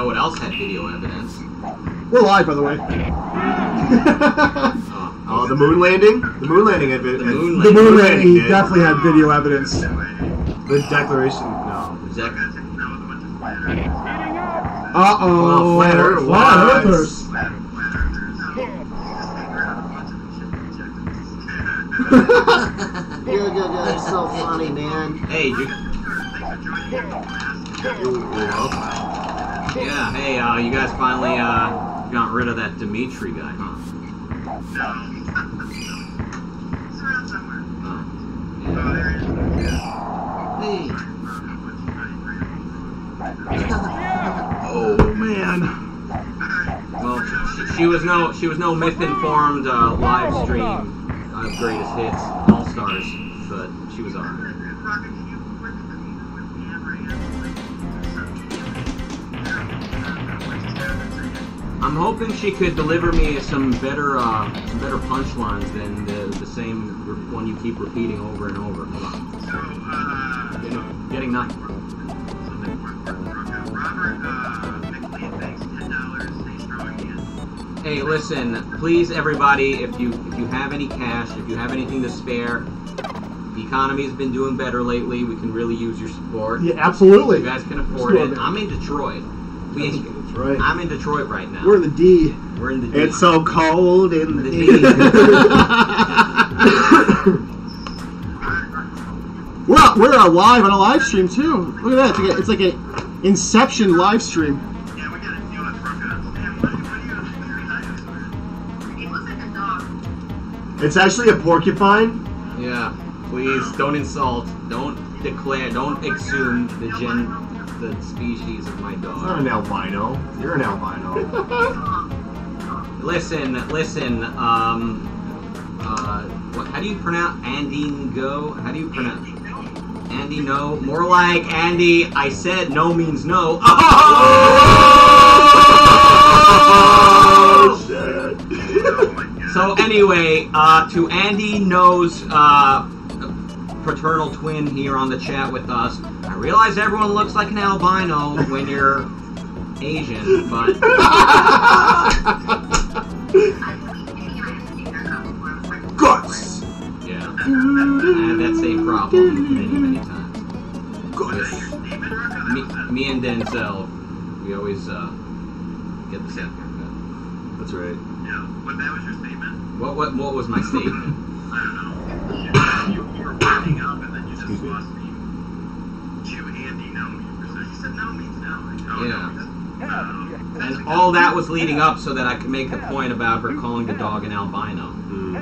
know what else had video evidence. We're live, by the way. Oh, the moon landing? The moon landing had video evidence. The moon landing definitely had video evidence. The declaration. No. Exactly. Uh-oh. Flat earthers. Flat earthers. You're so funny, man. Hey, yeah, hey, you guys finally got rid of that Dimitri guy, huh? He's around somewhere. Oh, there he is. Yeah. Hey. Oh man. Well, she was no misinformed live stream of greatest hits, all stars, but she was on. I'm hoping she could deliver me some better punchlines than the same one you keep repeating over and over. Hold on. So, you know, getting knocked. Hey, listen, please, everybody, if you have any cash, if you have anything to spare, the economy's been doing better lately. We can really use your support. Yeah, absolutely. If you guys can afford it. I'm in Detroit. I'm in Detroit right now. We're in the D. We're in the D. It's so cold in the D. We're live on a live stream too. Look at that. It's like an Inception live stream. It's actually a porcupine. Yeah. Please don't insult. Don't declare. Don't exhume the species of my dog. It's not an albino. You're an albino. listen. How do you pronounce Andy Ngo? How do you pronounce Andy No? More like Andy. I said no means no. Oh! So anyway, to Andy Ngo's paternal twin here on the chat with us, I realize everyone looks like an albino when you're Asian, but... Guts! Yeah, and that's a problem many, many times. Guts! Me and Denzel, we always get the same haircut. That's right. Yeah, but that was your statement? What was my statement? I don't know. You were warming up and then you just lost me to Andy No. You said no means no. Yeah. And all that was leading up so that I could make the point about her calling the dog an albino. Mm.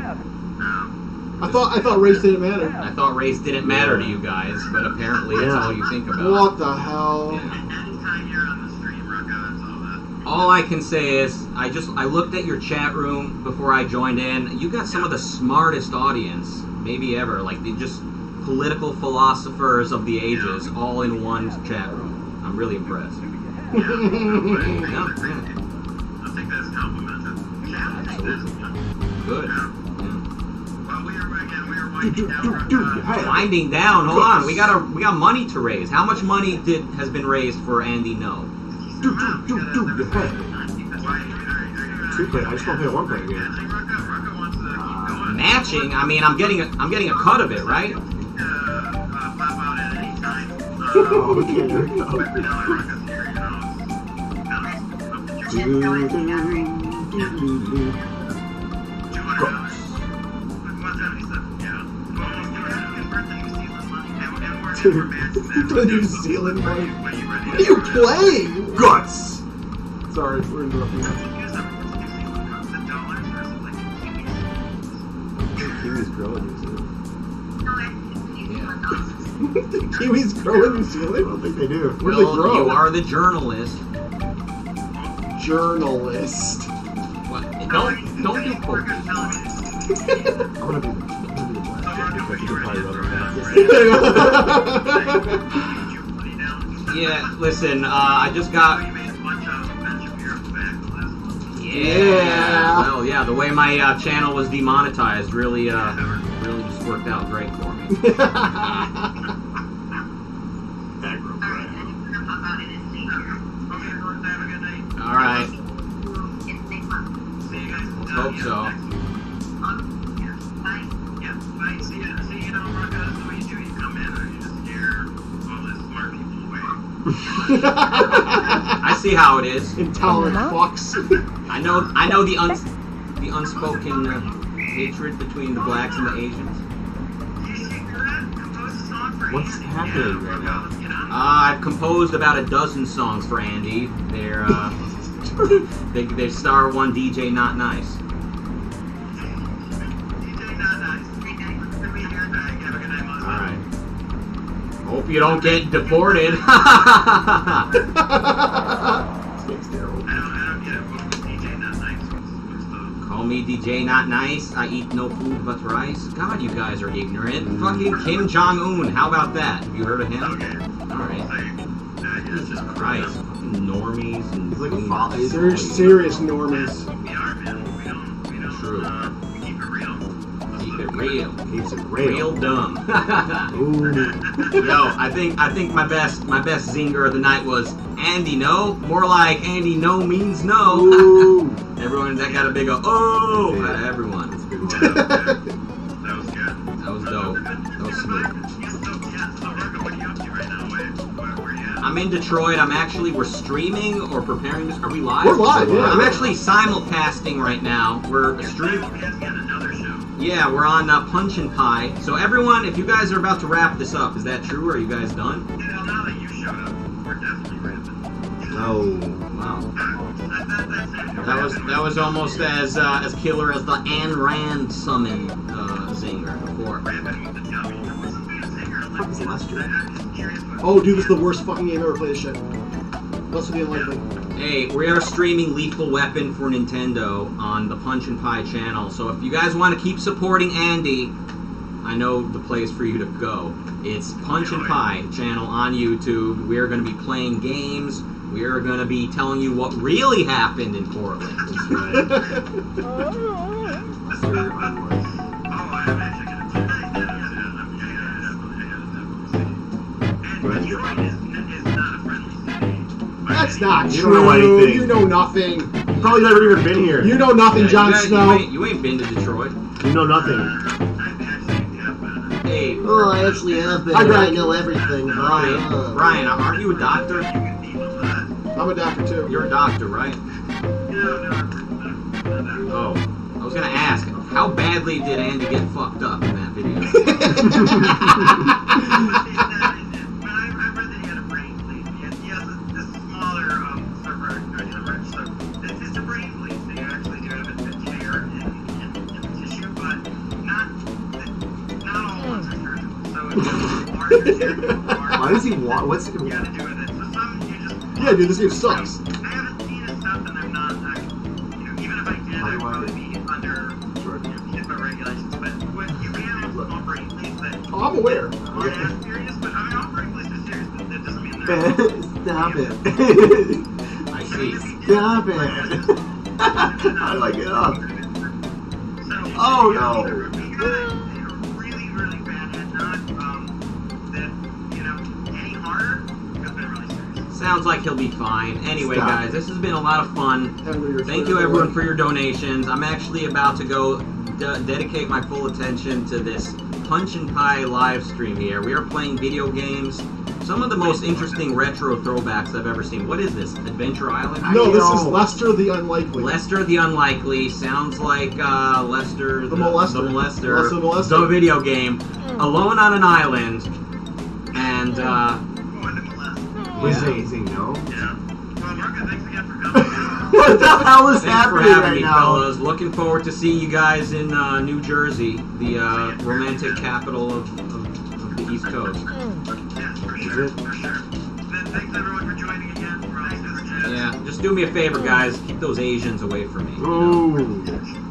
I thought race didn't matter. I thought race didn't matter to you guys, but apparently that's all you think about. What the hell? Yeah. Anytime you're on the stream, Rucka, that's all. All I can say is, I looked at your chat room before I joined in. You got some of the smartest audience, maybe ever. Like, the just political philosophers of the ages, all in one chat room. I'm really impressed. I'll take that as a compliment. Absolutely. Good. Winding down. Hold on. We got money to raise. How much money has been raised for Andy No? I just want to play one player game. Matching? I mean, I'm getting a cut of it, right? New Zealand, right? What are you playing? Guts! Sorry, we're interrupting. Kiwis grow in New Zealand. Do Kiwis grow in New Zealand? I don't think they do. Where do they grow? You are the journalist. Journalist. What? Don't do poker. I'm gonna be the... Yeah, listen, I just got... Yeah, well, yeah, the way my channel was demonetized really just worked out great for me. So. I see how it is. Intolerant fox. I know the unspoken hatred between the blacks and the Asians. What's happening right now? I've composed about a dozen songs for Andy. They're they're Star One DJ Not Nice. Hope you don't get deported. Call me DJ Not Nice. I eat no food but rice. God, you guys are ignorant. Fucking Kim Jong-un. How about that? Have you heard of him? Alright. Jesus Christ. Fucking normies and boomers. They're serious normies. True. Real. He's real dumb. Ooh. Yo, I think my best zinger of the night was Andy No. More like Andy No means no. Everyone that got a big oh yeah. Out of everyone. That was good. That was dope. That was smooth. I'm in Detroit. I'm actually we're streaming or preparing this. Are we live? We're live. Yeah. I'm actually simulcasting right now. We're streaming. Yeah, we're on Punch and Pie. So everyone, if you guys are about to wrap this up, is that true? Are you guys done? Now that you showed up, we're definitely wrapping. Oh, wow. That was almost as killer as the Ayn Rand summon zinger before. What was the last year? Oh, dude, it's the worst fucking game I've ever played this shit. Blessed be unlikely. Hey, we are streaming Lethal Weapon for Nintendo on the Punch and Pie channel, so if you guys want to keep supporting Andy, I know the place for you to go. It's Punch and Pie channel on YouTube. We are going to be playing games. We are going to be telling you what really happened in Portland. That's right. That's not true. Know you know nothing. You probably never even been here. You know nothing, yeah, Jon Snow. You ain't been to Detroit. You know nothing. Hey, oh, I actually have been. I know everything. Brian, aren't you a doctor? I'm a doctor too. You're a doctor, right? Oh, I was gonna ask, how badly did Andy get fucked up in that video? Why does he want? What's it? Yeah, dude, this game sucks. I haven't seen his stuff, and I'm not. Even if I did, I'd probably be under HIPAA regulations. But when you can have an operating place that. Oh, I'm aware. I'm serious, but I mean, operating place is serious, but that doesn't mean they're. Stop it. I see. Stop it. I like it up. Oh no. Sounds like he'll be fine. Anyway, guys, this has been a lot of fun. Thank you, everyone, for your donations. I'm actually about to go dedicate my full attention to this Punch and Pie live stream here. We are playing video games. Some of the most interesting retro throwbacks I've ever seen. What is this? Adventure Island? No, this is Lester the Unlikely. Lester the Unlikely. Sounds like Lester the Molester. The video game. Alone on an island. And... amazing, no? Yeah. Well, Rucka, thanks again for coming. What the hell is happening right now? Fellas. Looking forward to seeing you guys in New Jersey, the romantic capital of the East Coast. Yeah, for sure. Then thanks everyone for joining again. Yeah, just do me a favor, guys. Keep those Asians away from me. Oh,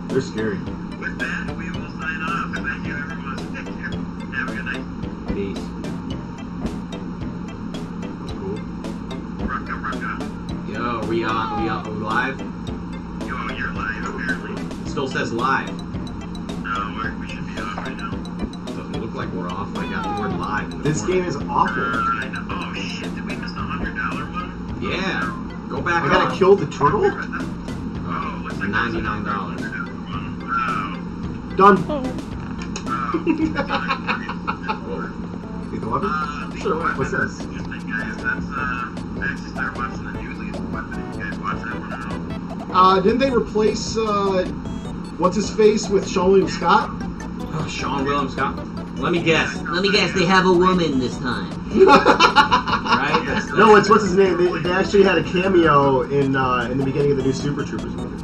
they're scary. With that, we will sign off. Thank you, everyone. Take care. Have a good night. Peace. Oh, we live? Oh, you're live, apparently. It still says live. No, we should be off right now. Doesn't look like we're off. I got the word live in the This morning. Game is awful. I know. Oh, shit. Did we miss the $100 one? Yeah. Go back I gotta kill the turtle? Oh, looks like $99. Done. Oh. Lethal Weapon? Sure, what's this? I actually started watching the new Lethal Weapon. You guys watch that one at all? Didn't they replace, what's-his-face with Sean William Scott? Oh, Sean William Scott? Let me guess. Let me guess. They have a woman this time. Right? That's no, it's what's his name. They actually had a cameo in the beginning of the new Super Troopers movie.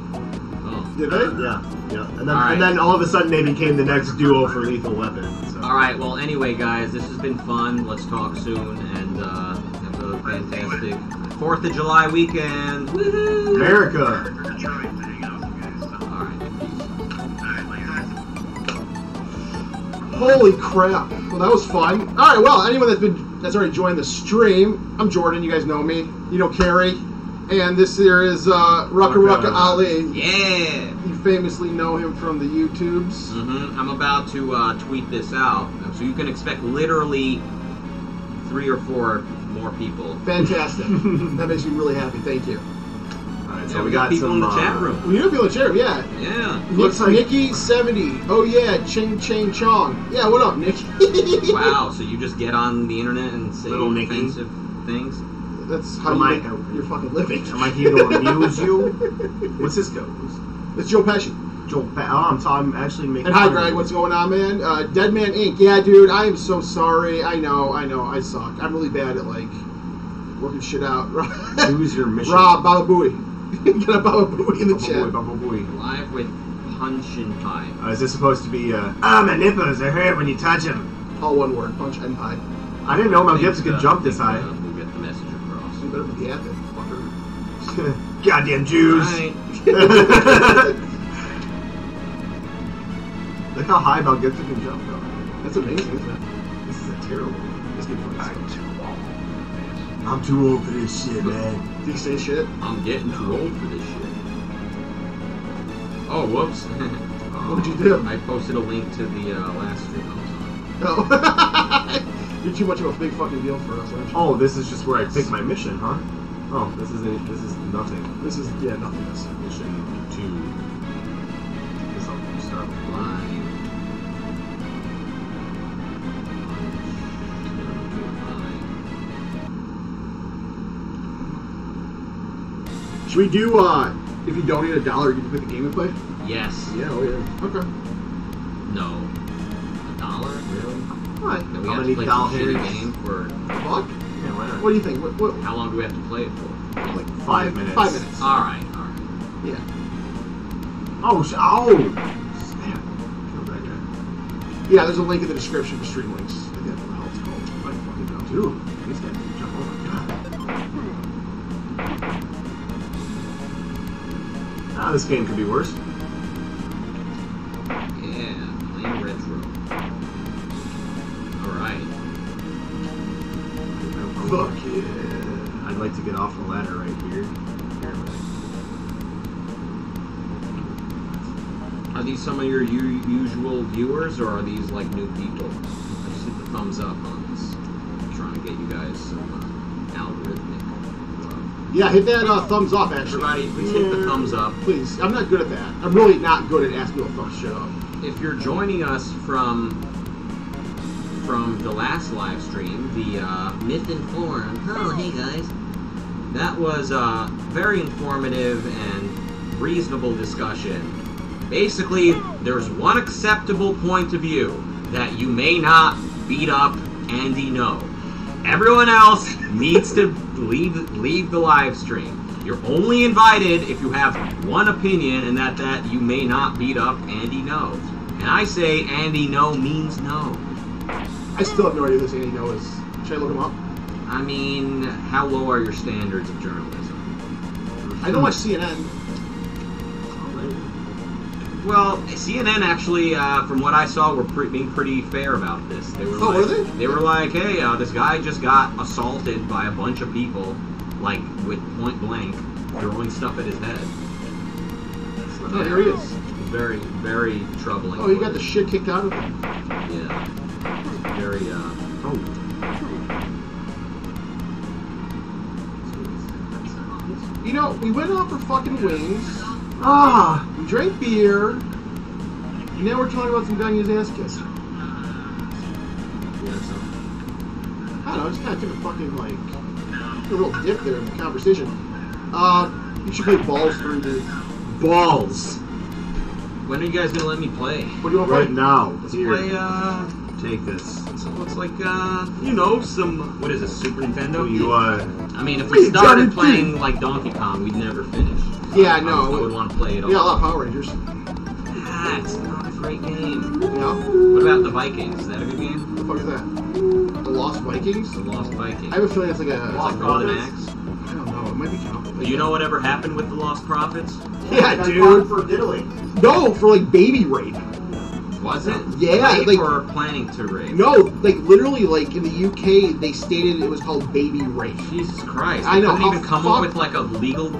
Oh. Did they? Yeah. And then, right. And then all of a sudden they became the next duo for Lethal Weapon. So. All right. Well, anyway, guys, this has been fun. Let's talk soon and have a fantastic 4th of July weekend. Woohoo! America. Holy crap. Well, that was fun. All right, well, anyone that's already joined the stream, I'm Jordan. You guys know me. You know Carrie. And this here is Rucka Rucka Ali. Yeah. You famously know him from the YouTubes. Mm-hmm. I'm about to tweet this out. So you can expect literally 3 or 4 more people. Fantastic. That makes me really happy. Thank you. Right, so yeah, we got people some, in the chat room. We do have people in the chat room, yeah. Yeah. Looks like Nikki70. Oh yeah, Ching Ching Chong. Yeah, what up, Nikki? Wow. So you just get on the internet and say little offensive things. That's how you make your fucking living. Am I here to amuse you? What's this go? It's Joe Pesci. Joe. I'm actually making. And hi, Greg. What's going on, man? Dead Man Inc. Yeah, dude. I am so sorry. I know. I suck. I'm really bad at like working shit out. Who's your mission? Rob Baba Booey. Get a Baba Booey in the chat. Baba Booey. Live with Punch and Pie. Is this supposed to be, my nipples, they hurt when you touch them. All one word, Punch and Pie. I didn't know my hips could jump this high. We'll get the message across. You better put the app in, fucker. Goddamn Jews. Right. Look how high Val Gibson can jump, though. That's amazing, isn't it? This is a terrible one. This could be fun. I'm too old for this shit, man. Did you say shit? I'm getting too old for this shit. Oh, whoops. What'd you do? I posted a link to the last stream I was on. Oh. You're too much of a big fucking deal for us, aren't you? Oh, this is just where I picked my mission, huh? Oh, this is nothing. This is, yeah, nothingness. Mission 2. Guess I'll start with mine. Should we do, if you donate $1, you can play the game we play? Yes. Yeah, oh yeah. Okay. No. $1? Really? Alright. Then we have to play some shitty game for... Fuck? Yeah, why not? What do you think? What? How long do we have to play it for? Like 5 minutes. 5 minutes. Alright. Yeah. Snap. That guy. Yeah, there's a link in the description for Streamlinks. I think that's what the hell it's called. I fucking don't. Dude, these guys can jump over. Ah, this game could be worse. Yeah, playing retro. Alright. Fuck yeah. I'd like to get off the ladder right here. Are these some of your usual viewers, or are these like new people? I just hit the thumbs up on this. I'm trying to get you guys some algorithmic. Yeah, hit that thumbs up, actually. Everybody, please hit the thumbs up. Please. I'm not good at that. I'm really not good at asking people to shut up. If you're joining us from the last live stream, the Myth Informed. Oh, hey, guys. That was a very informative and reasonable discussion. Basically, there's one acceptable point of view that you may not beat up Andy Ngo. Everyone else needs to leave the live stream. You're only invited if you have one opinion, and that you may not beat up Andy Ngo. And I say Andy Ngo means no. I still have no idea who this Andy Ngo is. Should I look him up? I mean, how low are your standards of journalism? I don't watch CNN. Well, CNN actually, from what I saw, were being pretty fair about this. They were were they? They were like, hey, this guy just got assaulted by a bunch of people, like, with point blank, throwing stuff at his head. Oh, here he is. Very, very troubling. Oh, he got the shit kicked out of him. Yeah. Very, You know, we went out for fucking wings. We drank beer. And now we're talking about some guy who's ass kissed. Yeah, so. I don't know, I just kind of took a fucking, like, a real dip there in the conversation. You should play Balls 3, dude. Balls! When are you guys gonna let me play? What do you want to play? Right now. Let's play, take this. It looks like, you know, some... What is this, Super Nintendo? I mean, if we started playing, like, Donkey Kong, we'd never finish. Yeah, I know. I would want to play it all. Yeah, a lot of Power Rangers. Ah, it's not a great game. No? What about the Vikings? Is that a good game? What the fuck is that? The Lost Vikings? The Lost Vikings. I have a feeling that's like a... Lost Prophets? I don't know. It might be complicated. Do you know whatever happened with the Lost Prophets? Yeah, dude. For Italy. No, for, like, baby rape. Was it? Yeah, rape like or planning to rape. No, like literally, like in the UK, they stated it was called baby rape. Jesus Christ! I know. Couldn't even come up with like a legal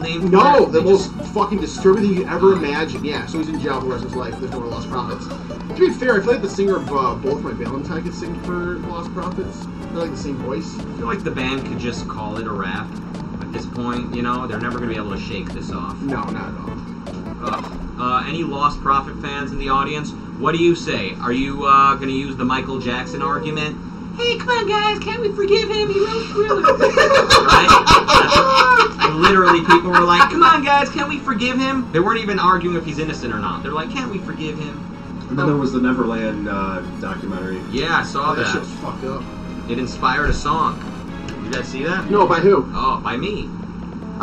name. No, the most fucking disturbing thing you ever imagine. Yeah, so he's in jail for the rest of his life. There's no Lost Prophets. To be fair, I feel like the singer of both My Valentine could sing for Lost Prophets. They're like the same voice. I feel like the band could just call it a wrap at this point. You know, they're never gonna be able to shake this off. No, not at all. Any Lost Prophet fans in the audience? What do you say? Are you going to use the Michael Jackson argument? Hey, come on, guys! Can't we forgive him? He wrote Thriller. Right? And literally, people were like, "Come on, guys! Can't we forgive him?" They weren't even arguing if he's innocent or not. They're like, "Can't we forgive him?" And then there was the Neverland documentary. Yeah, I saw that. That shit was fucked up. It inspired a song. Did you guys see that? No, by who? Oh, by me.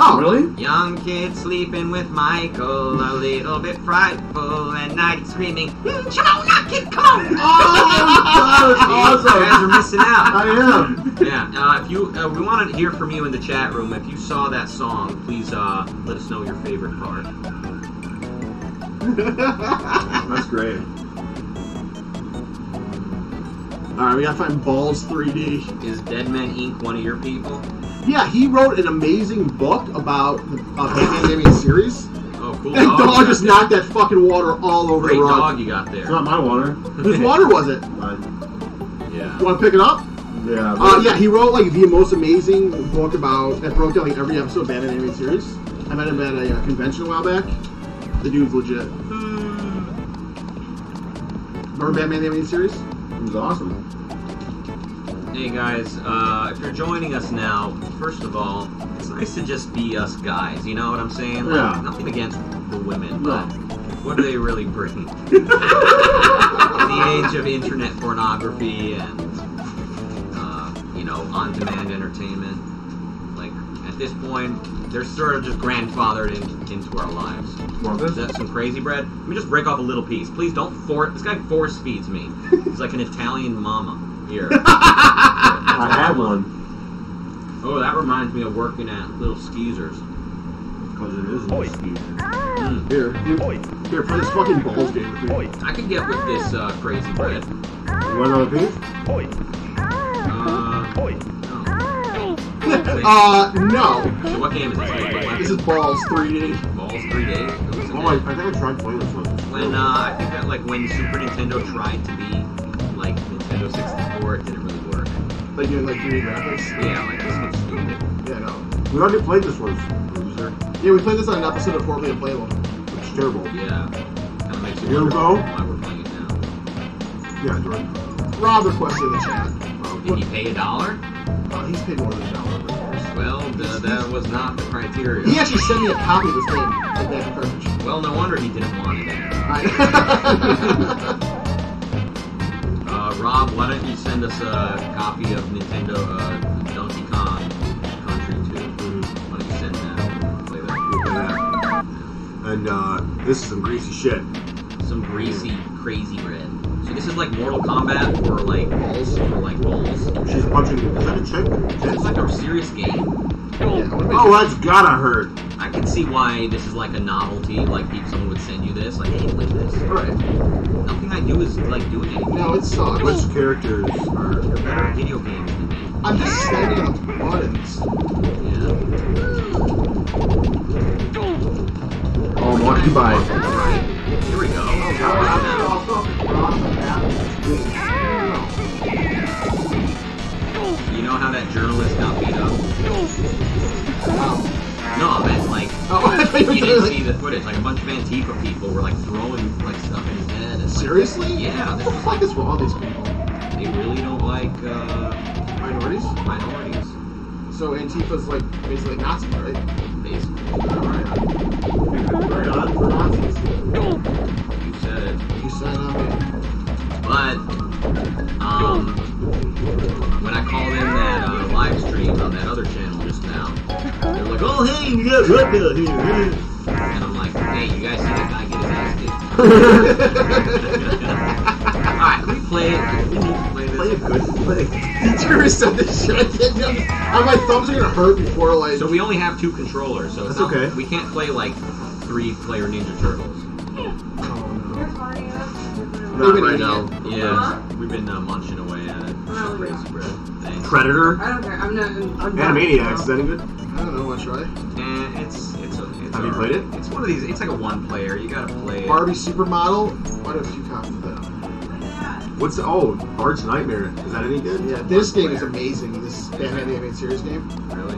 Oh, really? Young kid sleeping with Michael, a little bit frightful, and night screaming, shut up, not kid, come on! Oh, God, that's awesome. You guys are missing out. I am. Yeah, if you, we want to hear from you in the chat room. If you saw that song, please let us know your favorite part. That's great. Alright, we gotta find Balls 3D. Is Dead Man Inc. one of your people? Yeah, he wrote an amazing book about the Batman the Animated Series. Oh, cool. And dog just knocked that fucking water all over the rock. Dog you got there. It's not my water. Whose water was it? Mine. Yeah. You want to pick it up? Yeah. Yeah, he wrote like the most amazing book about that broke down like every episode of Batman the Animated Series. I met him at a convention a while back. The dude's legit. Remember Batman the Animated Series? It was awesome. Hey guys, if you're joining us now, first of all, it's nice to just be us guys, you know what I'm saying? Like, yeah. Nothing against the women, but what do they really bring? In the age of internet pornography and, you know, on-demand entertainment, like, at this point, they're sort of just grandfathered into our lives. Is that some crazy bread? Let me just break off a little piece. Please don't force... This guy force feeds me. He's like an Italian mama. Here. I had one. Oh, that reminds me of working at Little Skeezers. Because it is Little Skeezers. Here, play this fucking Balls game. I could get with this crazy bread. You want another piece? No. No. So what game is this? This is Balls 3D. Balls 3D? Oh, I think I tried playing this one. When, I think that, like, when Super Nintendo tried to be, like, Nintendo 64. It didn't really work. Like doing like 3D graphics? Yeah, like this one's stupid. Yeah, no. We already played this one, loser. Yeah, we played this on an episode of Horribly Unplayable. Which is terrible. Yeah. Kind of makes you wonder why we're playing it now. Yeah, Jordan. Rob requested in the chat. Did he pay $1? Oh, he's paid more than $1. Well, that was not the criteria. He actually sent me a copy of this game at that purchase. Well, no wonder he didn't want it. I Rob, why don't you send us a copy of Nintendo Donkey Kong Country 2? Why don't you send that? Play that. And this is some greasy shit. Some greasy, crazy bread. So this is like Mortal Kombat or like balls or like rolls. She's punching. Is that a chick? It's like a serious game. Oh, that's gotta hurt. I can see why this is like a novelty. Like, someone would send you this. Like, hey, play this. Right. Nothing I do is like doing anything. No, it sucks. Which characters are better video games than me? I'm just setting up buttons. Yeah. Oh, Monkey Bite. Here we go. You know how that journalist got beat up? Wow. No, I meant like, you didn't see the footage. Like a bunch of Antifa people were like throwing like stuff in his head. And, seriously? Like, yeah. What the fuck is wrong with these people? They really don't like minorities. So Antifa's like basically Nazi, right? Basically. Alright. We're Nazis. You said it. You said it. But when I called in that live stream on that other channel just now, they're like, "Oh hey, you guys what the here?" And I'm like, "Hey, you guys see that guy get his ass kicked?" Alright, let me play it. We need to play this. Play a good play. Said this shit. I can't do it. My thumbs are gonna hurt before like. So we only have two controllers, so that's okay. We can't play like three-player Ninja Turtles. Not right now. Yeah, we've been munching away at it. Predator. I don't care. I'm not. Animaniacs. Is that any good? I don't know. Let's try. It's have you played it? It's one of these. It's like a one-player. You gotta play. Barbie Supermodel. Why don't you copy that? What's the, Bart's Nightmare? Is that any good? Yeah, this game is amazing. This Batman the Animated Series game. Really?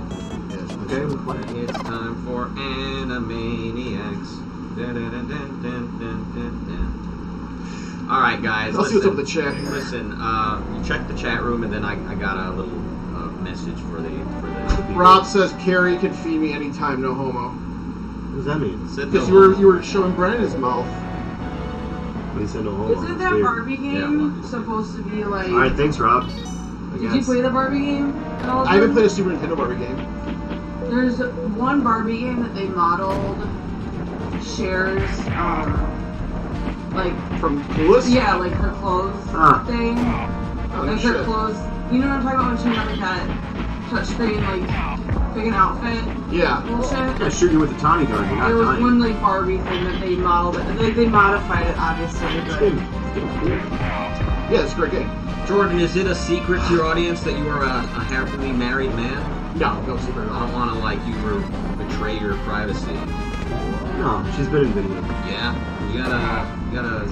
Yeah. Okay, we'll play it. It's time for Animaniacs. Dun, dun, dun, dun, dun, dun, dun. All right, guys. Let's see what's up with the chat. Listen, you check the chat room, and then I got a little message for the. Rob says Carrie can feed me anytime, no homo. What does that mean? Because you were showing Brennan his mouth. Isn't that Barbie game supposed to be like... Alright, thanks Rob. Did you play the Barbie game? I haven't played a Super Nintendo Barbie game. There's one Barbie game that they modeled shares, like... From Clueless? Yeah, like her clothes thing. Like her clothes... You know what I'm talking about when she had like that touchscreen, like, pick an outfit? Yeah. Bullshit. I gotta shoot you with a Tommy gun. There was one like Barbie thing that they modeled it. They modified it obviously. Yeah, it's a great game. Jordan, is it a secret to your audience that you are a happily married man? No, no secret at all. I don't want to like you were betray your privacy. No, she's been in video. Yeah, you gotta sort of.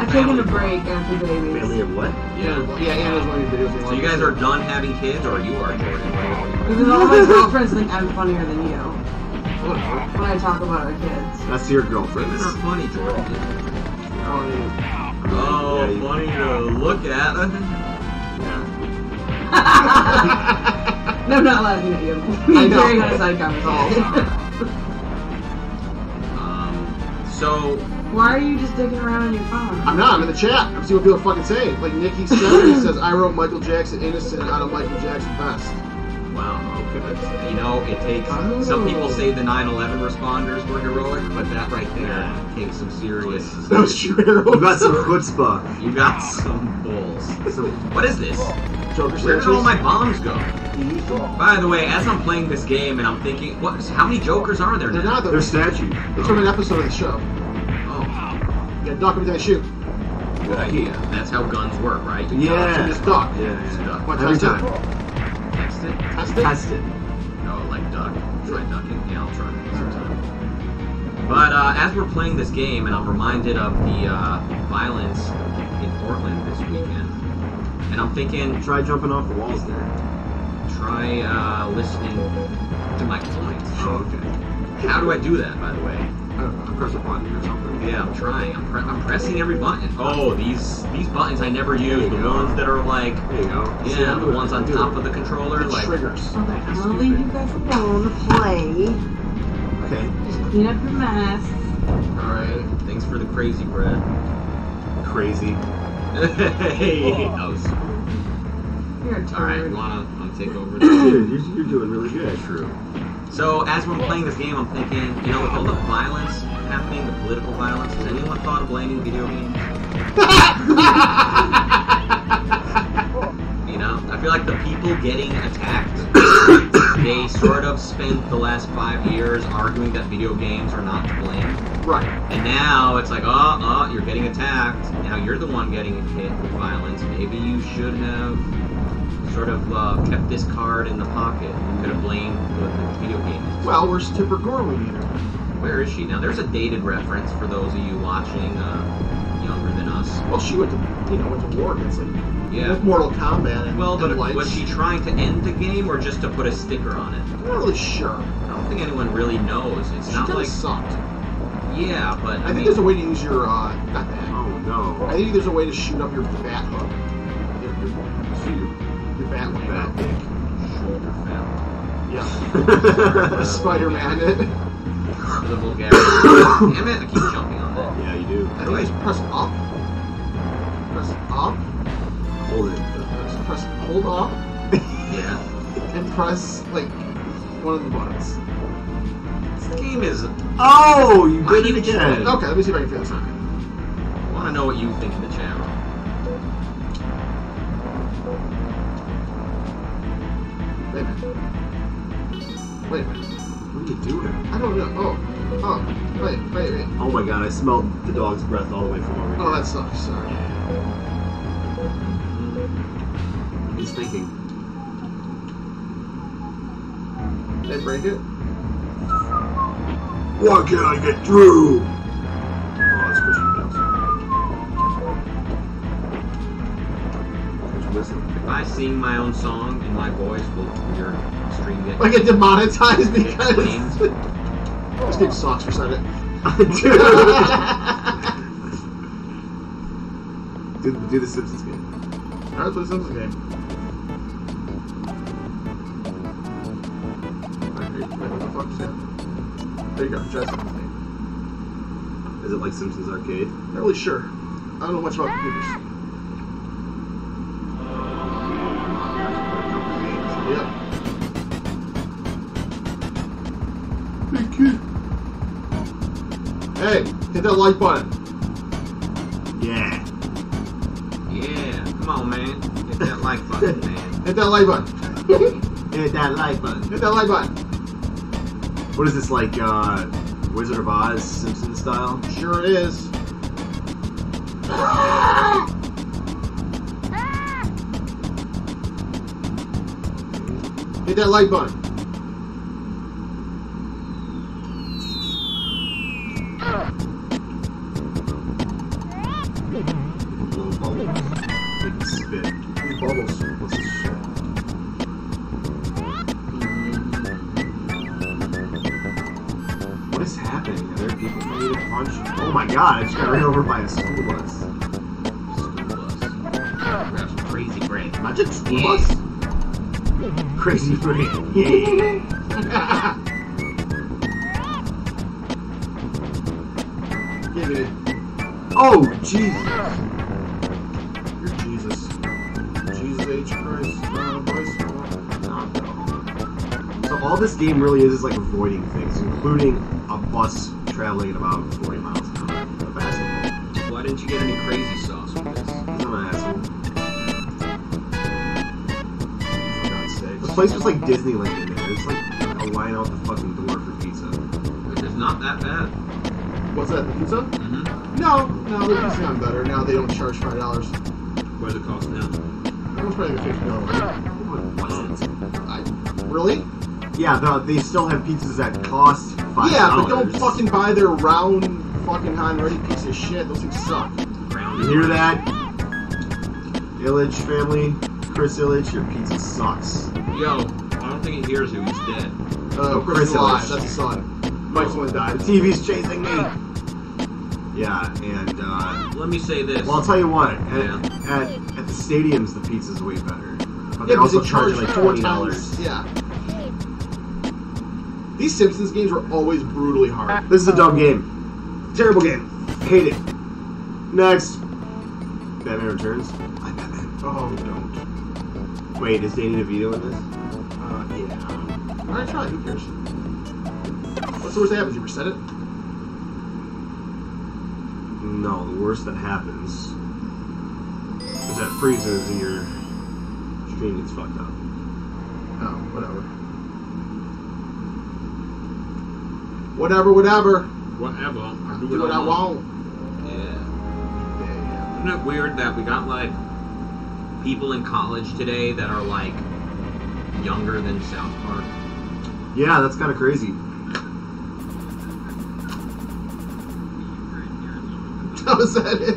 I've taken a break after babies. Family of what? Yeah, Anna's one of your videos. So you guys are done having kids, or you are, Jordan? Because all my girlfriends think I'm funnier than you. When I talk about our kids. That's your girlfriend. It's not funny, Jordan. Oh, funny to look at. Yeah. No, I'm not laughing at you. I'm very high side conversation. So why are you just digging around on your phone? I'm not. I'm in the chat. I'm seeing what people fucking say. Like Nikki says, I wrote Michael Jackson innocent out of Michael Jackson best. Wow. Okay. You know, it takes. Some people say the 9/11 responders were heroic, but that right there takes some serious. Those heroes. You got some chutzpah. You got some balls. What is this? Where did all my bombs go? By the way, as I'm playing this game and I'm thinking, what? How many Jokers are there now? They're statues. It's from an episode of the show. Oh. Yeah, duck him with that shoe. Good idea. That's how guns work, right? Yeah. Just duck. Yeah. What, every time. Test it? Test it. No, like duck. Try ducking. Yeah, I'll try it sometime. But as we're playing this game, and I'm reminded of the violence in Portland this weekend, and I'm thinking... Try jumping off the walls there. Try listening to my complaints. Oh, okay. How do I do that, by the way? I don't know. Press a button or something. Yeah, I'm trying. I'm pressing every button. Oh, these buttons I never use. The ones that are like... There you go. Yeah, the ones on top of the controller. The triggers. I'll leave you guys alone to play. Okay. Just clean up your mess. Alright. Thanks for the crazy bread. Crazy. Hey, alright, wanna take over? You're doing really good. True. So, as we're playing this game, I'm thinking, you know, with all the violence happening, the political violence, has anyone thought of blaming video games? You know, I feel like the people getting attacked, they sort of spent the last 5 years arguing that video games are not to blame. Right. And now it's like, you're getting attacked. Now you're the one getting hit with violence. Maybe you should have sort of kept this card in the pocket. You could have blamed the video games. Well, where's Tipper Gorley here? Where is she now? There's a dated reference for those of you watching younger than us. Well, she went to war against it. Yeah. With Mortal Kombat. Well, but was she trying to end the game or just to put a sticker on it? I'm not really sure. don't think anyone really knows. It's not like sucked. Yeah, but I think there's a way to use your Batman. Oh no! I think there's a way to shoot up your bat hook. Your bat wing. Bat dick. Shoulder fell. Yeah. Spider-Man it. The vulgarity. Damn it! I keep jumping on that. Yeah, you do. I think I just press up. Press up. Hold it. Press hold up. Yeah. And press like one of the buttons. This game is... Oh, you did it again. Okay, let me see if I can figure this out. I want to know what you think in the chat room. Wait a minute. Wait a minute. What are you doing? I don't know. Oh. Oh. Wait, wait, wait. Oh my god, I smelled the dog's breath all the way from over here. Oh, that sucks. Sorry. He's thinking. Did I break it? Why can't I get through? Oh, it's pushing bells. Listen. If I sing my own song in my voice, will your stream get... Like it demonetized because... This game sucks for a second. do the Simpsons game. Alright, let's do the Simpsons game. There you go, try something. Is it like Simpsons Arcade? Not really sure. I don't know much about computers. Yeah. Big kid. Hey, hit that like button. Yeah. Yeah, come on, man. Hit that like button, man. Hit that like button. Hit that like button. Hit that like button. What is this, like, Wizard of Oz, Simpsons style? Sure it is. Hit that like button. God, I just got ran over by a school bus. That's crazy brain. Not just school bus. Crazy brain. Yeah. Give it. Oh, Jesus. You're Jesus. Jesus H. Christ. So all this game really is like avoiding things, including a bus traveling at about 40 miles. Why didn't you get any crazy sauce with this? Because I'm an asshole. For God's sake. The place was like Disneyland in there. It's like a line out the fucking door for pizza. Which is not that bad. What's that, the pizza? Mm-hmm. No, the pizza's gotten better. Now they don't charge $5. What does it cost now? It was probably $50. What? Really? Yeah, they still have pizzas that cost $5. Yeah, but don't fucking buy their round... Fucking high-ready piece of shit. Those things suck. You hear that? Illich family, Chris Illich, your pizza sucks. Yo, I don't think he hears you. He's dead. Oh, Chris Illich. That's his son. Mike's one died. The TV's chasing me. Yeah, and let me say this. Well, I'll tell you what. At the stadiums, the pizza's way better. But they also charge like $20. Yeah. These Simpsons games were always brutally hard. This is a dumb game. Terrible game. Hate it. Next. Batman Returns. I'm Batman. Oh, don't. Wait, is Danny DeVito in this? Yeah. Alright, try it. Who cares? What's the worst that happens? You reset it? No, the worst that happens is that freezes and your stream gets fucked up. Oh, whatever. Whatever, whatever. Whatever. I do what I want. Yeah. Isn't it weird that we got like people in college today that are like younger than South Park? Yeah, that's kind of crazy. How is that it?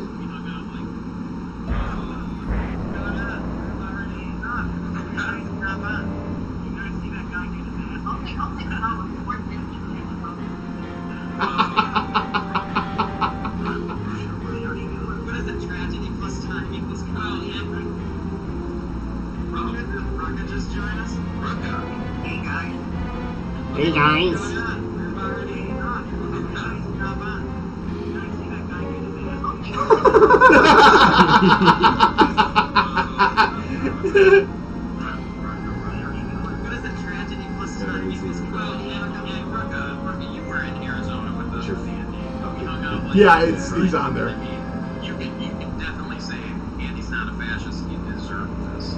you guys. What is the tragedy plus time? Rucka, you were in Arizona with the you hung out like yeah, it's he's on there. You can definitely say Andy's not a fascist. He deserved this.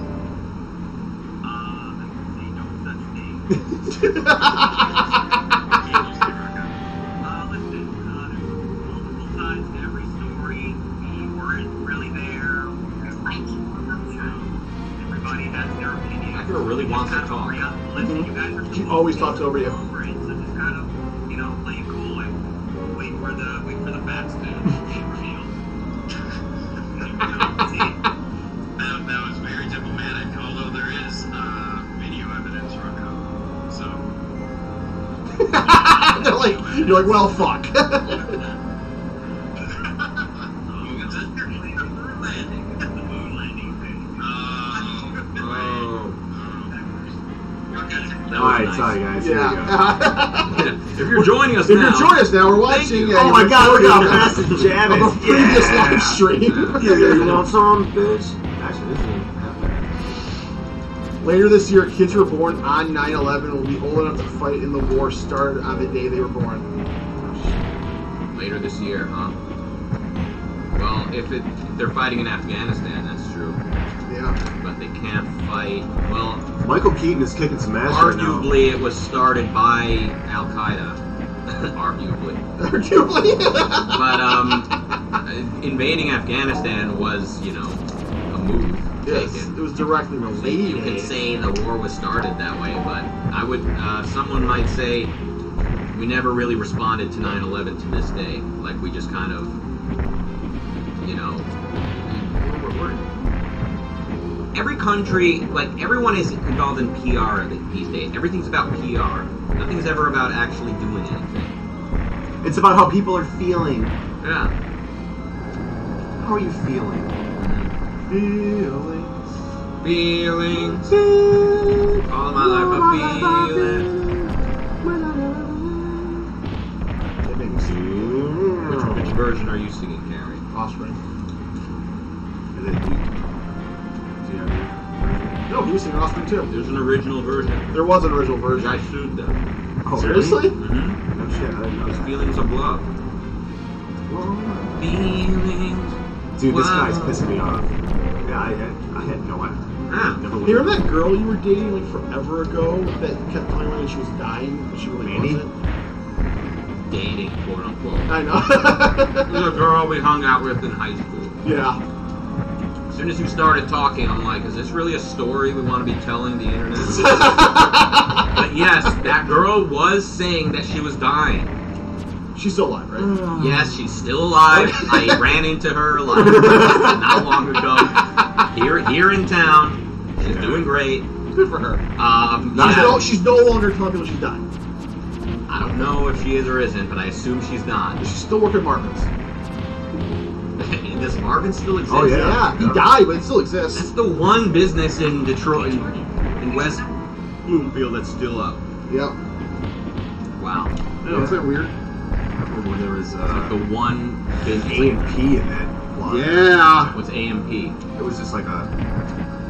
They don't touch me. Listen, there's multiple sides to every story. We weren't really there. Everybody has their opinion. I really wants to talk. Listen, you guys are she always talks over you. So just kind of, you know, play it cool and wait for the facts to be revealed. That was very diplomatic, although there is video evidence right now. So they're like, you're like, well, fuck. Sorry, guys. Yeah. Here we go. If you're joining us now, we're watching. Oh my God! Look how fast it's jamming. Of a previous live stream. You want some, bitch? Actually, this ain't happening. Later this year, kids who were born on 9/11 will be old enough to fight in the war started on the day they were born. Later this year, huh? Well, if they're fighting in Afghanistan, that's true. Yeah. But they can't fight. Well, Michael Keaton is kicking some ass. Arguably, right now. It was started by Al Qaeda. Arguably. Arguably. But invading Afghanistan was, you know, a move. Yes, taken. It was directly related. You can say the war was started that way, but I would. Someone might say we never really responded to 9/11 to this day. Like we just kind of, you know. Every country, like, everyone is involved in PR these days. Everything's about PR. Nothing's ever about actually doing anything. It's about how people are feeling. Yeah. How are you feeling? Feelings. Feelings. Feelings. All my life I'm feeling. That made me sing. Which version are you singing, Carrie? Offspring. And then you. No, he was singing Offspring too. There's an original version. There was an original version. I sued them. Oh, seriously? Really? Mm-hmm. No shit. I didn't know. His feelings of love. Feelings. Dude, this guy's pissing me off. Yeah, I had no idea. You remember that girl you were dating like forever ago that kept telling me she was dying, but she really wasn't? Dating, quote unquote. I know. It was a girl we hung out with in high school. Yeah. As soon as you started talking, I'm like, is this really a story we want to be telling the internet? But yes, that girl was saying that she was dying. She's still alive, right? Yes, she's still alive. I ran into her like not long ago. Here in town. She's doing great. Good for her. She's no longer telling people she's dying. I don't know if she is or isn't, but I assume she's not. She's still working Marvin's. Does Marvin still exist? Oh yeah, he died, but it still exists. That's the one business in Detroit, in West Bloomfield, that's still up. Yep. Wow. Yeah. Isn't that weird? I remember when there was like the one business AMP in that block. Yeah. What's AMP? It was just like a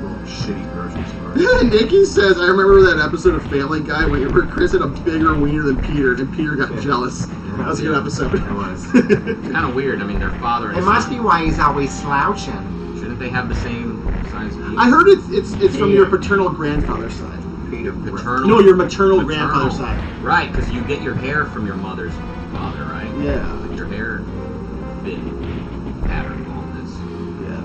little shitty grocery store. Yeah, Nikki says I remember that episode of Family Guy where Chris had a bigger wiener than Peter, and Peter got jealous. That was a good episode. It was. Kind of weird. I mean, their father. It must be why he's always slouching. Shouldn't they have the same size? I heard it's from your paternal grandfather's side. Your paternal? No, your maternal grandfather's side. Right, because you get your hair from your mother's father, right? Yeah. Your hair bit pattern baldness. Yeah.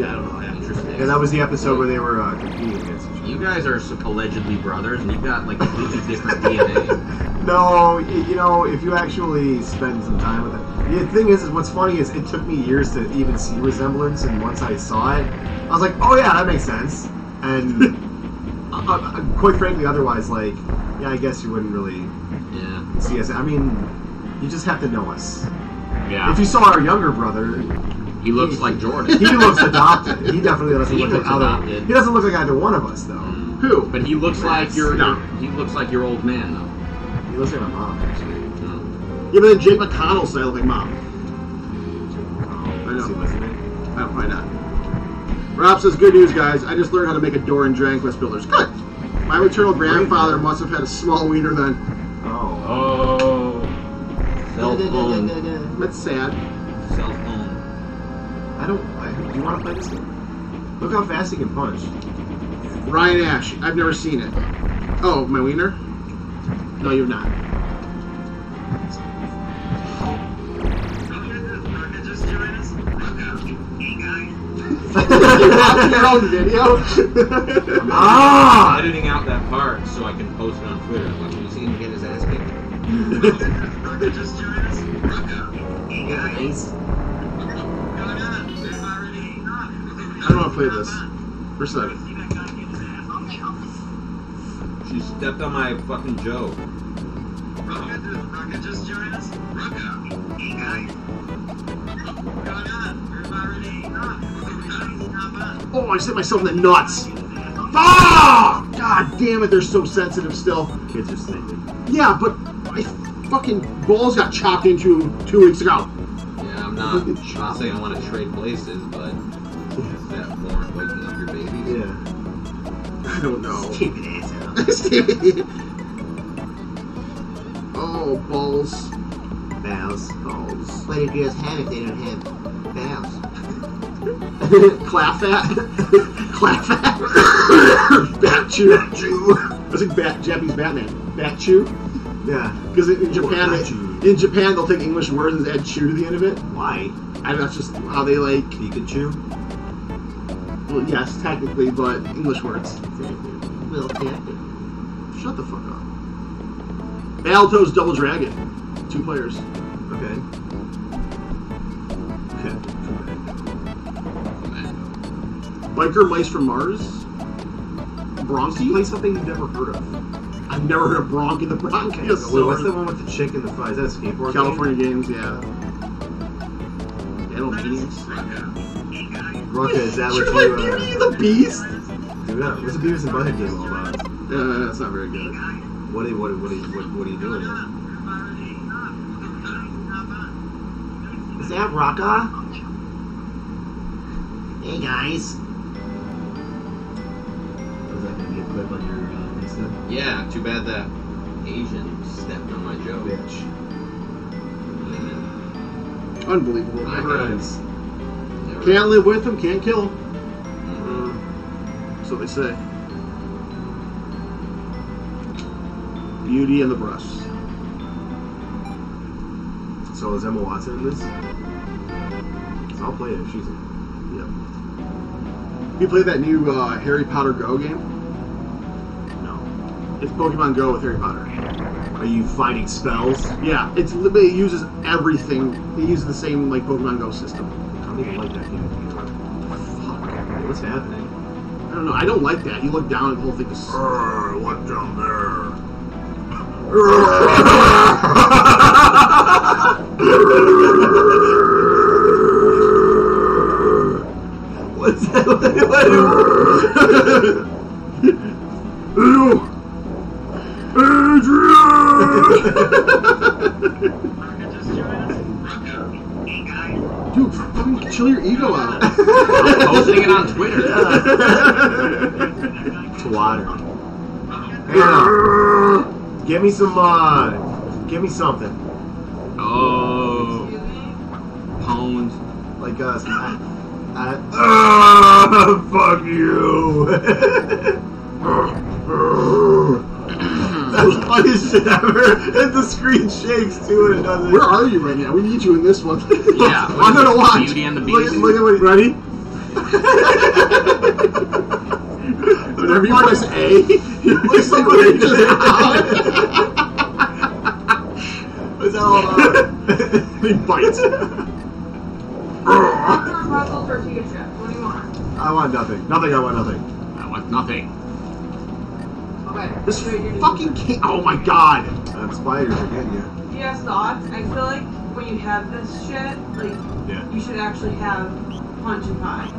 Yeah, I don't know. Interesting. Yeah, that was the episode where they were competing against each other. You guys are allegedly brothers, and you've got like completely different DNA. No, you know, if you actually spend some time with it. The thing is what's funny is it took me years to even see resemblance, and once I saw it, I was like, oh yeah, that makes sense. And quite frankly, otherwise, like, yeah, I guess you wouldn't really see us. I mean, you just have to know us. Yeah. If you saw our younger brother, he looks like Jordan. He looks adopted. He definitely doesn't look like adopted. He doesn't look like either one of us, though. Who? But he looks like your old man, though. He looks like my mom, actually. No. Yeah, but then Jake McConnell said, I look like mom. I know. Is he listening? No, probably not. Rob says, good news, guys. I just learned how to make a door in Dragon Quest Builders. Good! My maternal grandfather must have had a small wiener then. Oh. Oh. Self-owned. That's sad. Self-owned. I don't... do you want to play this game? Look how fast he can punch. Ryan Ash. I've never seen it. Oh, my wiener? No, you've not. You watched your own video? Ah! I'm editing out that part so I can post it on Twitter. Let me see him get his ass kicked. Rucka just joined us. Rucka, hey guys. I don't want to play this. We're stuck. She stepped on my fucking joke. Rucka just joined us. Rucka, hey guys. What's going on? Oh, I just hit myself in the nuts. Fuck! Ah! God damn it, they're so sensitive still. Kids are sleeping. Yeah, but my fucking balls got chopped into 2 weeks ago. Yeah, I'm not saying I want to trade places, but is that warrant waking up your baby? Yeah. I don't know. Stupid asshole. Oh, balls. Bows. Balls. Why do girls have if they don't have bows? Clap at. Clap at. Bat chew. That's like Japanese Batman. Bat chew? Yeah. Because in Japan, they'll take English words and add chew to the end of it. Why? I mean, that's just how they like... You can chew? Well, yes, technically, but English words. Exactly. Well, tactic. Shut the fuck up. Balto's Double Dragon. 2 players. Okay. Biker Mice from Mars? Bronchi? Just play something you've never heard of. I've never heard of Bronchi the Bronchiosaurus. What's the one with the chick and the fries? Is that a skateboard California game? Games, yeah. Animal Genius. Rucka, is that what you... Beauty and the Beast? Dude, yeah, what's the Beavis and Butthead game all about? Yeah, that's not very good. What are you doing here? Is that Rucka? Hey, guys. On your, yeah, too bad that Asian stepped on my joke. Bitch. Yeah. Unbelievable. Can't live with him, can't kill him. Mm-hmm. So they say. Beauty and the Breast. So is Emma Watson in this? I'll play it if she's in. Yep. You played that new Harry Potter Go game? It's Pokemon Go with Harry Potter. Are you fighting spells? Yeah, it's literally, it uses everything. It uses the same like Pokemon Go system. I don't even like that game. Fuck. What's happening? I don't know. I don't like that. You look down and the whole thing is. What down there? What's that? Dude, fucking chill your ego out. I'm posting it on Twitter. It's water. Yeah. Give me something. Oh. Pound. Like us. Fuck you. That's the funniest shit ever. And the screen shakes too, and it doesn't. Where are you right now? We need you in this one. Yeah, I'm gonna watch. Beauty and the Beast. Look at what. Ready? Whenever you press A, you press like what you just out. What's that all about? He bites. I want nothing. Nothing. I want nothing. I want nothing. This fucking king. Oh my god! Spiders are getting you. Do you have thoughts? I feel like when you have this shit, like, yeah. You should actually have Punch and Pie.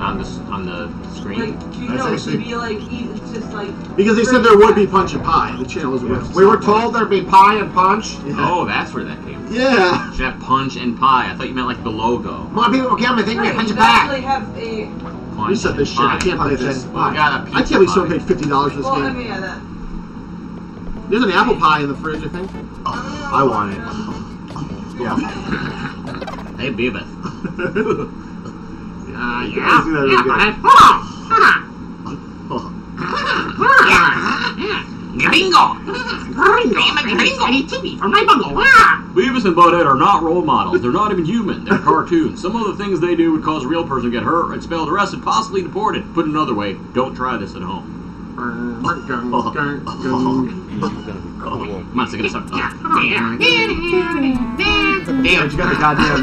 on the screen. Like, you know, it should be like it's just like because they said there would be Punch and Pie. The channel was weird. We were told there'd be Pie and Punch. Yeah. Oh, that's where that came from. Yeah. Should have Punch and Pie. I thought you meant like the logo. Come on, people, I'm thinking right, Punch and Pie. They have a we said this shit. I can't play this. I can't believe someone paid $50 for this game. I mean, yeah, that. There's an apple pie in the fridge, I think. Oh, I want it. Yeah. Hey, Beavis. Gringo! Gringo! I'm a gringo! I need TV for my bungle! Beavis and Butthead are not role models. They're not even human. They're cartoons. Some of the things they do would cause a real person to get hurt, expelled, arrested, possibly deported. Put another way, don't try this at home. Come on, sing it up. Dude, you got the goddamn...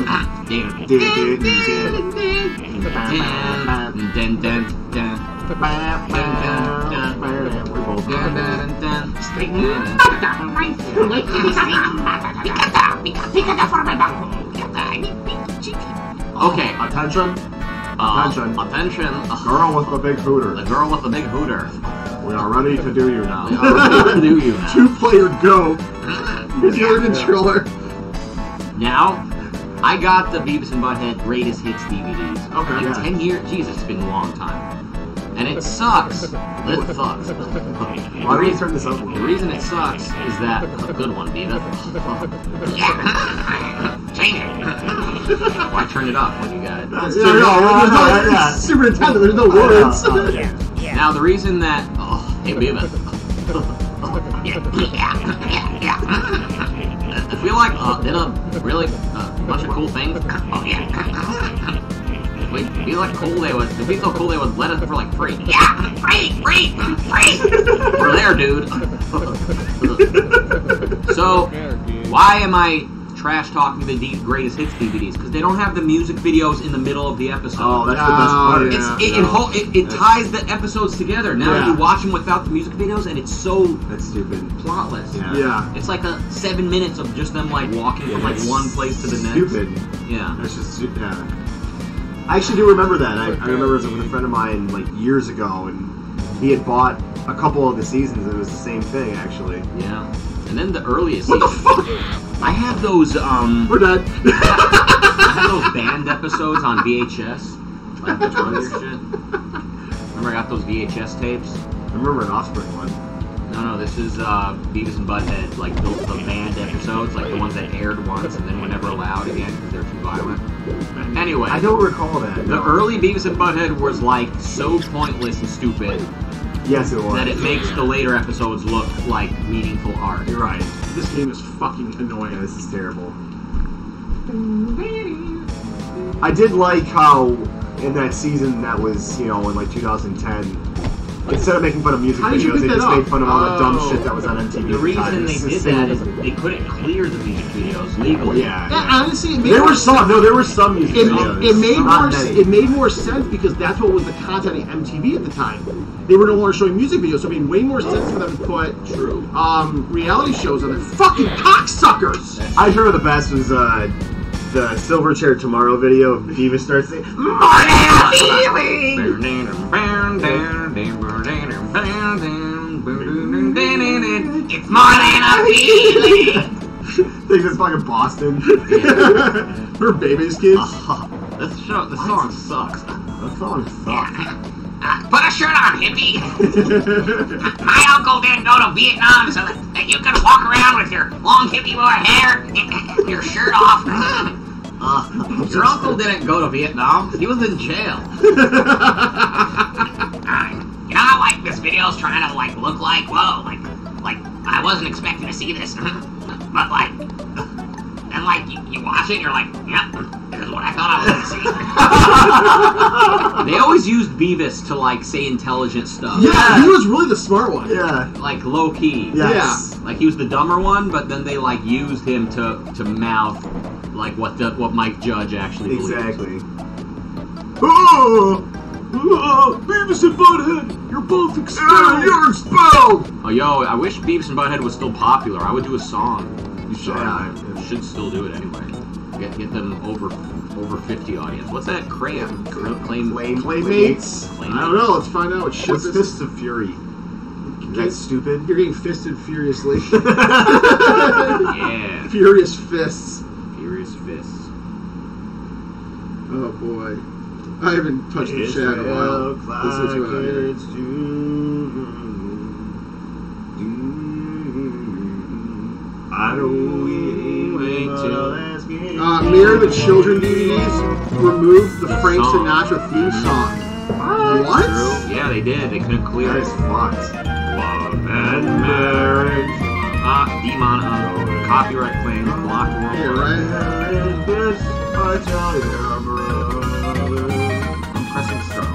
Okay, attention. Attention. Attention. Girl with the big hooter. The girl with the big hooter. We are ready to do you now. We are ready to do you. Two-player go. With your controller. Now, I got the Beavis and Butthead Greatest Hits DVDs. Okay. Like 10 years. Jesus, it's been a long time. And it sucks. It sucks. Why do we turn this up? The reason it sucks is that a good one, Beavis. Change it. Why turn it off when you got it? Yeah. Super Nintendo. There's no words. Now the reason that hey Beavis. I feel like did a really bunch of cool things. It'd be like cool they would. It'd be so cool they would let us for like free. Yeah, free. We're there, dude. So, why am I trash talking the Greatest Hits DVDs? Because they don't have the music videos in the middle of the episode. Oh, that's the best part. It ties the episodes together. Now you watch them without the music videos, and it's so that's stupid, plotless. Yeah, it's like 7 minutes of just them like walking from like one place to the next. Stupid. Yeah, that's just yeah. I actually do remember that. I remember it was with a friend of mine like years ago, and he had bought a couple of the seasons, and it was the same thing, actually. Yeah. And then the earliest season. What the fuck? I have those, We're done. I have those band episodes on VHS. Like the 20s shit. Remember I got those VHS tapes? I remember an Offspring one. No, this is Beavis and Butthead, like the band episodes, like the ones that aired once and then were never allowed again because they're too violent. Anyway, I don't recall that. The early Beavis and Butthead was like so pointless and stupid. Yes, it was. That it makes the later episodes look like meaningful art. You're right. This game is fucking annoying. Yeah, this is terrible. I did like how in that season that was, you know, in like 2010. Instead of making fun of music videos, they just made fun of all the dumb shit that was on MTV. The reason they did that is they couldn't clear the music videos legally. Yeah, honestly, there were some. No, there were some music videos. It made more sense because that's what was the content of MTV at the time. They were no longer showing music videos, so it made way more sense for them to put reality shows on their fucking cocksuckers. I remember the best was the Silverchair Tomorrow video of Beavis starts saying, "My feeling! It's more than a feeling!" Thinks it's fucking Boston. Yeah. Her baby's kids. This song sucks. That song sucks. Put a shirt on, hippie! My uncle didn't go to Vietnam so that you could walk around with your long hippie boy hair and your shirt off. Your uncle didn't go to Vietnam. He was in jail. You know how like this video's trying to like look like whoa, like I wasn't expecting to see this, but like, and like you watch it, and you're like, yep, this is what I thought I was gonna see. They always used Beavis to like say intelligent stuff. Yeah, he was really the smart one. Yeah, like low key. Yes. Yeah, like he was the dumber one, but then they like used him to mouth. Like what Mike Judge actually believes. Exactly. Beavis and Butthead, you're both expelled. You're expelled. Oh yo, I wish Beavis and Butthead was still popular. I would do a song. You should. Yeah, I should still do it anyway. Get them over 50 audience. What's that? Cram? Claymates? I don't know. Let's find out. What's Fists of Fury? That's stupid. You're getting fisted furiously. Yeah. Furious fists. Furious fists. Oh boy. I haven't touched the chat in a while. This is what I hear. I don't wait till Mirror the Children DVDs removed the Frank Sinatra theme song. What? Yeah, they did. They couldn't clear it. That is fucked. Love and marriage. Demon. Copyright claim. Block world. Yeah, right. This I'm pressing star.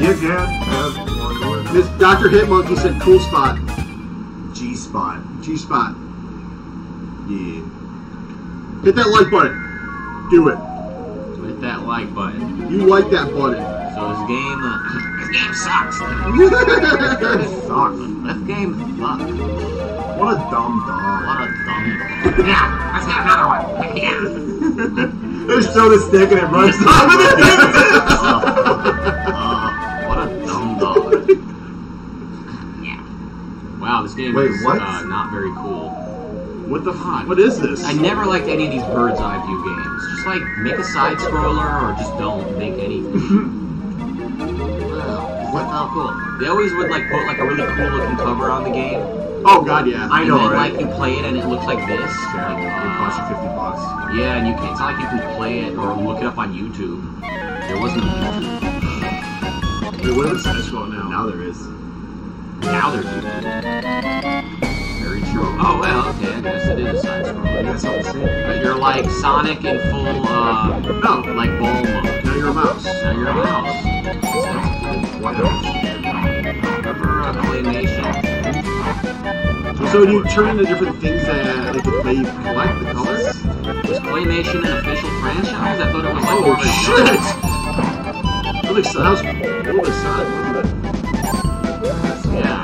You can't have one. This Dr. Hitmonkey said Cool Spot. G spot. Yeah. Hit that like button. Do it. So hit that like button. You like that button. So this game sucks. This game fuck. What a dumb dog. Yeah, let's get another one. Yeah. They show the stick and it runs off. What a dumb dog. Yeah. Wow, this game is not very cool. What the fuck? What is this? I never liked any of these bird's eye view games. Just like make a side scroller or just don't make anything. What? Oh, cool. They always would like put like a really cool looking cover on the game. Oh god, yeah. I know, right? And then like you play it and it looks like this. Yeah, like, it costs you $50. Yeah, and you can't. It's not like you can play it or look it up on YouTube. There wasn't a YouTube. Wait, what is the side scroll now? Now there is. Now there's YouTube. Very true. Oh well, okay. I guess it is a side scroll. That's all the same. But you're like Sonic in full like ball mode. Now you're a mouse. So do you turn into different things that like the way you collect the colors? Was Claymation an official franchise? I thought it was like shit! That looks wasn't it? Yeah.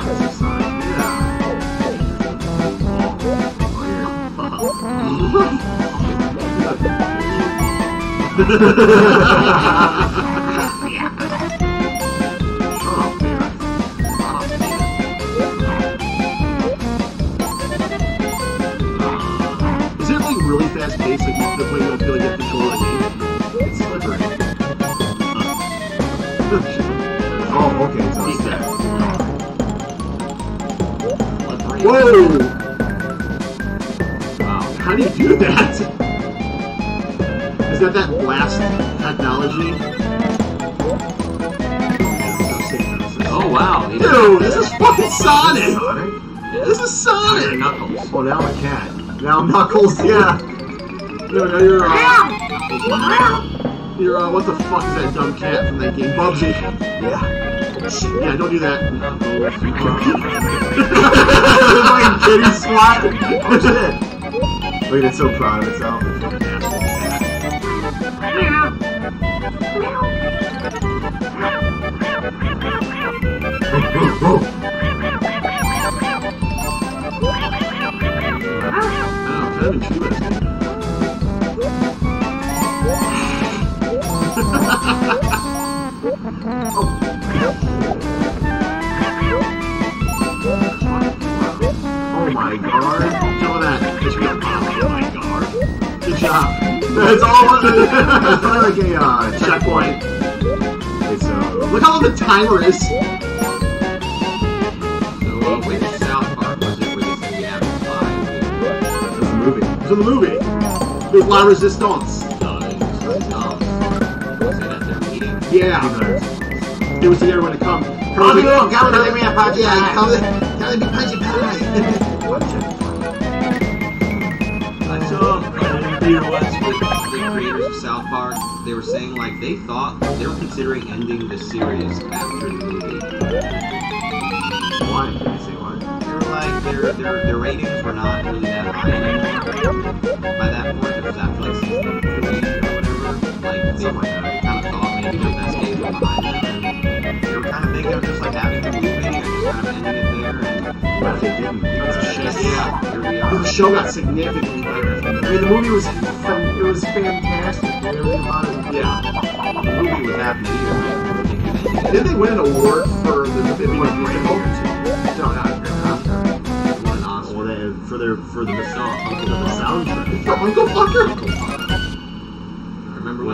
Basically, you definitely don't feel like you have control of the game. It's slippery. Oh, okay. So it's that. Whoa! Wow. How do you do that? Is that blast technology? Oh, wow. Dude, this is fucking Sonic! This is Sonic! Knuckles. Oh, now I'm a cat. Now Knuckles, yeah. No, you're, what the fuck is that dumb cat from that game? Bubsy. Yeah. Yeah, don't do that. Like kitty swat. Oh shit. Look at it, so proud of itself. Oh, kind of intuitive. Oh my god. Tell me that. It's real. Oh my god. Good job. That's all. It's like a checkpoint. It's, look how long the timer is. So, wait, South Park was it released in the Apple Pie? It was a movie. It was a movie. There's La Resistance. Yeah. It was there when it comes. Probably. Oh, God, we're me a punch. Yeah, tell me punch and pie. Punch and pie. I saw an interview once with the creators of South Park. They were saying, like, they thought they were considering ending the series after the movie. Why? Did I say why? They were like, their ratings were not really that high anymore. By that point, it was after, like, season 3 or whatever. Like, they were kind of thought maybe the best game behind them. They were kind of thinking of just, like, having the movie and just kind of ending it there. And but they didn't. The show got significantly better. I mean, the movie was fantastic. I really thought it. Yeah, the movie was happy either. Did they win an award for the musical? No, not for the soundtrack. For Uncle Fucker. I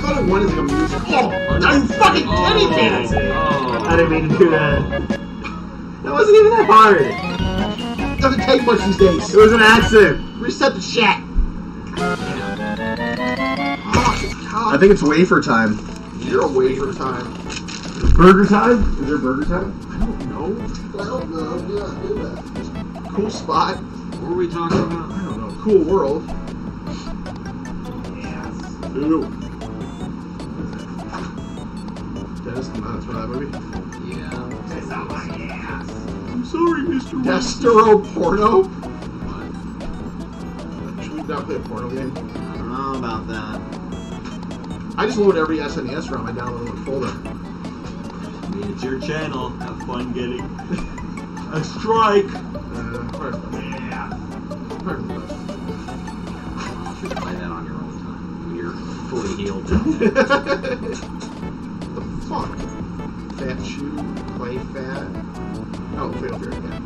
thought it won as a music. Oh, are you fucking kidding me? Oh. I didn't mean to do that. That wasn't even that hard. It doesn't take much these days. It was an accident. Reset the shit. I think it's wafer time. You're a wafer time. Burger time? Is there burger time? I don't know. I don't know. Cool spot. What were we talking about? I don't know. Cool world. Ooh. Dennis, come on, that's my movie. Yeah. It's not my ass. I'm sorry, Mr. Destero Porno? What? Should we not play a porno game? I don't know about that. I just load every SNES ROM I download in a folder. I mean, it's your channel. Have fun getting a strike. Yeah. You should play that on your own. Fully healed. The fuck? Fat shoe? Play fat? Oh, fail fair again.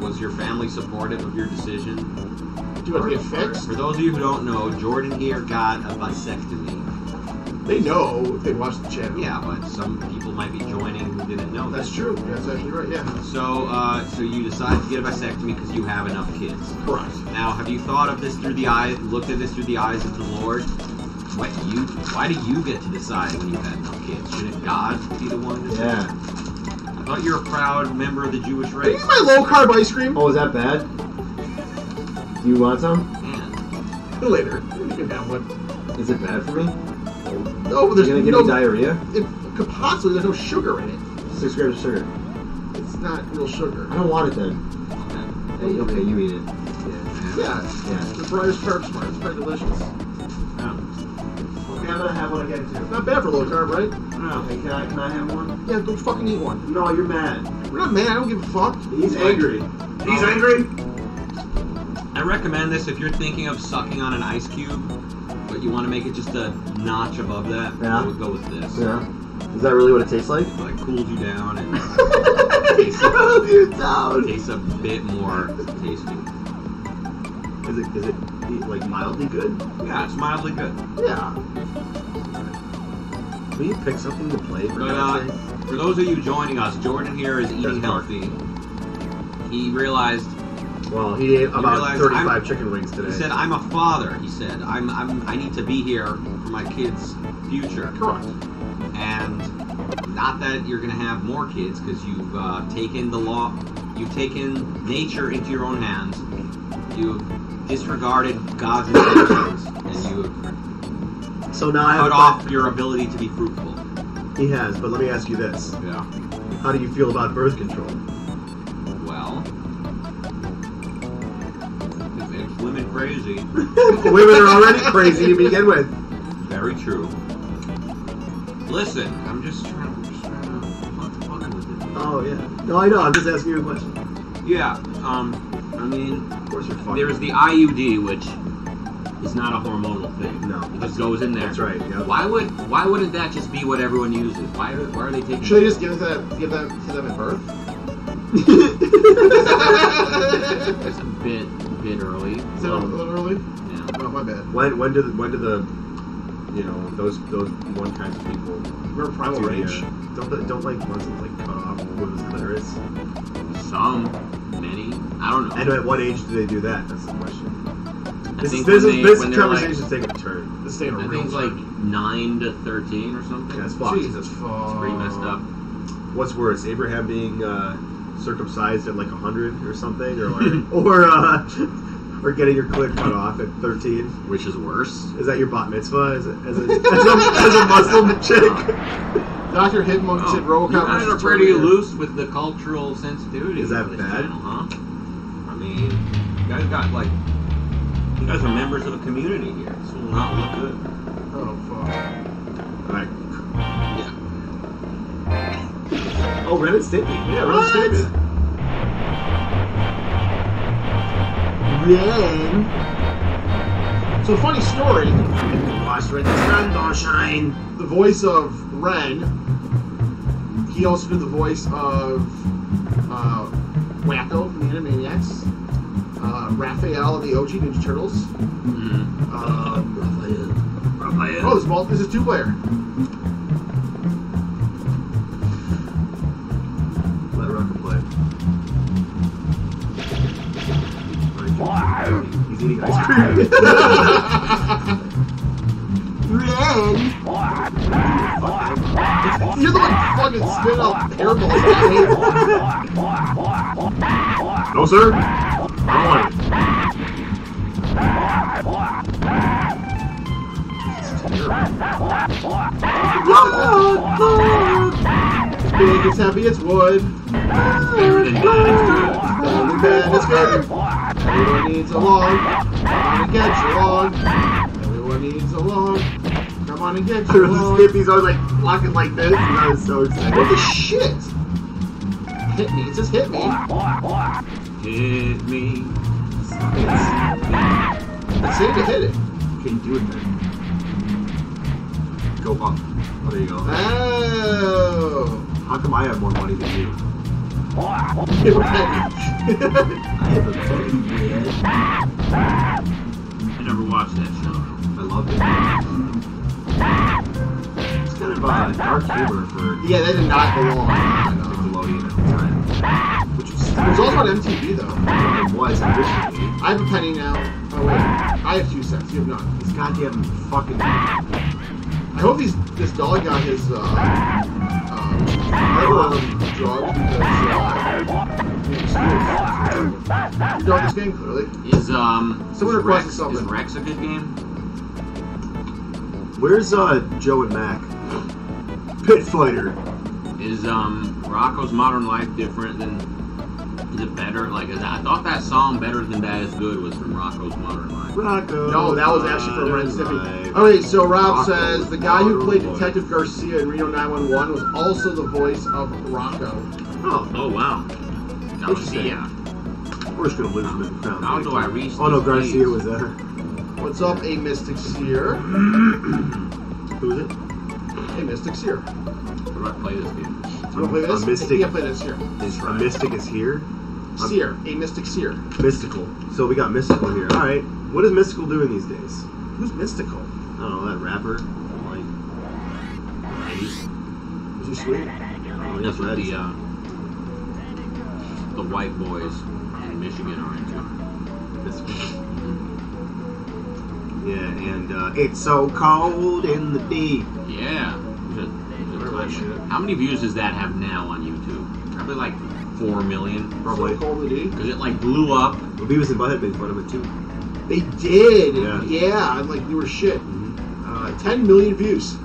Was your family supportive of your decision? Do you want to get fixed? For those of you who don't know, Jordan here got a vasectomy. They know if they watch the channel. Yeah, but some people might be joining who didn't know. That's true. That's actually right. Yeah. So, so you decided to get a vasectomy because you have enough kids. Correct. Now, have you thought of this through the eyes? Looked at this through the eyes of the Lord? What, you? Why do you get to decide when you had no kids? Shouldn't God be the one to decide? Yeah. I thought you were a proud member of the Jewish race. Can you my low-carb ice cream? Oh, is that bad? Do you want some? Yeah. Later. You can have one. Is it bad for me? No, there's no... You're going to give me diarrhea? It could possibly. There's no sugar in it. 6 grams of sugar. It's not real sugar. I don't want it, then. Okay, hey, okay, you eat it. Yeah. Yeah. The brightest carb smart. It's pretty delicious. I'm gonna have one again too. It's not bad for low carb, right? No. Hey, can I have one? Yeah, go fucking eat one. No, you're mad. We're not mad. I don't give a fuck. He's angry. He's angry. I recommend this if you're thinking of sucking on an ice cube, but you want to make it just a notch above that. Yeah. I would go with this. Yeah. Is that really what it tastes like? It like cools you down and cools you down. Tastes a bit more tasty. Is it like mildly good? Yeah, it's mildly good. Yeah. Will you pick something to play for God's sake? For those of you joining us, Jordan here is eating healthy. He realized... Well, he ate about 35 chicken wings today. He said, I'm a father, he said. I need to be here for my kids' future. Correct. And not that you're going to have more kids, because you've taken the law... You've taken nature into your own hands. You've disregarded God's intentions, and you've cut off your ability to be fruitful. He has, but let me ask you this. Yeah. How do you feel about birth control? Well, it makes women crazy. Women are already crazy to begin with. Very true. Listen, I'm just trying to fucking with it. Oh, yeah. No, I know. I'm just asking you a question. Yeah, I mean, of course you're fucking. There's the IUD, which is not a hormonal thing. No, it just goes in there. That's right. Yeah. Why wouldn't that just be what everyone uses? Why are they taking? Should I just give that to them at birth? It's a bit early. Is that a little early? Yeah. Oh, my bad. When do the you know those one kinds of people? Remember primal rage? Don't like muscles like cut off women's clitoris? Some. Many? I don't know. And at what age do they do that? That's the question. This conversation's taking a turn. This is taking a real turn. I think it's like 9 to 13 or something. Yeah, it's fucked. Jesus fuck. It's pretty messed up. What's worse, Abraham being circumcised at like 100 or something? Or getting your clit cut off at 13? Which is worse? Is that your bat mitzvah? As a Muslim chick? Dr. Hitmonk said Robocop was are pretty loose with the cultural sensitivity. Is that bad? Channel, huh? I mean, you guys got like... You guys are members of a community here. This will not look good. Oh, fuck. Alright. Yeah. Oh, Ren and Stimpy. Yeah, Ren and Stimpy. Ren. So, funny story. Lost Ren, the sun don't shine. The voice of Ren. He also did the voice of Wacko from the Animaniacs. Raphael of the OG Ninja Turtles. Raphael. Oh, this is two-player. Let Rucka play. He's eating ice cream. You're the one fucking spit out airballs. No, sir. It's big, it's heavy, it's wood. It's good. Everyone needs a log. Come on and get your log. Everyone needs a log. Come on and get your log. Skippy's always like blocking like this, and I was so excited. What the shit? Hit me, just hit me. Hit me. It's hit it, hit it. Can't do it then. Go up. Oh, there you go. Oh. How come I have more money than you? I have a fucking head. I never watched that show. I loved it. It's kind of a dark humor for... Yeah, that did not belong on Nickelodeon at the time. It was also on MTV though. It was originally. I have a penny now. Oh wait, I have 2 cents. You have none. This goddamn fucking. I hope this dog got his drugs because you know this game clearly. Is someone requested something. Is Rex a good game? Where's Joe and Mac? Pit Fighter. Is Rocco's Modern Life different than? Is it better? Like, I thought that song "Better Than Bad Is Good" was from Rocco's Modern Life. Rocco. No, that was actually from Ren and Stimpy. All right, so Rob says the guy who played Detective Garcia in Reno 911 was also the voice of Rocco. Oh, oh wow. Garcia. We're just gonna lose him in the crown. How do I reach? Oh no, Garcia was there. What's up, a Mystic Seer? Who's it? A Mystic Seer. Where do I play this game? You wanna play this? A Mystic. Yeah, play this here. A Mystic is here. Seer. A Mystic Seer. Mystical. So we got Mystical here. Alright. What is Mystical doing these days? Who's Mystical? I don't know, that rapper. Like... Is he sweet? Oh, that's what the white boys in Michigan are into. Mystical. Yeah, and it's so cold in the deep. Yeah. How many views does that have now on YouTube? Probably like 4 million. Probably. Because it like blew up. Well, Beavis and Butthead made fun of it too. They did. Yeah. Yeah, I'm like newer shit. 10 million views.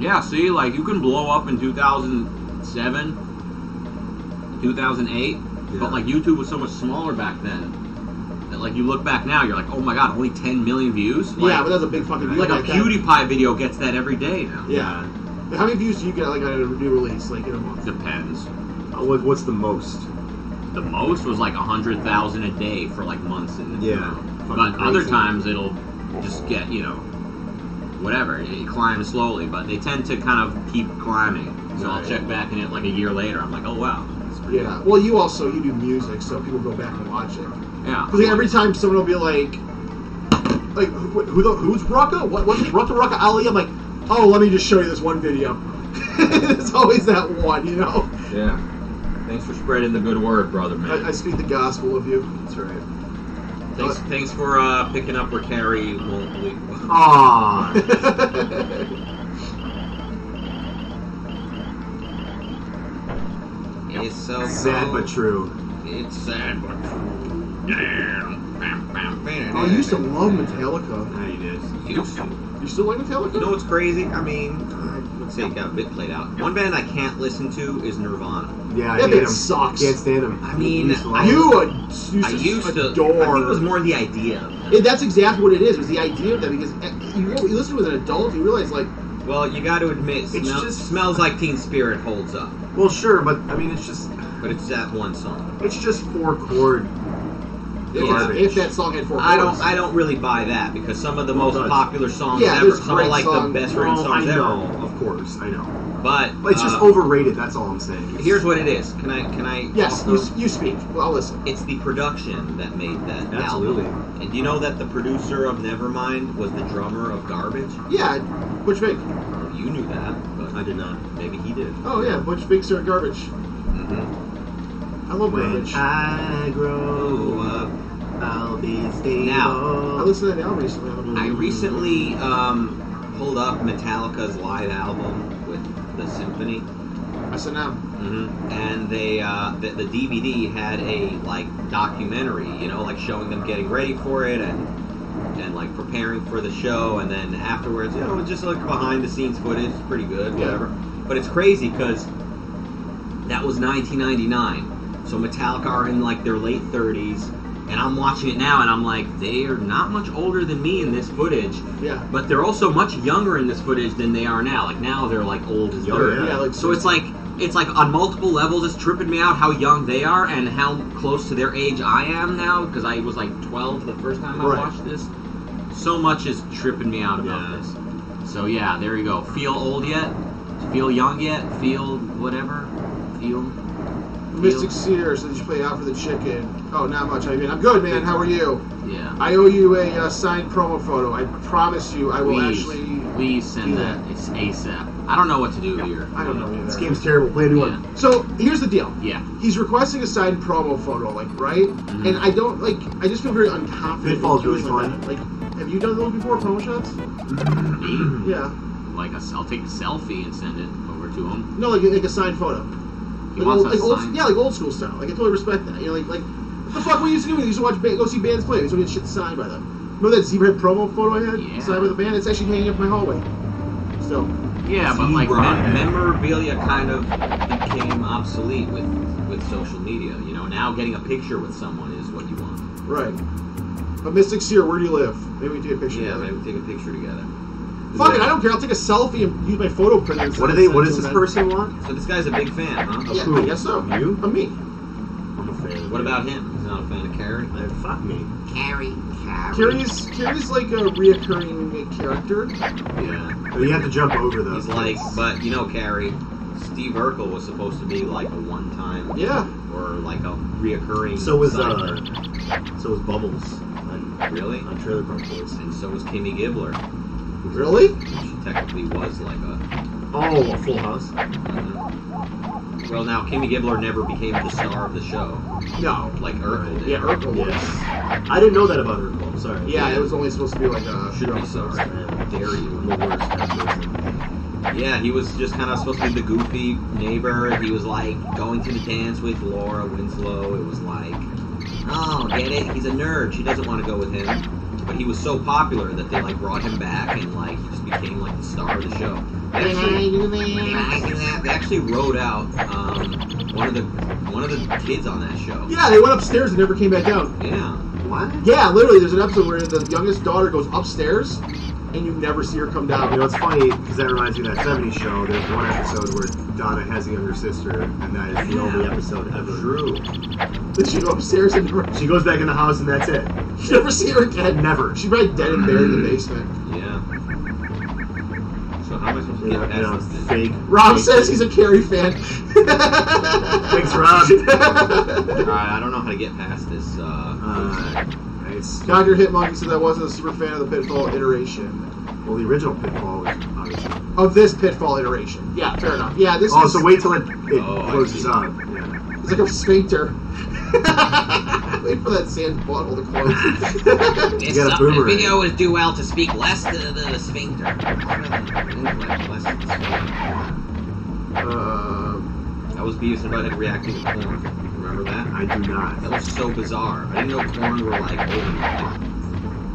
Yeah. See, like you can blow up in 2007, 2008, but like YouTube was so much smaller back then. Like you look back now, you're like, oh my god, only 10 million views. Like, yeah, but that's a big fucking. Like a PewDiePie video gets that every day now. Yeah. How many views do you get like on a new release, like in a month? Depends. What's the most? The most was like 100,000 a day for like months and But other times it'll just get, you know, whatever. It climbs slowly, but they tend to kind of keep climbing. So I'll check back in it like a year later. I'm like, oh wow. That's pretty good. Well, you do music, so people go back and watch it. Yeah. Because like, every time someone will be like who's Rucka? What's Rucka Rucka Ali? I'm like. Oh, let me just show you this one video. It's always that one, you know? Yeah. Thanks for spreading the good word, brother, man. I speak the gospel of you. That's right. Thanks for picking up where Carrie won't leave. Aww. It's so sad but true. It's sad but true. Damn. Oh, you used to love Metallica. Yeah, you did. Used to. You still like Metallica? You know what's crazy? I mean, let's say it got a bit played out. One band I can't listen to is Nirvana. Yeah, that band sucks. Can't stand them. I mean, I used to adore. I think it was more the idea. That's exactly what it is. It was the idea of that because you listen to it as an adult, you realize like Well, you got to admit, Smells Like Teen Spirit holds up. Well, sure, but I mean, it's just. But it's that one song. It's just four chord. If that song had four chords. I don't really buy that because some of the most popular songs ever, some of like the best written songs ever. Of course, I know. But it's just overrated. That's all I'm saying. Here's what it is. Can I? Yes, you speak. Well, I'll listen. It's the production that made that Absolutely. Album. Absolutely. And do you know that the producer of Nevermind was the drummer of Garbage? Yeah, Butch Vig. You knew that, but I did not. Maybe he did. Oh yeah, Butch Vig started Garbage. Mm-hmm. I love Garbage. I grow up, I'll be stable. Now, I listened to that album recently. I recently pulled up Metallica's live album. The symphony. I said no. Mm-hmm. And they, the DVD had a like documentary, you know, like showing them getting ready for it and like preparing for the show, and then afterwards, you know, it's just like behind the scenes footage, pretty good, whatever. Yeah. But it's crazy because that was 1999, so Metallica are in like their late 30s. And I'm watching it now, and I'm like, they are not much older than me in this footage. Yeah. But they're also much younger in this footage than they are now. Like now, they're like old as dirt. Yeah. Like, so it's like on multiple levels, it's tripping me out how young they are and how close to their age I am now. Because I was like 12 the first time I watched this. So much is tripping me out about this. So yeah, there you go. Feel old yet? Feel young yet? Feel whatever? Feel. Mystic Cedar, so did you play Out for the Chicken? Oh, not much. I mean, I'm good, man. How are you? Yeah. I owe you a signed promo photo. I promise you, I will actually. Please send that. It's ASAP. I don't know what to do here. I don't know either. This game's terrible. Play a new one. So here's the deal. Yeah. He's requesting a signed promo photo, like right, and I don't like. I just feel very unconfident. Pitfall's really fun. Like, have you done those before, promo shots? Me? Yeah. Like I'll take a selfie and send it over to him. No, like a signed photo. Like old school style. Like I totally respect that. You know, like what the fuck we used to do? We used to watch go see bands play. We used to get shit signed by them. Remember that Zebrahead promo photo I had signed by the band? It's actually hanging up in my hallway. Still. Yeah, but like memorabilia kind of became obsolete with social media. You know, now getting a picture with someone is what you want. Right. But Mystic Seer, where do you live? Maybe we take a picture. Yeah, together. Maybe we take a picture together. Fuck it, I don't care. I'll take a selfie and use my photo printer. What does this person want? So this guy's a big fan, huh? Yeah, I guess so. You? Of me. I'm a fan. What about him? He's not a fan of Carrie? Fuck me. Carrie. Carrie's like a reoccurring character. Yeah. You have to jump over though. He's like, but you know Carrie, Steve Urkel was supposed to be like a one-time. Yeah. Or like a reoccurring. So was Bubbles. Really? On Trailer Park Boys. And so was Kimmy Gibbler. Really? She technically was like a Full House. Well, now Kimmy Gibbler never became the star of the show. No, like Urkel did. Yeah, Urkel was. I didn't know that about Urkel. I'm sorry. Yeah, it was only supposed to be like a. Should be sorry. Dare you? The worst. Yeah, he was just kind of supposed to be the goofy neighbor. He was like going to the dance with Laura Winslow. It was like, oh, get it? He's a nerd. She doesn't want to go with him. But he was so popular that they like brought him back and like he just became like the star of the show. They actually wrote out one of the kids on that show. Yeah, they went upstairs and never came back down. Yeah. What? Yeah, literally. There's an episode where the youngest daughter goes upstairs and you never see her come down. You know, it's funny because that reminds me of that '70s show. There's one episode where Donna has a younger sister, and that is the only episode ever. True. Did she go upstairs and she goes back in the house, and that's it. You never see her again. Never. She's probably dead and buried in the basement. Yeah. So how am I supposed to get past this? Fake. Rob says he's a Carrie fan. Thanks, Rob. All right, I don't know how to get past this. Dr. Hitmonkey said I wasn't a super fan of the Pitfall iteration. Well, the original Pitfall was obviously. Of this Pitfall iteration. Yeah, fair enough. Yeah, this is... so wait till it closes on. Yeah. It's like a sphincter. Wait for that sand bottle to close. The video is due out to speak less than the sphincter. That was Beavis and Butthead reacting to porn. Remember that? I do not. That was so bizarre. I didn't know corn were like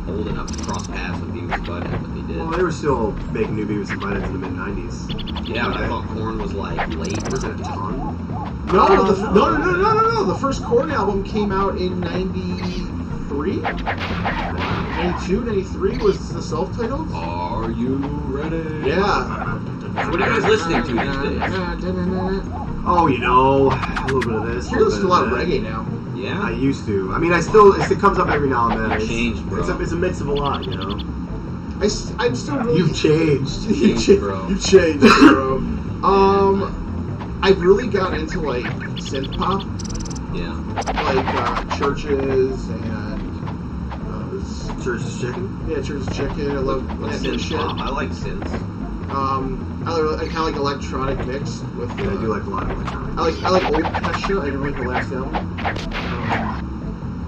old enough to cross paths with Beavis and Butthead, but they did. Well, they were still making new Beavis and Butthead in the mid-90s. Yeah, but I thought corn was like late. Was it a ton? No, no, no, no, no, no, no. The first corn album came out in 93. 3? And 2 Day 3 was the self-titled? Are you ready? Yeah. That's what I was listening to these days. Oh, you know, a little bit of this. You listen to a lot of reggae now. Yeah? I used to. I mean, I still, it comes up every now and then. It's changed, bro. It's a mix of a lot, you know. I'm still really... You've changed. You've changed, bro. I really got into, like, synth pop. Yeah. Like, Churches and... Church's Chicken? Yeah, Church's Chicken. I love synth shit. I like synths. I kind of like electronic mix with. Yeah, I do like a lot of electronic. I like old Kesha. I didn't like the last album.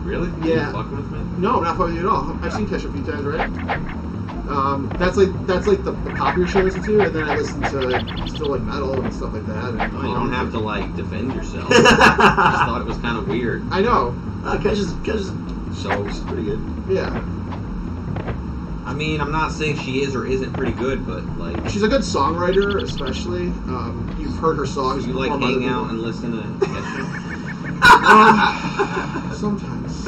Really? Yeah. You fucking with me? No, not fucking with you at all. I've seen Kesha a few times, right? That's like the popular shit I listen to, and then I listen to still like metal and stuff like that. And you don't have to like defend yourself. I just thought it was kind of weird. I know. Kesha's show's pretty good. Yeah. I mean, I'm not saying she is or isn't pretty good, but, like... She's a good songwriter, especially. You've heard her songs. So you, like, hang out and listen to... Sometimes.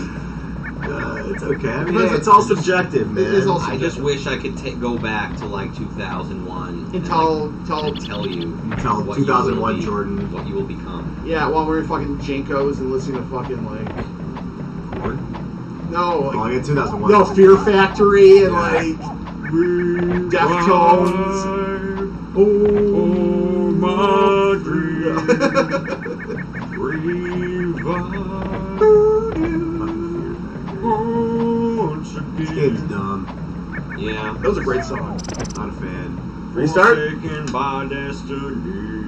It's okay. I mean, it's all subjective, man. It is all subjective. I just wish I could go back to, like, 2001. And tell you... Until 2001, you be, Jordan. What you will become. Yeah, while we're in fucking Jinkos and listening to fucking, like... Porn? No, like, in 2001. No, Fear Factory and like Deftones. Oh my dream. Revive. This game's dumb. Yeah, that was a great song. Not a fan. Restart. Forsaken by destiny.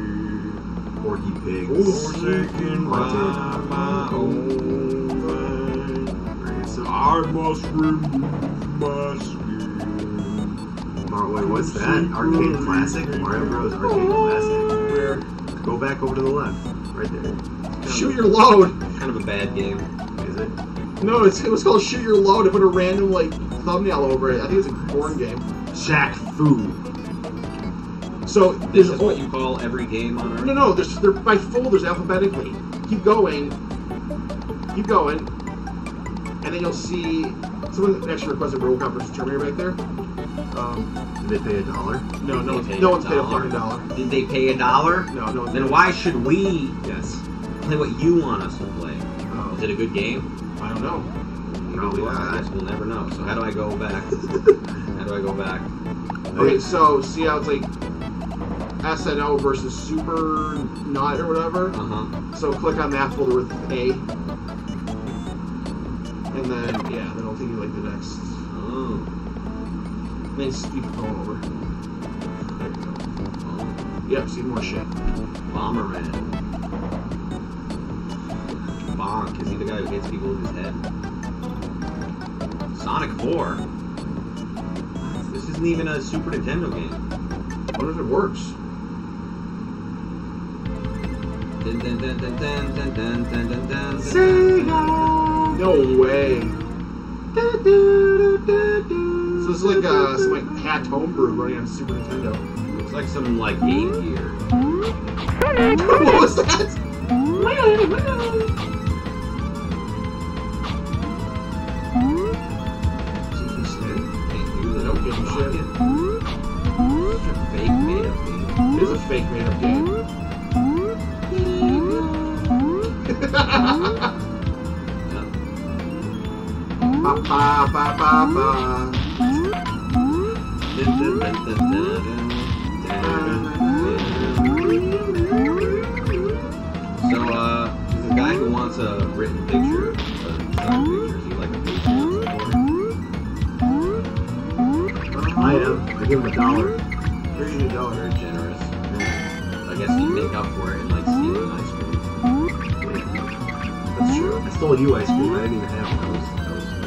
Porky Pigs. Forsaken by my own. I must remove my skin. Wait, what's that? Arcade Classic? Mario Bros. Arcade Classic. Where? Go back over to the left. Right there. Shoot Your Load! Kind of a bad game. Is it? No, it was called Shoot Your Load. It put a random, like, thumbnail over it. I think it's a porn game. Shaq Fu. So, this is what you call every game on Earth? No, they're by folders alphabetically. Keep going. Keep going. And then you'll see someone actually requested RoboCop vs. Terminator right there. Did they pay a dollar? No one paid a fucking dollar. Did they pay a dollar? No. Then why should we? Yes. Play what you want us to play. Oh. Is it a good game? I don't know. Probably not. I guess we'll never know. So how do I go back? Okay, so see how it's like SNO versus Super Not or whatever. So click on that folder with A. And then, yeah, then I'll take you, like, the next... Oh. And then you can call over. There you go. Oh. Yep, see more shit. Bomberman. Bonk. Is he the guy who hits people with his head? Sonic 4. This isn't even a Super Nintendo game. What if it works? Sega! No way. So this is like some like hacked homebrew running on Super Nintendo. Looks like some like Game Gear. What was that? It is a fake made-up game. So the guy who wants a written picture, you like a picture? I am. I give him $1. $30. Very generous. I guess he'd make up for it and like stealing ice cream. That's true. I stole you ice cream. I didn't even have those.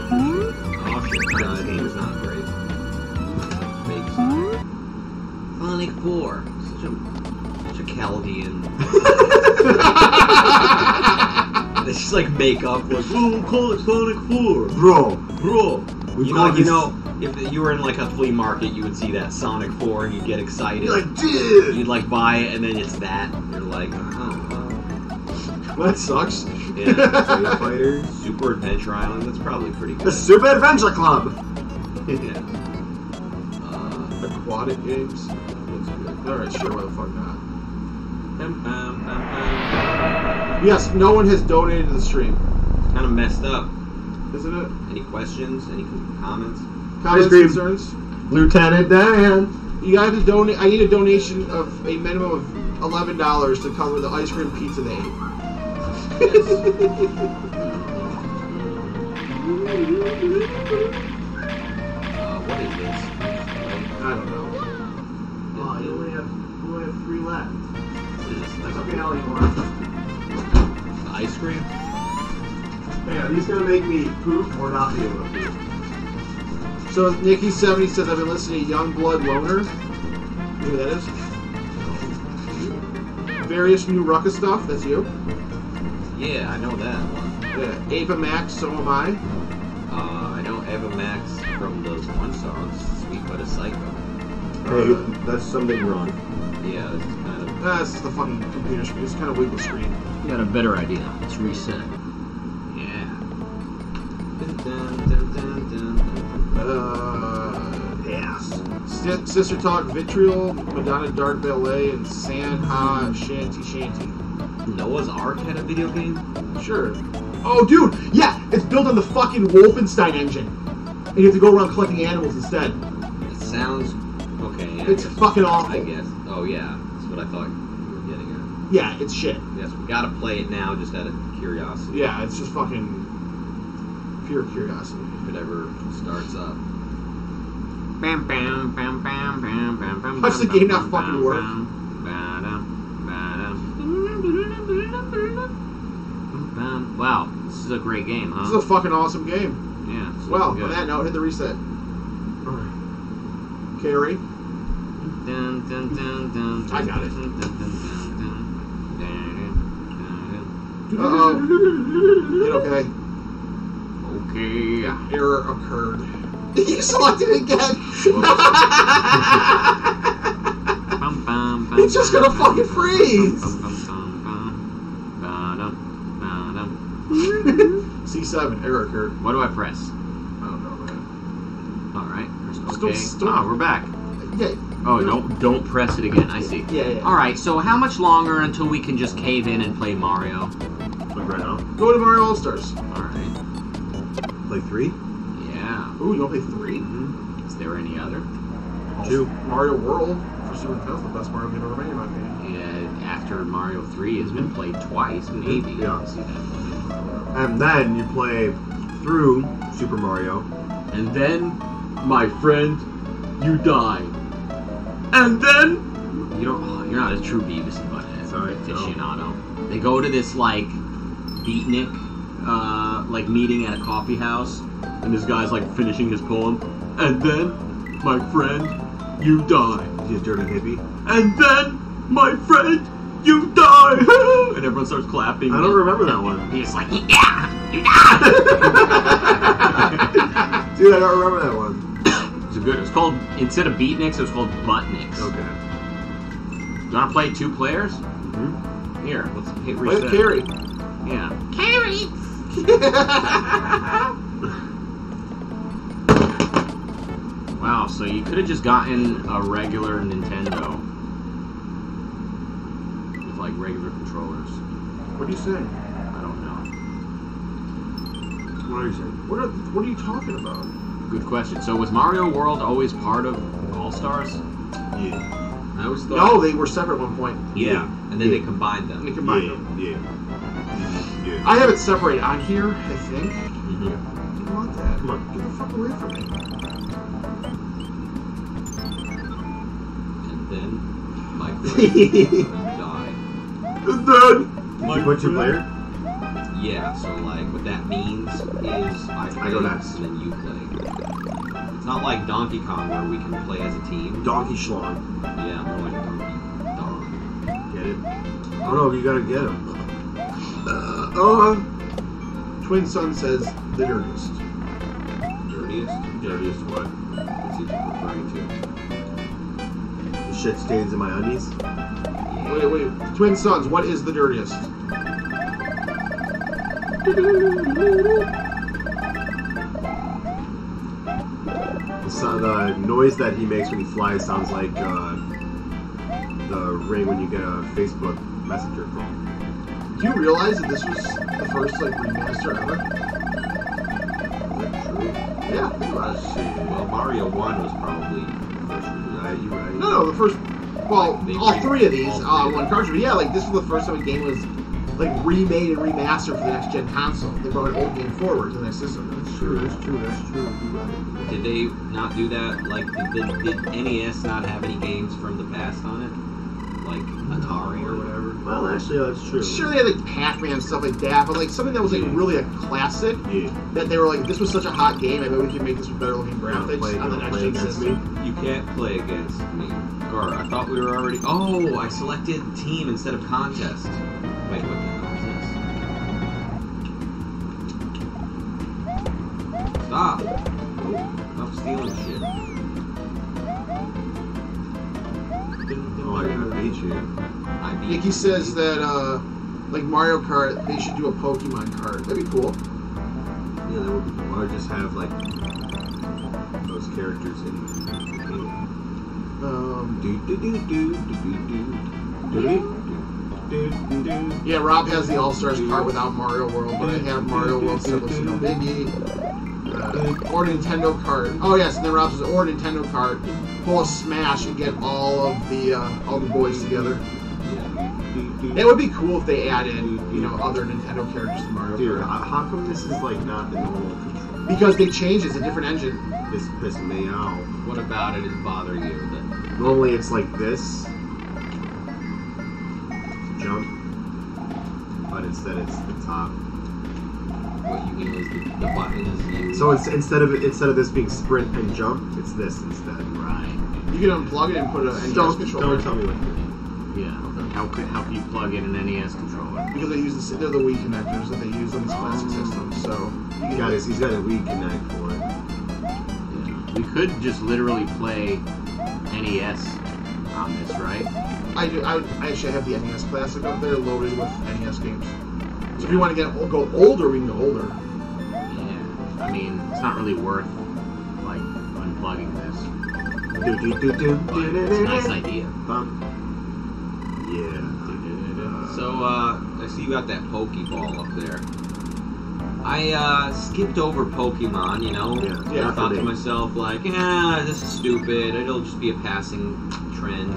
Oh shit, no, this game is not great. Makes Sonic 4. Such a Chaldean. This is like makeup. Like, oh, call it Sonic 4. Bro. You know, if you were in like a flea market, you would see that Sonic 4 and you'd get excited. You're like, dude! You'd like buy it and then it's that. You're like, oh. That sucks. Yeah, Street Fighter, Super Adventure Island, that's probably pretty good. The Super Adventure Club! Yeah. Aquatic games? Alright, sure, why the fuck not. Yes, no one has donated to the stream. Kind of messed up. Isn't it? Any questions? Any comments? Comments, concerns? Lieutenant Dan! You guys have to donate. I need a donation of a minimum of $11 to cover the ice cream pizza they ate. What is this? I don't know. Oh, you only have three left. What is this? That's okay, I'll eat one. The ice cream? Man, are these gonna make me poop or not be able to poop? So Nikki70 says I've been listening to Youngblood Loner. You know who that is? Various new Rucka stuff, that's you. Yeah, I know that one. Yeah, Ava Max, So Am I. I know Ava Max from those one songs, Sweet But a Psycho. Hey, that's something wrong. Yeah, this is kind of... This is the fucking computer screen. It's kind of wiggle screen. You got a better idea. Let's reset. Yeah. Yeah. Sister Talk, Vitriol, Madonna Dark Ballet, and Sandha Shanty Shanty. Noah's Ark had a video game? Sure. Oh, dude! Yeah! It's built on the fucking Wolfenstein engine. And you have to go around collecting animals instead. It sounds... Okay, yeah, it's fucking awful. I guess. Oh, yeah. That's what I thought you were getting at. Yeah, it's shit. Yes, we gotta play it now just out of curiosity. Yeah, it's just fucking... pure curiosity. If it ever starts up. Bam, bam, bam, bam, bam, bam, bam. Watch the game not fucking work. Wow, this is a great game, huh? This is a fucking awesome game. Yeah. Well, on that note, hit the reset. Alright. Carry. I got it. Uh-oh. Hit okay. Okay. Error occurred. You selected it again! It's just gonna fucking freeze! C7, error occurred. What do I press? I don't know, man. Alright. Okay. Stop. Oh, we're back. Yeah. Oh, don't press it again. I see. Yeah. Alright, so how much longer until we can just cave in and play Mario? Look right now. Go to Mario All-Stars. Alright. Play 3? Yeah. Ooh, you want to play 3? Mm-hmm. Is there any other? 2. Mario World. For Super Nintendo, the best Mario game ever made, in my opinion. Yeah, after Mario 3 has been played twice, maybe. Yeah. I see that. And then you play through Super Mario. And then, my friend, you die. And then... You're not a true Beavis and Butthead aficionado. No. They go to this, like, beatnik, meeting at a coffee house. And this guy's, like, finishing his poem. And then, my friend, you die. He's a dirty hippie. And then, my friend... You die! And everyone starts clapping. I don't remember that one. He's like, yeah! You die! Dude, I don't remember that one. It's a good. It was called, instead of Beatniks, it was called Buttniks. Okay. You want to play 2 players? Mm-hmm. Here, let's hit reset. Play carry. Yeah. Carry! Wow, so you could have just gotten a regular Nintendo. Like regular controllers. What are you saying? I don't know. What are you saying? What are you talking about? Good question. So was Mario World always part of All Stars? Yeah. I always thought. No, they were separate at one point. Yeah. And then they combined them. They combined them. Yeah. I have it separated on here, I think. Mm-hmm. Yeah. You want that? Come on. Get the fuck away from me. And then, And then, multiplayer? Yeah, so like what that means is I go next and then you play. It's not like Donkey Kong where we can play as a team. Donkey Schlong. Yeah, more like Donkey Dong. Get it? I don't know, you gotta get him. Twin Son says the dirtiest. Dirtiest? Dirtiest what? What's he referring to? The shit stains in my undies? Wait, Twin Sons, what is the dirtiest? The noise that he makes when he flies sounds like the ring when you get a Facebook Messenger call. Do you realize that this was the first like remaster ever? That's true. Yeah. Well, Mario 1 was probably the first one. You're right. No, the first. Well, like, all three of these on one cartridge. Yeah, like this was the first time a game was like remade and remastered for the next gen console. They brought an old game forward to the next system. That's true. Did they not do that? Like, did NES not have any games from the past on it? Like Atari or whatever? Well, actually, yeah, that's true. Sure, they had like Pac-Man and stuff like that, but like something that was like really a classic. Yeah. That they were like, this was such a hot game, I bet we can make this with better looking graphics on the next gen system. You can't play against me. Or I thought we were already. Oh, I selected team instead of contest. Wait, what the stop! Stop stealing shit. Oh, I gotta beat you. Nicky says that, like Mario Kart, they should do a Pokemon kart. That'd be cool. Yeah, that would be cool. Or just have, like, those characters in the game. Yeah, Rob has the All-Stars kart without Mario World, but I have Mario World Simple, so no biggie. Or Nintendo kart. Oh yes, and then Rob says, or Nintendo kart. Pull a Smash and get all the boys together. Yeah. It would be cool if they added, you know, other Nintendo characters to Mario Kart. Dude, how come this is like not the normal control? Because they changed. It's a different engine. This pissed me out. What about it is bothering you? Then? Normally it's like this. Jump. But instead it's the top. What you mean is the button is. So it's instead of this being sprint and jump, it's this instead. Right. You can unplug it and put an NES controller. Don't tell me what to do. Yeah. Okay. How can you plug in an NES controller? Because they use they're the Wii connectors that they use on this classic system. So you got it. He's got a Wii connect for it. Yeah. We could just literally play NES on this, right? I do. I actually have the NES Classic up there loaded with NES games. So if you want to go older, we can go older. Yeah, I mean, it's not really worth, like, unplugging this. But it's a nice idea. Yeah. I see you got that Pokeball up there. I skipped over Pokemon, you know? Yeah. I thought to myself, like, this is stupid. It'll just be a passing trend.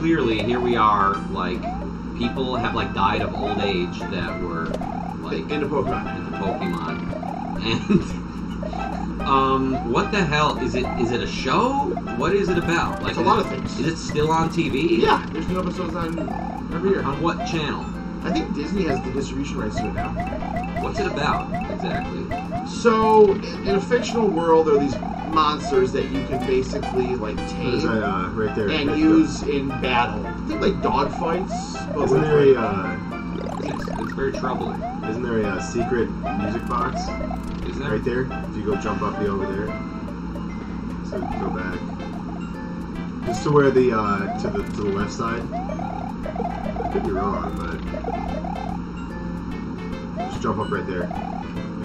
Clearly, here we are, like... People have like died of old age that were like into Pokemon, and what the hell is it? Is it a show? What is it about? Like it's a lot of things. Is it still on TV? Yeah, there's new episodes on every year. On what channel? I think Disney has the distribution rights to it now. What's it about exactly? So, in a fictional world, there are these monsters that you can basically like tame and use in battle. I think like dogfights. Isn't there a? It's very troubling. Isn't there a secret music box? Is there? Right there. If you go jump up the over there, so go back. Just to where the to the left side. I could be wrong, but just jump up right there.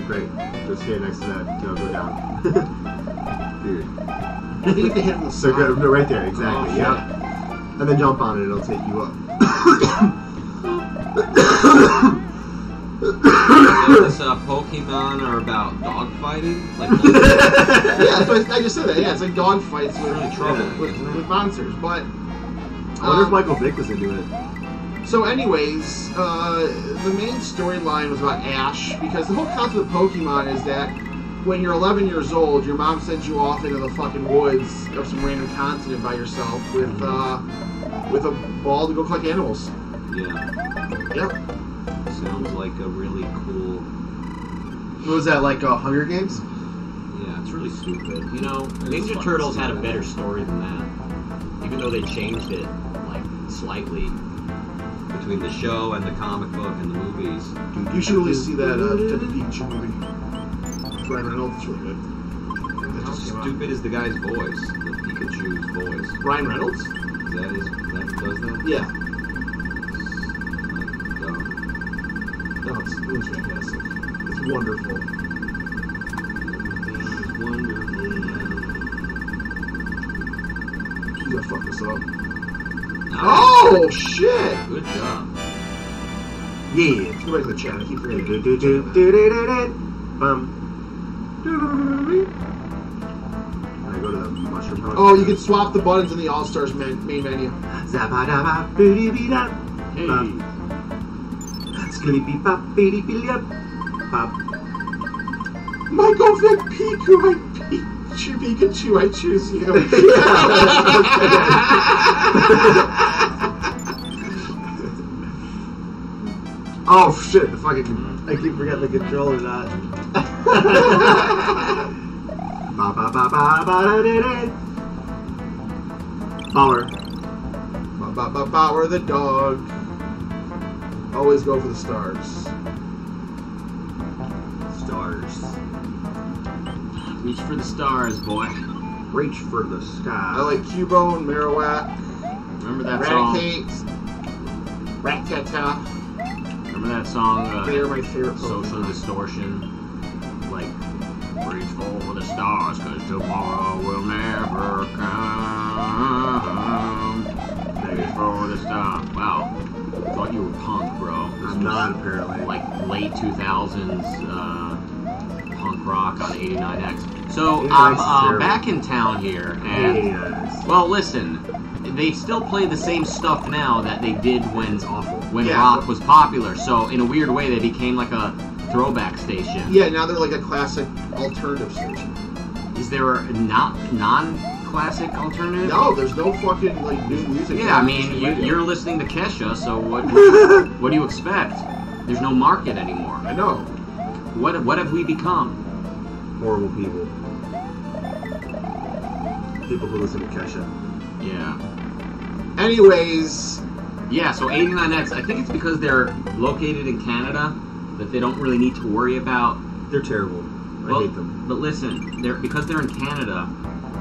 Great. Just stay next to that. Don't go down. Dude. I think they hit him. So go right there. Exactly. Oh, yeah. And then jump on it, it'll take you up. So this Pokemon are about dogfighting? Like, yeah, so I just said that. Yeah, it's like dogfights with monsters. But I wonder if Michael Vick was into it. So, anyways, the main storyline was about Ash because the whole concept of Pokemon is that when you're 11 years old, your mom sends you off into the fucking woods of some random continent by yourself with a ball to go collect animals. Yeah. Yep. Sounds like a really cool... What was that, like Hunger Games? Yeah, it's really stupid. You know, Ninja Turtles had a better story than that. Even though they changed it, like, slightly between the show and the comic book and the movies. Dude, you should really see that Detective Pikachu movie. Ryan Reynolds, really good. How stupid is the guy's voice? The Pikachu's voice. Ryan Reynolds? Is that who does that? Yeah. Like, It was fantastic. It's wonderful. It's wonderful. You gotta fuck this up. Oh shit! Good job. Yeah, let's go back to the chat. I keep forgetting. I go to the mushroom house. Oh, you can swap the buttons in the All Stars main menu. Hey. My girlfriend Piku, Pikachu, I choose you. Oh shit, the fucking. I keep forgetting the controller's not. Bower the dog. Always go for the stars. Stars. Reach for the stars, boy. Reach for the sky. I like Cubone, Marowak. Remember that Raticate, song? Rat-tat-tat. Remember that song? They're my favorite. Social Distortion. Like, reach for the stars, cause tomorrow will never come. Reach for the stars. Wow. I thought you were punk, bro. I'm not, apparently. Like, late 2000s punk rock on 89X. So, I'm back in town here, and, well, listen, they still play the same stuff now that they did when rock was popular. So, in a weird way, they became like a throwback station. Yeah, now they're like a classic alternative station. Is there a non-classic alternative? No, there's no fucking like new music. Yeah, I mean you're listening to Kesha, so what? What do you expect? There's no market anymore. I know. What have we become? Horrible people. People who listen to Kesha. Yeah. Anyways. Yeah. So 89X. I think it's because they're located in Canada that they don't really need to worry about. They're terrible. I hate them. But listen, because they're in Canada.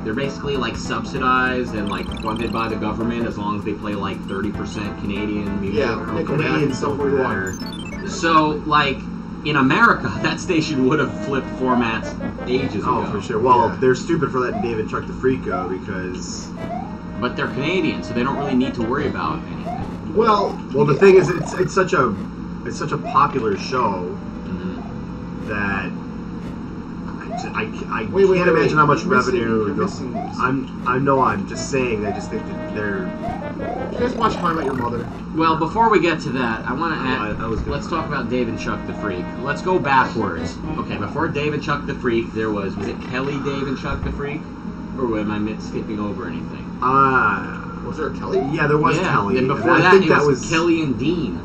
They're basically like subsidized and like funded by the government as long as they play like 30% Canadian music. Yeah, or Canadian somewhere. So like in America, that station would have flipped formats ages ago. Oh, for sure. Well, they're stupid for letting David Chuck the Freak go because. But they're Canadian, so they don't really need to worry about anything. Well, the thing is, it's such a popular show that. I can't imagine how much revenue. I'm just saying. I just think that they're. You guys watch How I Met Your Mother? Well, before we get to that, I want to add. Let's talk about Dave and Chuck the Freak. Let's go backwards. Okay, before Dave and Chuck the Freak, there was it Kelly, Dave and Chuck the Freak, or am I skipping over anything? Was there a Kelly? Yeah, there was Kelly. And before that, it was Kelly and Dean.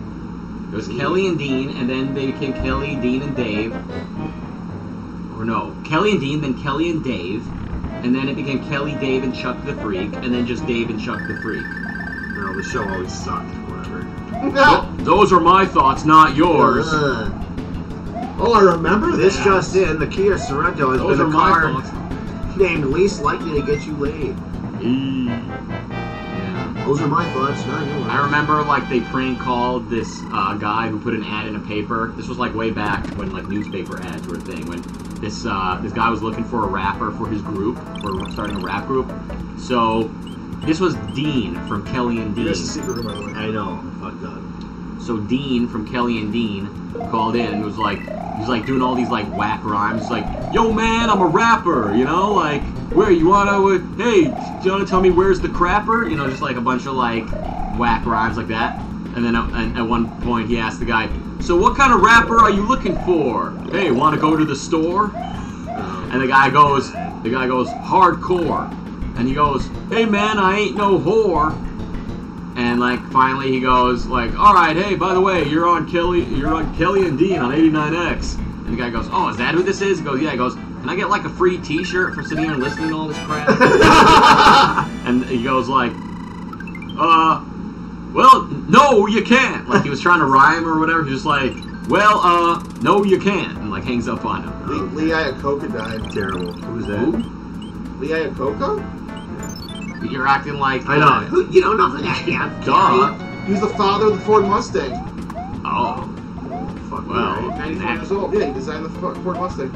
It was Kelly and Dean, and then they became Kelly, Dean, and Dave. No, Kelly and Dean, then Kelly and Dave, and then it became Kelly, Dave, and Chuck the Freak, and then just Dave and Chuck the Freak. No, the show always sucked, whatever. No. Those are my thoughts, not yours. Oh, I remember this just in. The Kia Sorento has been a car named Least Likely to Get You Laid. Yeah. Those are my thoughts, not yours. I remember, like, they prank called this guy who put an ad in a paper. This was, like, way back when, like, newspaper ads were a thing, when this guy was looking for a rapper for his group, for starting a rap group. So this was Dean from Kelly and Dean. This is a secret, by the way. I know. Fuck God. So Dean from Kelly and Dean called in and was like, he's like doing all these like whack rhymes. He's like, yo man, I'm a rapper, you know, like where you wanna, hey, do you wanna tell me where's the crapper? You know, just like a bunch of like whack rhymes like that. And then at one point he asked the guy, so what kind of rapper are you looking for? Hey, want to go to the store? And the guy goes, hardcore. And he goes, hey man, I ain't no whore. And like finally he goes like, all right, hey, by the way, you're on Kelly and Dean on 89X. And the guy goes, oh, is that who this is? He goes, yeah. He goes, can I get like a free T-shirt for sitting here and listening to all this crap? And he goes like, well, no, you can't. Like, he was trying to rhyme or whatever. He was just like, well, no, you can't. And, like, hangs up on him. Lee Iacocca died. Terrible. Who was that? Who? Lee Iacocca? Yeah. You're acting like... I know. You know nothing. Duh. He was the father of the Ford Mustang. Oh. Fuck Wow. 95 years old. Yeah, he designed the Ford Mustang.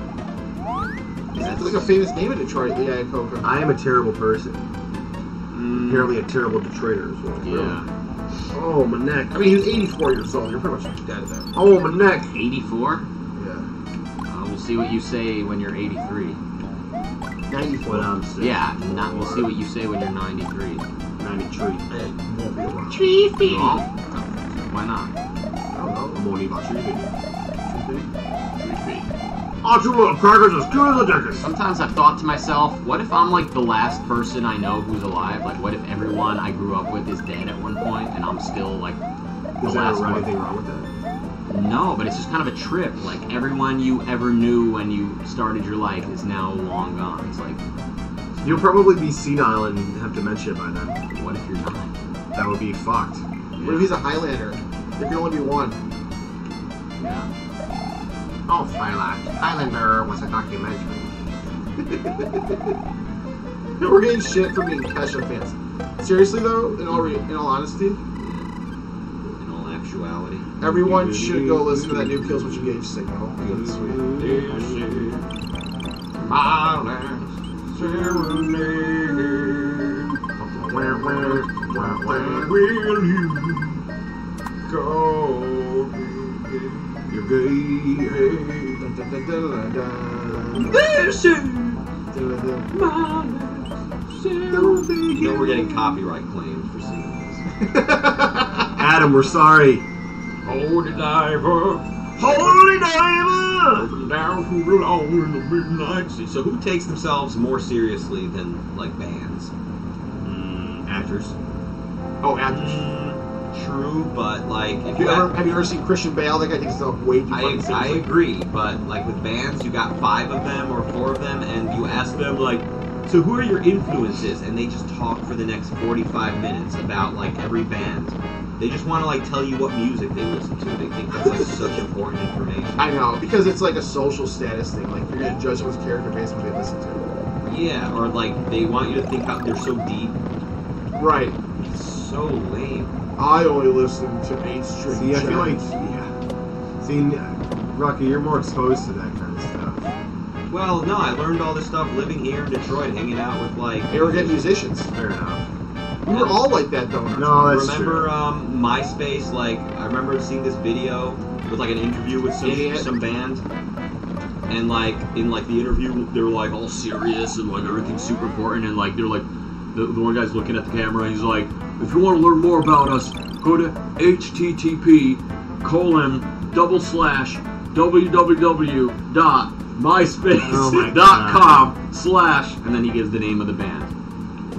That's like a famous name in Detroit, the guy in Coca. I am a terrible person. Apparently a terrible Detroiter as well. Yeah. Oh, my neck. I mean, he was 84 years old. You're pretty much dead at that. Oh, my neck. 84? Yeah. We'll see what you say when you're 83. 94. Yeah, we'll see what you say when you're 93. 93. It won't be a lot. Treefy! No? Why not? I don't know. I'm going to eat my treefy. Oh, two little crackers as good as a dicker. Sometimes I've thought to myself, what if I'm like the last person I know who's alive? Like, what if everyone I grew up with is dead at one point and I'm still like the last one? Is there anything wrong with that? No, but it's just kind of a trip. Like, everyone you ever knew when you started your life is now long gone. It's like... You'll probably be senile and have dementia by then. What if you're not? That would be fucked. Yeah. What if he's a Highlander? There can only be one. Yeah. Oh, Highlander was a documentary. We're getting shit for being Kesha fans. Seriously, though, in all honesty... Everyone should go listen to that new Kill Switch Engage signal. It's sweet. No, we're getting copyright claims for singing this. Adam, we're sorry. Holy diver, holy diver, down too long in the midnight sea. So who takes themselves more seriously than, like, bands? Actors. Oh, actors. True, but, like... If you ever, have you ever seen Christian Bale? That guy takes himself way too much. I agree, but, like, with bands, you got 5 of them or 4 of them, and you ask them, like, so who are your influences? And they just talk for the next 45 minutes about, like, every band. They just want to, like, tell you what music they listen to. They think that's, like, such important information. I know, because it's, like, a social status thing. Like, you're going to judge someone's character based on what they listen to. Yeah, or, like, they want you to think how they're so deep. Right. It's so lame. I only listen to mainstream. See, I feel like, yeah. See, Rocky, you're more exposed to that kind of stuff. Well, no, I learned all this stuff living here in Detroit, hanging out with, like... Arrogant musicians. Fair enough. We were all like that, though. No, that's true. MySpace, like, I remember seeing this video with, like, an interview with some band. And, like, in, like, the interview, they were, like, all serious and, like, everything's super important. And, like, they're, like, the one guy's looking at the camera and he's like, if you want to learn more about us, go to http://www.myspace.com/ and then he gives the name of the band.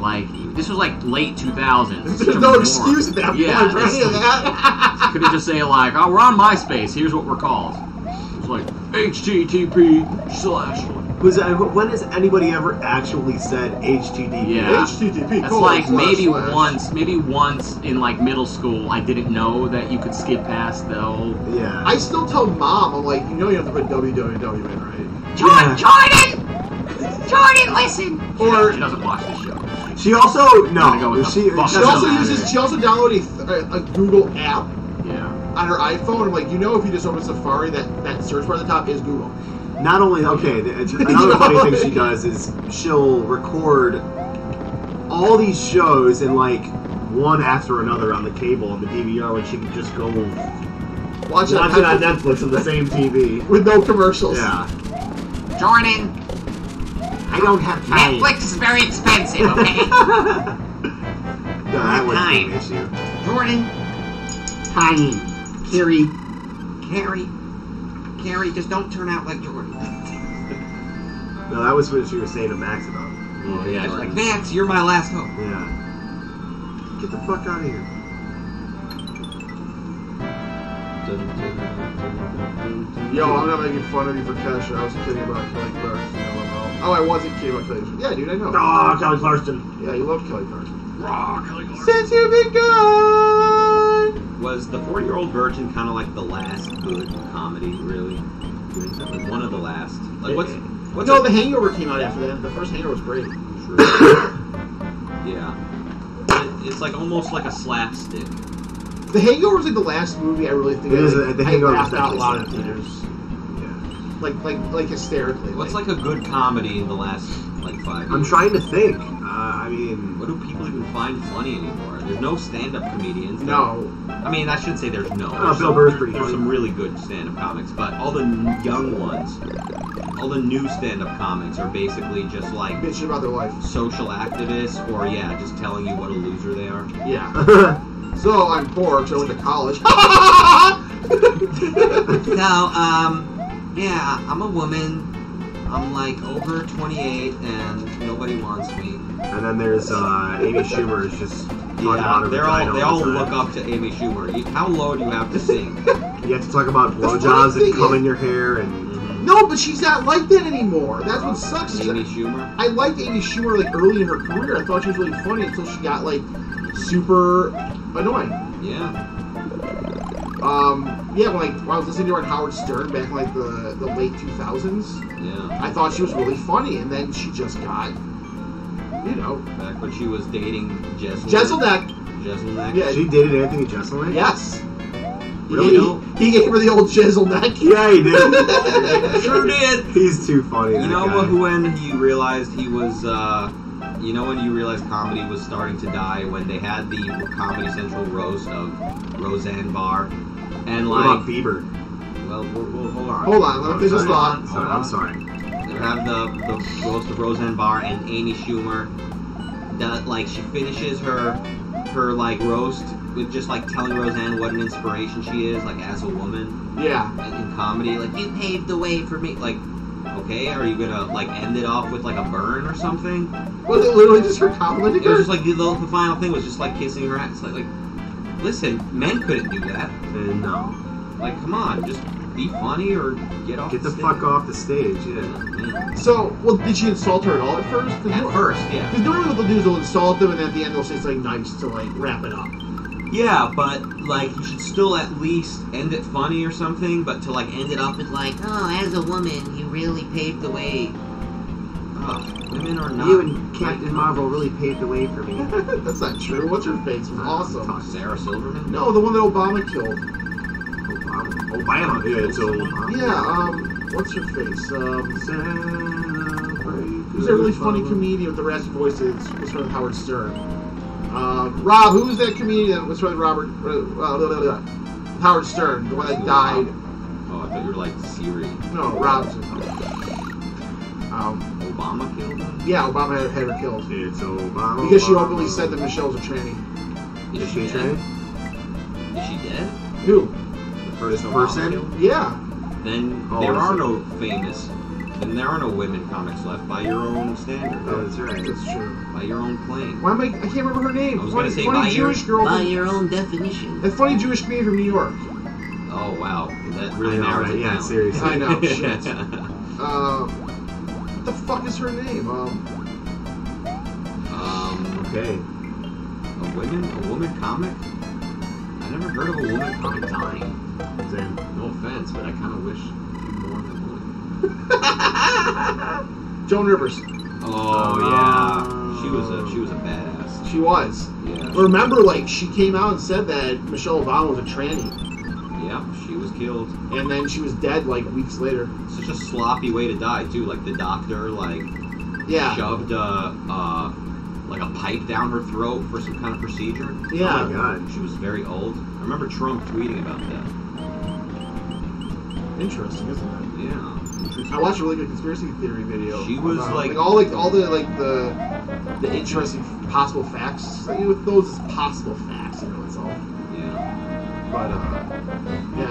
Like, this was like late 2000s. There's no excuse at that point for any of that. Could have just say, like, oh, we're on MySpace, here's what we're called. It's like, http/. When has anybody ever actually said http? Yeah. http. That's like maybe once in, like, middle school. I didn't know that you could skip past, though. Yeah. I still tell mom, I'm like, you know you have to put www in, right? Jordan, listen! Or she doesn't watch this show. She also she also downloaded a Google app on her iPhone. I'm like, you know, if you just open Safari, that search bar at the top is Google. Not only another funny thing she does is she'll record all these shows in, like, one after another on the cable on the DVR, and she can just go watch it on Netflix on the same TV with no commercials. Yeah, Jordan. I don't have time. Netflix is very expensive, okay? That was an issue. Jordan, time. Carrie, just don't turn out like Jordan. No, that was what she was saying to Max about. Oh, yeah. She's like, Max, you're my last hope. Yeah. Get the fuck out of here. Yo, I'm not making fun of you for Kesha. I was kidding about Kelly Clarkson. Oh, I wasn't kidding about Kelly Clarkson. Yeah, dude, I know. Ah, oh, Kelly Clarkson. Yeah, you love Kelly Clarkson. Raw, Kelly Clarkson. Since you've been gone. Was the 40-Year-Old Virgin kind of like the last good comedy, really? Like one of the last. Like, what's no, The Hangover came out after that. The first Hangover was great. True. Yeah. It's like almost like a slapstick. The Hangover is like the last movie I really think I laughed out loud in theaters. Yeah. Like hysterically. What's like a good comedy in the last like 5 years? I'm trying to think. I mean, what do people even find funny anymore? There's no stand-up comedians. No. I mean, I shouldn't say there's no. Bill Burr's pretty good. There's some really good stand-up comics, but all the young ones, all the new stand-up comics are basically just like bitching about their life, social activists, or just telling you what a loser they are. Yeah. So I'm poor, so I went to college. Yeah, I'm a woman. I'm like over 28, and nobody wants me. And then there's Amy Schumer is just they all look up to Amy Schumer. How low do you have to sing? You have to talk about blowjobs and combing your hair and. No, but she's not like that anymore. That's what sucks. Amy Schumer. I liked Amy Schumer like early in her career. I thought she was really funny until she got like super annoying. Yeah. When I was listening to her on Howard Stern back in like the late 2000s, I thought she was really funny, and then she just got, back when she was dating Jeselnik. Yeah, she dated Anthony Jeselnik. Yes. Really? He gave her the old Jeselnik. Yeah, he did. Sure did. He's too funny. You know when he realized he was. You know when you realized comedy was starting to die when they had the Comedy Central roast of Roseanne Barr and like. What about Bieber? Well, we'll hold on. Hold on, let me finish this thought. I'm sorry. They have the roast of Roseanne Barr and Amy Schumer. That like she finishes her like roast with just like telling Roseanne what an inspiration she is like as a woman. Yeah. In comedy, like you paved the way for me, like. Okay, are you gonna like end it off with like a burn or something? Was it literally just her complimenting her? It was just like the final thing was just like kissing her ass. Like, listen, men couldn't do that. No. Like, come on, just be funny or get off. Get the fuck off the stage. Yeah. So, well, did she insult her at all at first? At first, yeah. Because normally what they'll do is they'll insult them, and at the end they'll say something nice to like wrap it up. Yeah, but, like, you should still at least end it funny or something, but to, like, end it up with, like, oh, as a woman, you really paved the way. Oh, women are not. You and Captain Marvel really paved the way for me. That's not true. What's her face? Awesome. Sarah Silverman? No, the one that Obama killed. Obama? Yeah, it's Obama. Yeah, what's her face? Who's that really funny comedian with the raspy voice that was from Howard Stern? Rob, who was that comedian? What's with Howard Stern, the one that died? Oh, I thought you were like Siri. No, Rob's. Obama killed him? Yeah, Obama had her killed. It's Obama. Because she openly said that Michelle's a tranny. Is she a tranny? Is she dead? Who? The first person? Killed? Yeah. Then there are no famous. And there are no women comics left by your own standard. Oh, that's right. That's true. By your own claim. Why am I can't remember her name. I was going to say by your own definition. That funny Jewish comedian from New York. Oh, wow. That really narrows it down. Yeah, seriously. I know. Shit. What the fuck is her name? Okay. A woman comic? I never heard of a woman comic dying. No offense, but I kind of wish more than Joan Rivers. Oh yeah, she was a badass. She was. Yeah. Remember, like she came out and said that Michelle Obama was a tranny. Yeah, she was killed, and then she was dead like weeks later. Such a sloppy way to die too. Like the doctor, like shoved like a pipe down her throat for some kind of procedure. Yeah. Oh my god, she was very old. I remember Trump tweeting about that. Interesting, isn't it? Yeah. I watched a really good conspiracy theory video. She was all the interesting possible facts. Like, with those is possible facts, it's all. Yeah.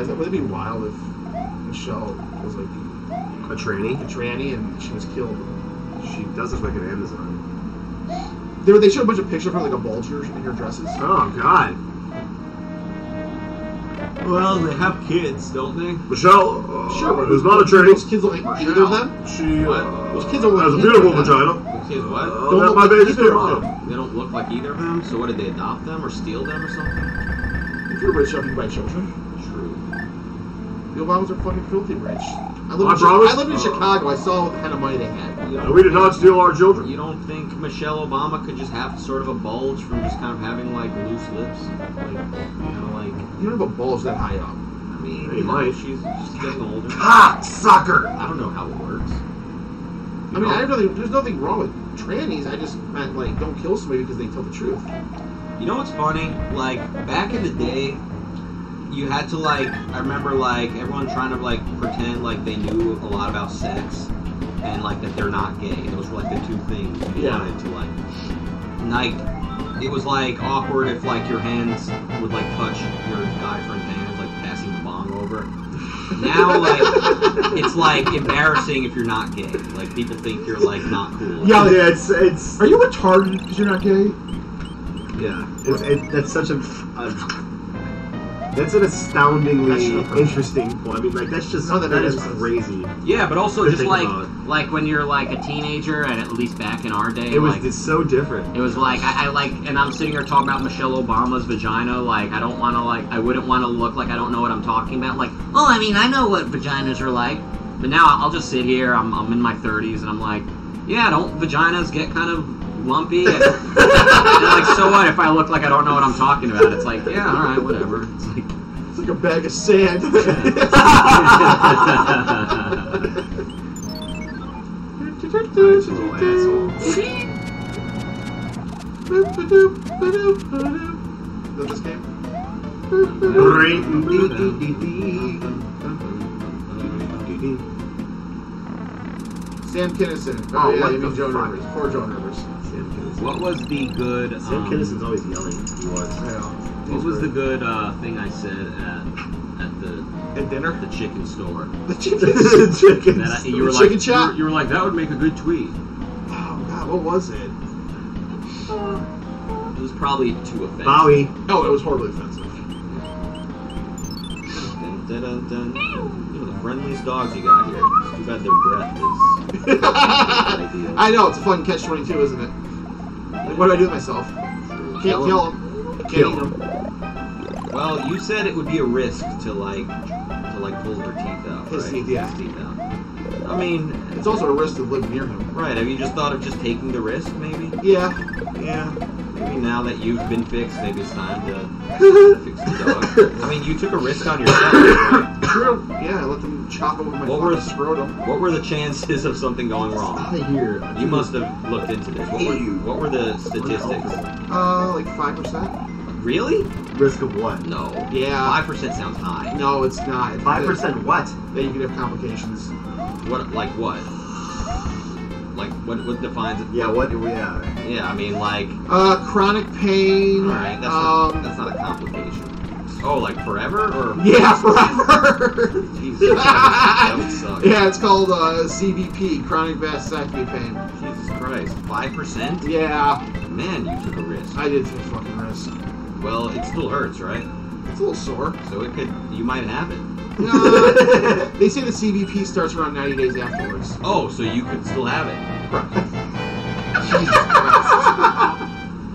But would it be wild if Michelle was like a tranny? A tranny, and she was killed. She does look like an Amazon. They showed a bunch of pictures of her like a vulture in her dresses. Oh god. Well, they have kids, don't they? Michelle, sure, who's not a tranny. Those kids look like either of them. She, those kids look has a beautiful vagina. Those kids what? Don't let my baby's beautiful. They don't look like either of them. So what did they adopt them or steal them or something? If you're rich, you buy children. True. The Obamas are fucking filthy rich. I lived in Chicago. I saw what kind of money they had. You know, we did not steal our children. You don't think Michelle Obama could just have sort of a bulge from just kind of having like loose lips? Like you don't have a bulge that high up. I mean, she's just getting older. Cocksucker! I don't know how it works. I mean, there's nothing wrong with trannies. I just meant like don't kill somebody because they tell the truth. You know what's funny? Like back in the day. You had to like, I remember like everyone trying to like pretend like they knew a lot about sex and like that they're not gay. Those were like the two things you wanted to like. And, like it was like awkward if like your hands would like touch your guy friend's hands, like passing the bong over. Now like it's like embarrassing if you're not gay. Like people think you're like not cool. Yeah, yeah. It's. Are you retarded because you're not gay? Yeah. That's such a. That's an astoundingly interesting point. I mean, like, that's just that is crazy. Yeah, but also just like when you're like a teenager, and at least back in our day, it was just so different. It was like I like, and I'm sitting here talking about Michelle Obama's vagina. Like, I don't want to like, I wouldn't want to look like I don't know what I'm talking about. Like, well, I mean, I know what vaginas are like, but now I'll just sit here. I'm in my 30s, and I'm like, yeah, don't vaginas get kind of lumpy, and like, so what if I look like I don't know what I'm talking about? It's like, yeah, all right, whatever. It's like a bag of sand. Is that this game? Sam Kinison. Oh, yeah, you mean Joan Rivers. Poor Joan Rivers. What was the good... Sam Kinnison's always yelling. He was. I know. What was the good thing I said at dinner? The chicken store. The chicken, the chicken that store. You were the like, chicken shop? You were like, that would make a good tweet. Oh, God, what was it? It was probably too offensive. Bowie. Oh, it was horribly offensive. Dun, dun, dun, dun. You know, the friendliest dogs you got here. It's too bad their breath is... I know, it's a fun catch-22, isn't it? What do I do with myself? Can't kill him. Can't eat him. Well, you said it would be a risk to like pull their teeth out. His teeth out. I mean, it's also a risk to live near him. Right? Have you just thought of just taking the risk, maybe? Yeah. Yeah. Maybe now that you've been fixed, maybe it's time to fix the dog. I mean, you took a risk on yourself. Right? True. Yeah, I let them chop him with my fucking scrotum. What were the chances of something going wrong? Out of here. You must have looked into this. What were the statistics? Like 5%. Really? Risk of what? No. Yeah. 5% sounds high. No, it's not. 5% what? That you can have complications. What? Like what? Like, what defines it? Yeah, what do we have? Yeah, I mean, like... chronic pain... Alright, that's not a complication. Oh, like forever? Or yeah, forever! Jesus, that would suck. Yeah, it's called CVP, chronic vasectomy pain. Jesus Christ, 5%? Yeah. Man, you took a risk. I did take a fucking risk. Well, it still hurts, right? It's a little sore. So it could... You might have it. No, they say the CVP starts around 90 days afterwards. Oh, so you could still have it. Right. Jesus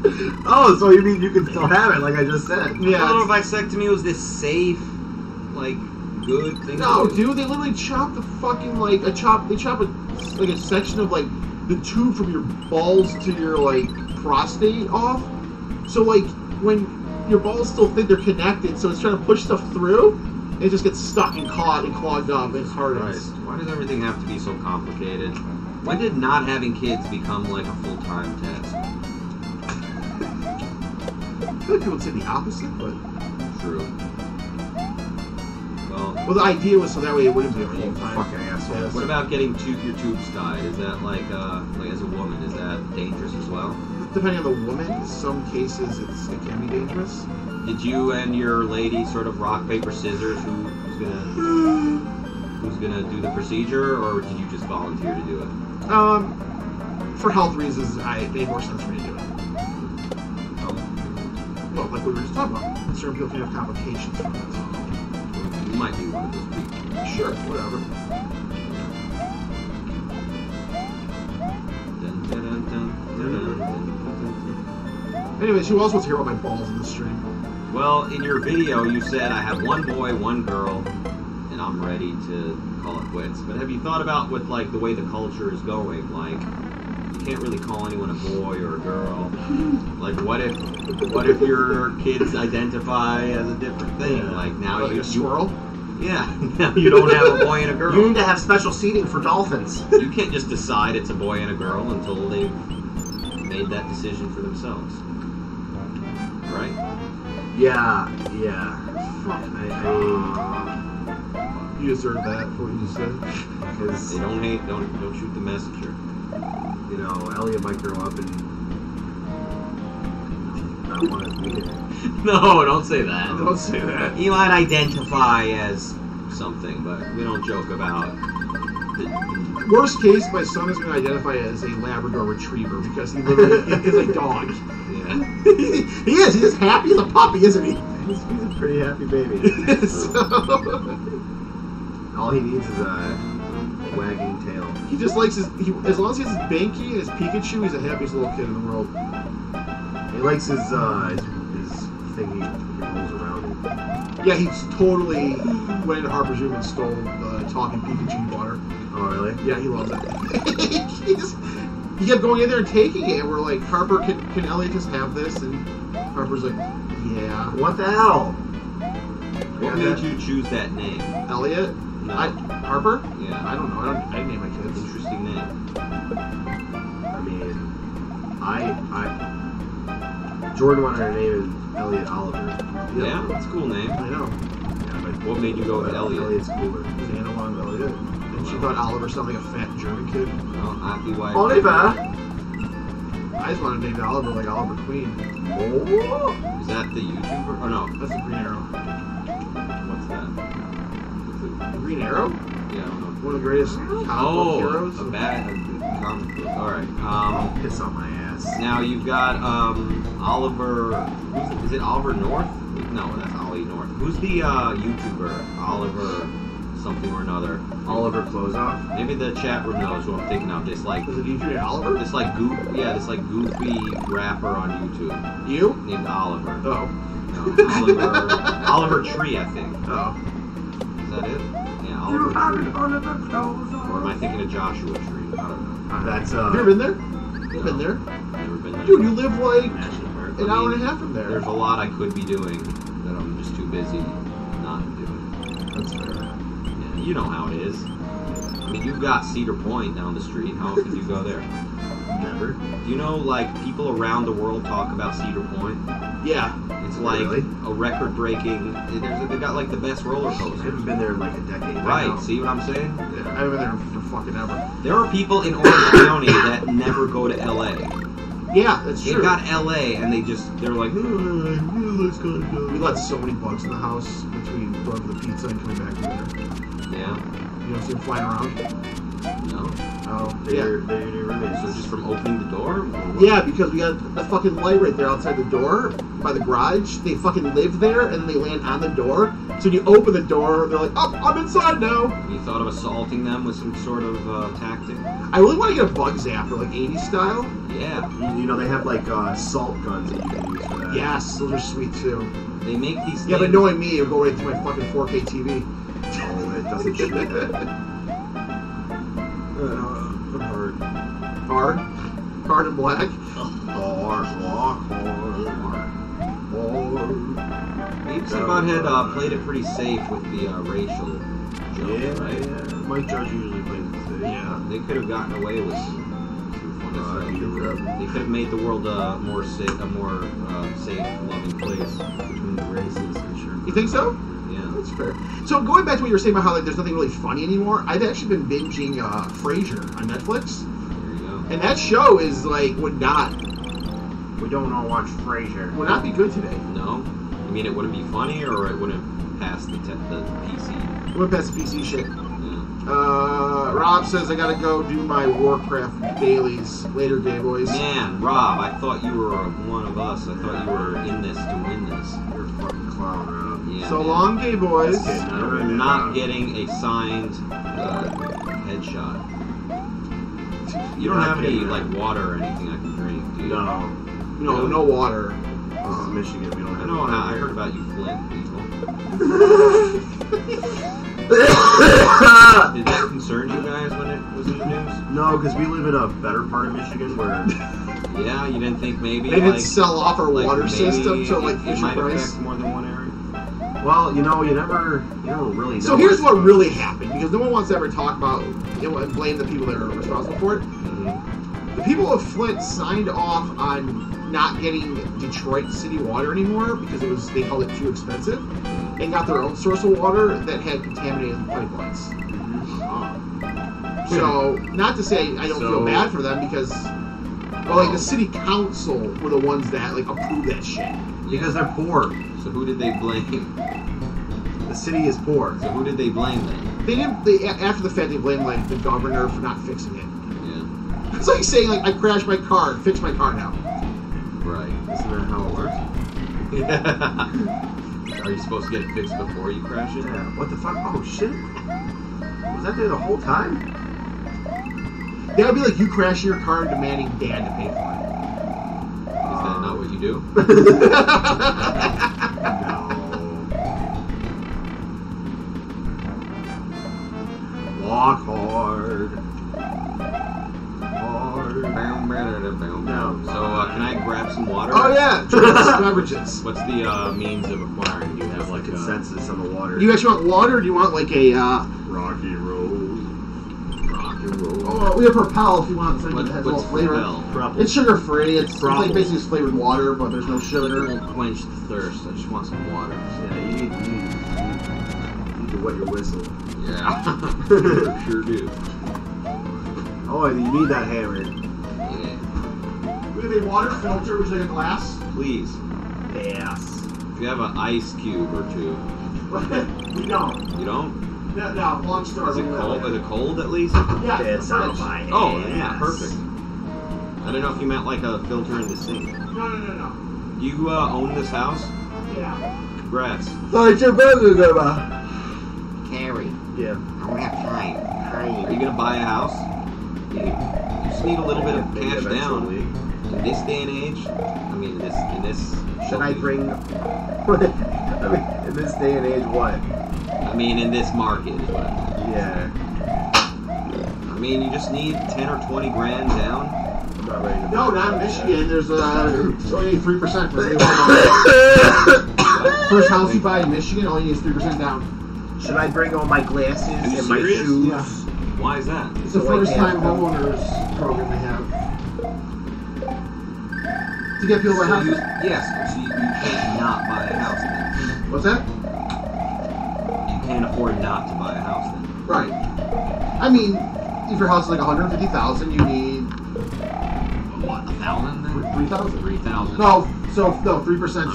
Christ. Oh, so you mean you could still have it, like I just said. Yeah. I don't know if vasectomy was this safe, like, good thing. No, dude, they literally chop the fucking, like, a section of, like, the tube from your balls to your, like, prostate off. So, like, when your balls still think they're connected, so it's trying to push stuff through. It just gets stuck and caught and clogged up and hardens. Right. Why does everything have to be so complicated? When did not having kids become like a full-time task? I feel like people would say the opposite, but... True. Well, the idea was so that way it wouldn't be a full-time. Fucking assholes. What about getting your tubes tied? Is that like as a woman, is that dangerous as well? Depending on the woman, in some cases it can be dangerous. Did you and your lady sort of rock, paper, scissors who's gonna do the procedure, or did you just volunteer to do it? For health reasons, it made more sense for me to do it. Oh. Well, like we were just talking about, certain people can have complications from it. You might be one of those people. Sure, whatever. Dun, dun, dun, dun, dun, dun, dun. Anyways, who else wants to hear about my balls in the stream? Well, in your video, you said, I have one boy, one girl, and I'm ready to call it quits. But have you thought about with like the way the culture is going? Like, you can't really call anyone a boy or a girl. Like, what if your kids identify as a different thing? Like now like you a swirl. Yeah, now you don't have a boy and a girl. You need to have special seating for dolphins. You can't just decide it's a boy and a girl until they've made that decision for themselves. Right? Yeah, yeah. You deserve that for what you said. Because don't shoot the messenger. You know, Elliot might grow up and not want to be there. No, don't say that. Don't say that. He might identify as something, but we don't joke about it. Worst case, my son is going to identify as a Labrador Retriever because he literally is a dog. Yeah. He is. He's as happy as a puppy, isn't he? He's a pretty happy baby. All he needs is a wagging tail. He just likes his... as long as he has his Banky and his Pikachu, he's the happiest little kid in the world. He likes his thing he rolls around. Yeah, he's totally went into Harper's Room and stole the talking Pikachu water. Oh, really? Yeah, he loves it. He kept going in there and taking it, and we're like, Harper, can Elliot just have this? And Harper's like, yeah. What the hell? What made you choose that name? Elliot? No. Harper? Yeah. I don't know. I named my kids. Interesting name. I mean, Jordan wanted to name Elliot Oliver. Yeah, that's a cool name. I know. Yeah, but what made you go with Elliot? Elliot's cooler. It's an analog of Elliot. And she thought Oliver sounded like a fat German kid. Well, Oliver! I just wanted to name Oliver like Oliver Queen. Oh. Is that the YouTuber? Oh no, that's the Green Arrow. What's that? The Green Arrow? Yeah, I don't know. One of the greatest comic book heroes. Oh, a bad comic book. Alright. Piss on my ass. Now you've got, Oliver, is it Oliver North? No, that's Ollie North. Who's the YouTuber? Oliver something or another. Oliver Closeoff? Maybe the chat room knows who I'm thinking of. This like is it YouTuber Oliver? This like goofy, yeah, this like goofy rapper on YouTube. You? Named Oliver. Oh. No, Oliver Tree, I think. Oh. Is that it? Yeah, Oliver Tree. Or am I thinking of Joshua Tree? I don't know. That's have you ever been there? You've been there. Never been there. Dude, you live like an hour and a half from there. There's a lot I could be doing that I'm just too busy not doing. That's fair. Yeah, you know how it is. I mean, you've got Cedar Point down the street. How often do you go there? Never. Do you know, like, people around the world talk about Cedar Point? Yeah. It's like a record-breaking... They got, like, the best roller coaster. I haven't been there in, like, a decade. Right. Now. See what I'm saying? Yeah, I haven't been there for fucking ever. There are people in Orange County that never go to L.A. Yeah, that's true. They got L.A. and they're like, let's go. We let so many bugs in the house between going for the pizza and coming back to dinner. Yeah. You don't see them flying around? No. Oh, they're your roommates. So just from opening the door? Yeah, because we got a fucking light right there outside the door by the garage. They fucking live there and they land on the door. So when you open the door, they're like, oh, I'm inside now. You thought of assaulting them with some sort of tactic? I really want to get a bug zapper, like 80s style. Yeah. You know, they have like assault guns that you can use for that. Yes, those are sweet too. They make these things. Yeah, but knowing me, it'll go right through my fucking 4K TV. Oh, it doesn't shoot that. Hard? Hard and black? Beavis and Butthead played it pretty safe with the racial jokes, right? Yeah, Mike Judge usually plays it safe. Yeah, they could have gotten away with they could have made the world a more safe, loving place between the races. Sure. You think so? Yeah. That's fair. So going back to what you were saying about how like there's nothing really funny anymore, I've actually been binging Frasier on Netflix. And that show is like we don't all watch Frasier. Would not be good today. No, I mean it wouldn't be funny, or it wouldn't pass the PC. It wouldn't pass the PC shit. Yeah. Rob says I gotta go do my Warcraft dailies later, gay boys. Man, Rob, I thought you were one of us. I thought you were in this to win this. You're a fucking clown, Rob. Yeah, so man. Long, gay boys. You're not getting a signed headshot. You don't have any, like, water or anything I can drink, do you? No. No water. This is Michigan, we don't have any water. I heard about you Flint people. Ah! Did that concern you guys when it was in the news? No, because we live in a better part of Michigan where... Yeah, you didn't think maybe... They didn't sell off our water system to, like, Fisher Price? More than one area? Well, you know, you never really know. So here's what really happened, because no one wants to ever talk about, you know, and blame the people that are responsible for it. Mm-hmm. The people of Flint signed off on not getting Detroit city water anymore because it was, they called it too expensive, and got their own source of water that had contaminated pipelines. Mm-hmm. So, not to say I don't feel bad for them, because, well, like, the city council were the ones that, like, approved that shit. Because they're poor. So who did they blame? The city is poor. So who did they blame then? They didn't. They, after the fact, they blamed, like, the governor for not fixing it. Yeah. It's like saying, like, I crashed my car. Fix my car now. Right. Isn't that how it works? Yeah. Are you supposed to get it fixed before you crash it? Yeah. What the fuck? Oh shit! Was that there the whole time? That would be like you crashing your car and demanding Dad to pay for it. Is that not what you do? No. Walk hard. Hard. No. So, can I grab some water? Oh, yeah! Beverages. What's the means of acquiring? Do you have, like, a consensus on the water? Do you actually want water, or do you want, like, a... Rocky Road. Oh, we have Propel if you want something that has all flavor. It's sugar free. It's like basically just flavored water, but there's no sugar. It won't quench the thirst. I just want some water. Yeah, you need to wet your whistle. Yeah, sure do. Oh, you need that hammer. Yeah. We have a water filter. Would you like a glass? Please. Yes. If you have an ice cube or two. We don't. You don't? No, long story. Is it cold at least? Yeah, it's not my Oh, yeah, perfect. I don't know if you meant like a filter in the sink. No. You own this house? Yeah. Congrats. Sorry, your brother's Carrie. Yeah. I'm not crying. Are you gonna buy a house? Yeah. You just need a little bit of cash eventually. Down. In this day and age, I mean, in this. Should I bring? I mean, in this day and age, what? I mean, in this market. Yeah. I mean, you just need 10 or 20 grand down. I'm not ready to no, not in Michigan. There's 3% for the first house you buy in Michigan, all you need is 3% down. Should I bring all my glasses and my shoes? Yeah. Why is that? It's the first time homeowners program they have. To get people to house. Yes, so you can't not buy a house then. What's that? Can't afford not to buy a house then. Right. I mean, if your house is like 150,000, you need what, 1,000 then? 3,000. 3,000. No, 3%.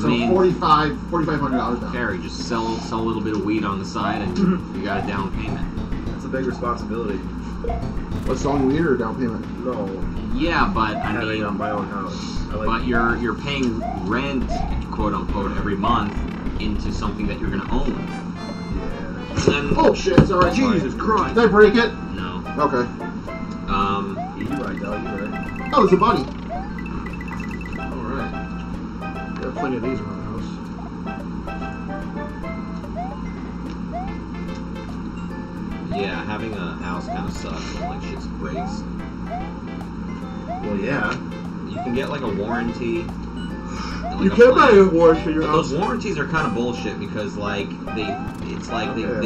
So mean, $4,500 down. Carrie, just sell a little bit of weed on the side, and you got a down payment. That's a big responsibility. What's selling weed or down payment? No. Yeah, but I mean, on my own house. But you're paying rent, quote unquote, every month into something that you're gonna own. Oh shit, it's alright. Jesus Christ. Did I break it? No. Okay. You're right, Del, you're right. Oh, it's a bunny. Alright. Got plenty of these around the house. Yeah, having a house kind of sucks when, like, shit breaks. Well, yeah. You can get, like, a warranty. Like you can't buy a warranty for your house. Those warranties are kind of bullshit because, like, they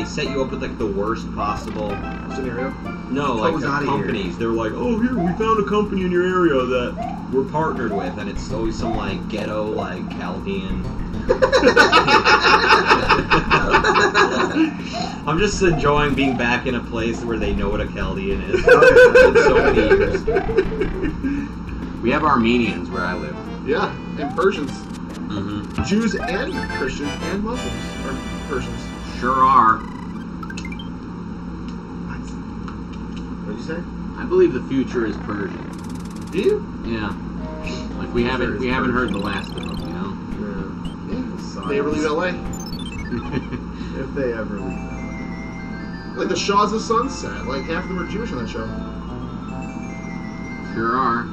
set you up with, like, the worst possible scenario. No, like, the companies. They're like, oh, here, we found a company in your area that we're partnered with, and it's always some, like, ghetto, like, Chaldean. I'm just enjoying being back in a place where they know what a Chaldean is. So many years. We have Armenians where I live. Yeah, and Persians. Mm-hmm. Jews and Christians and Muslims are Persians. Sure are. What did you say? I believe the future is Persian. Do you? Yeah. Like we haven't heard the last of them, you know. Yeah. If they ever leave LA. If they ever leave LA. Like the Shaws of Sunset. Like half of them are Jewish on that show. Sure are.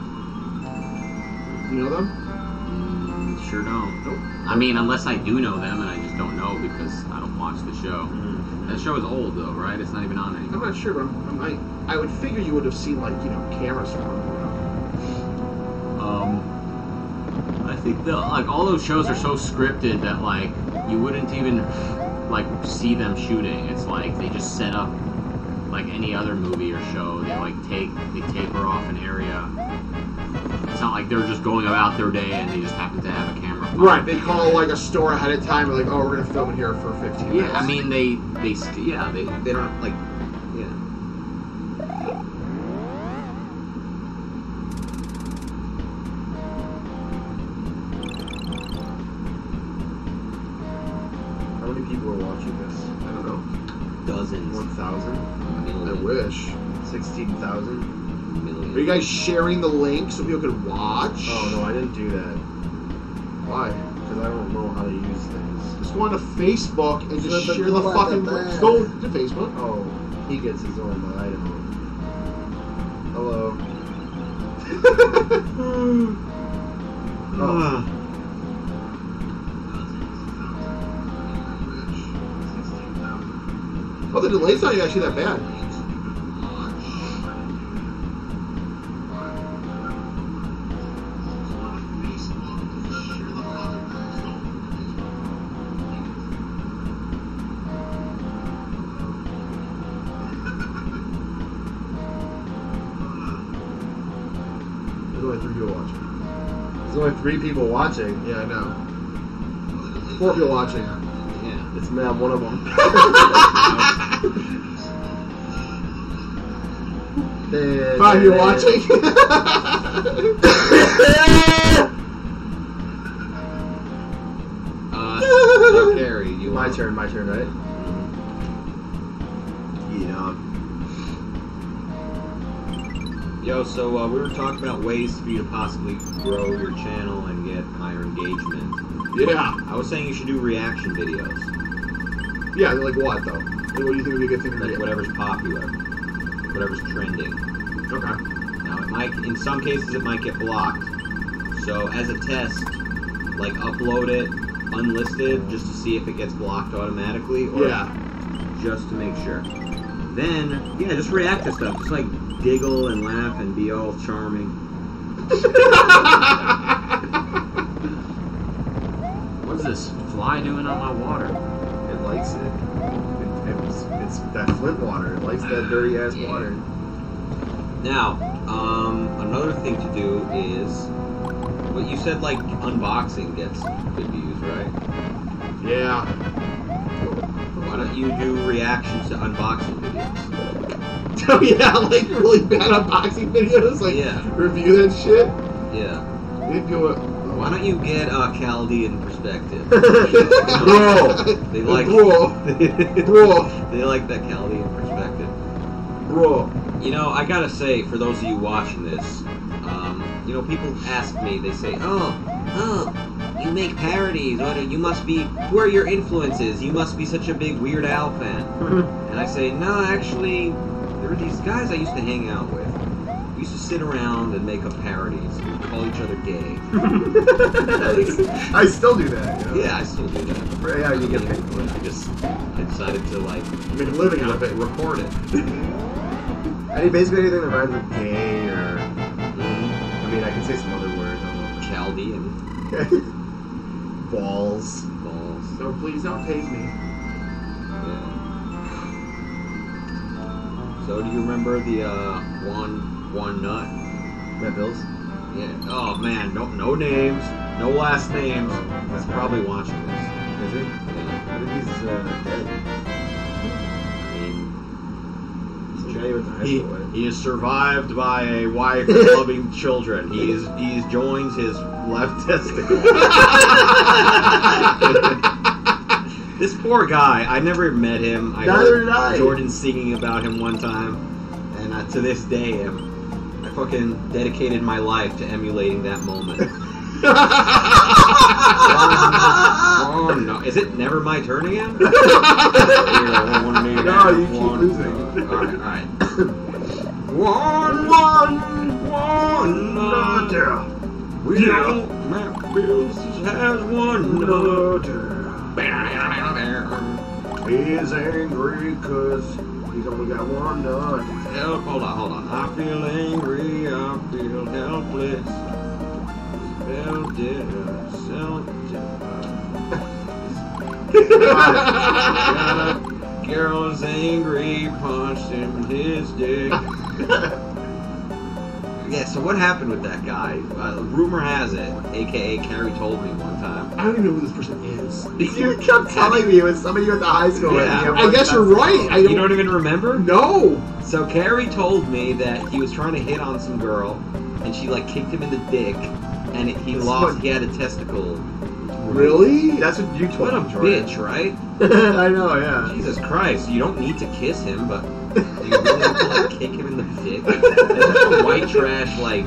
You know them? Sure don't. Nope. I mean, unless I do know them, and I just don't know because I don't watch the show. Mm-hmm. That show is old, though, right? It's not even on anymore. I'm not sure, but I would figure you would have seen, like, you know, cameras from it. I think, like, all those shows are so scripted that, like, you wouldn't even, like, see them shooting. It's like they just set up, like, any other movie or show. They, like, taper off an area. It's not like they're just going about their day and they just happen to have a camera. Right, they call like a store ahead of time. Like, oh, we're gonna film it here for 15 minutes. Yeah, I mean, they don't like, yeah. How many people are watching this? I don't know. Dozens. 1,000. I wish. 16,000. Are you guys sharing the link so people can watch? Oh, no, I didn't do that. Why? Because I don't know how to use things. Just go on to Facebook and just share the fucking link. Go to Facebook. Oh, he gets his own, but I don't. Hello. Oh. Oh, the delay's not actually that bad. Three people watching. Yeah, I know. Four people watching. Yeah, it's me. I'm one of them. Five people watching. Gary, you. My turn. My turn, right? Yo, so we were talking about ways for you to possibly grow your channel and get higher engagement. Yeah. I was saying you should do reaction videos. Yeah, like what, though? Like, what do you think would be a good thing to do? Like whatever's popular. Whatever's trending. Okay. Now, it might, in some cases, it might get blocked. So, as a test, like upload it unlisted just to see if it gets blocked automatically. Or yeah. Just to make sure. Then, yeah, just react to stuff. Just like... giggle and laugh and be all charming. What's this fly doing on my water? It likes it. It's that Flint water. It likes that dirty ass water. Now, another thing to do is what you said. Like unboxing gets good views, right? Yeah. Why don't you do reactions to unboxing videos? Oh yeah, like really bad unboxing videos, like yeah. Review that shit. Yeah. Why don't you get Chaldean Perspective? Bro, they like they like that Chaldean Perspective. Bro, you know I gotta say for those of you watching this, you know people ask me, they say, oh, you make parodies, you must be who are your influences? You must be such a big Weird Al fan. And I say, no, actually. There were these guys I used to hang out with. We used to sit around and make up parodies. We'd call each other gay. I still do that. You know? Yeah, I still do that. Right, yeah, you get paid for it. I decided to like make a living out of it, record it. Basically anything that rhymes with gay or I mean, I can say some other words. Chaldean. Balls. Balls. So please don't tase me. Yeah. So do you remember the one nut? Red Bills? Yeah. Oh man, no names, no last names. He's probably watching this. Is it? Yeah. I think he's dead. I mean, he is survived by a wife and loving children. He joins his left testicle. This poor guy, I never met him. I heard Jordan singing about him one time, and to this day, I fucking dedicated my life to emulating that moment. Is it never my turn again? No, you keep losing. Alright. One, we don't Matt Bills has one, no, He's angry because he's only got one done. Help, hold on. I feel angry, I feel helpless. Girl is angry, punched him in his dick. Yeah, so what happened with that guy? Rumor has it, a.k.a. Carrie told me one time. I don't even know who this person is. You kept telling me it was somebody you went to high school with. Yeah, I guess you're right. You don't even remember? No. So Carrie told me that he was trying to hit on some girl, and she, like, kicked him in the dick, and he lost. He had a testicle. Really? That's what you told him. What a bitch, right? I know, yeah. Jesus Christ, you don't need to kiss him, but... You really have to, like, kick him in the dick. That's like a white trash, like,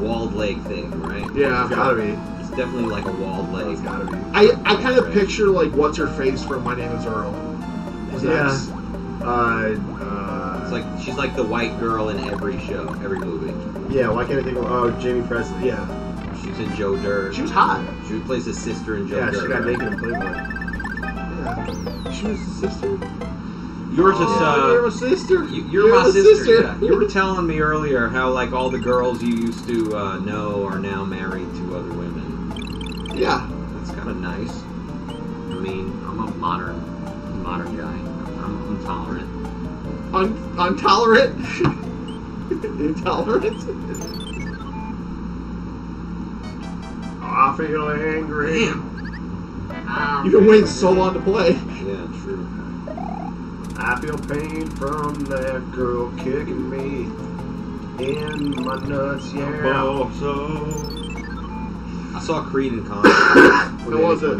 walled leg thing, right? Yeah, it's gotta be. It's definitely like a walled leg. It's gotta be. I kind of picture, like, what's her face from My Name Is Earl. It's like she's like the white girl in every show, every movie. Yeah, why can't I think of Jamie Presley? Yeah, she's in Joe Dirt. She was hot. She plays his sister in Joe Dirt. Yeah, she got naked in Playboy. Yeah, she was his sister. You're a sister. You're my sister. Yeah. You were telling me earlier how, like, all the girls you used to know are now married to other women. Yeah, that's kind of nice. I mean, I'm a modern guy. I'm tolerant. I'm tolerant. Intolerant. I feel angry. Damn. You've been waiting so long to play. Yeah, true. I feel pain from that girl kicking me in my nuts, yeah. I saw Creed in concert. How was it? I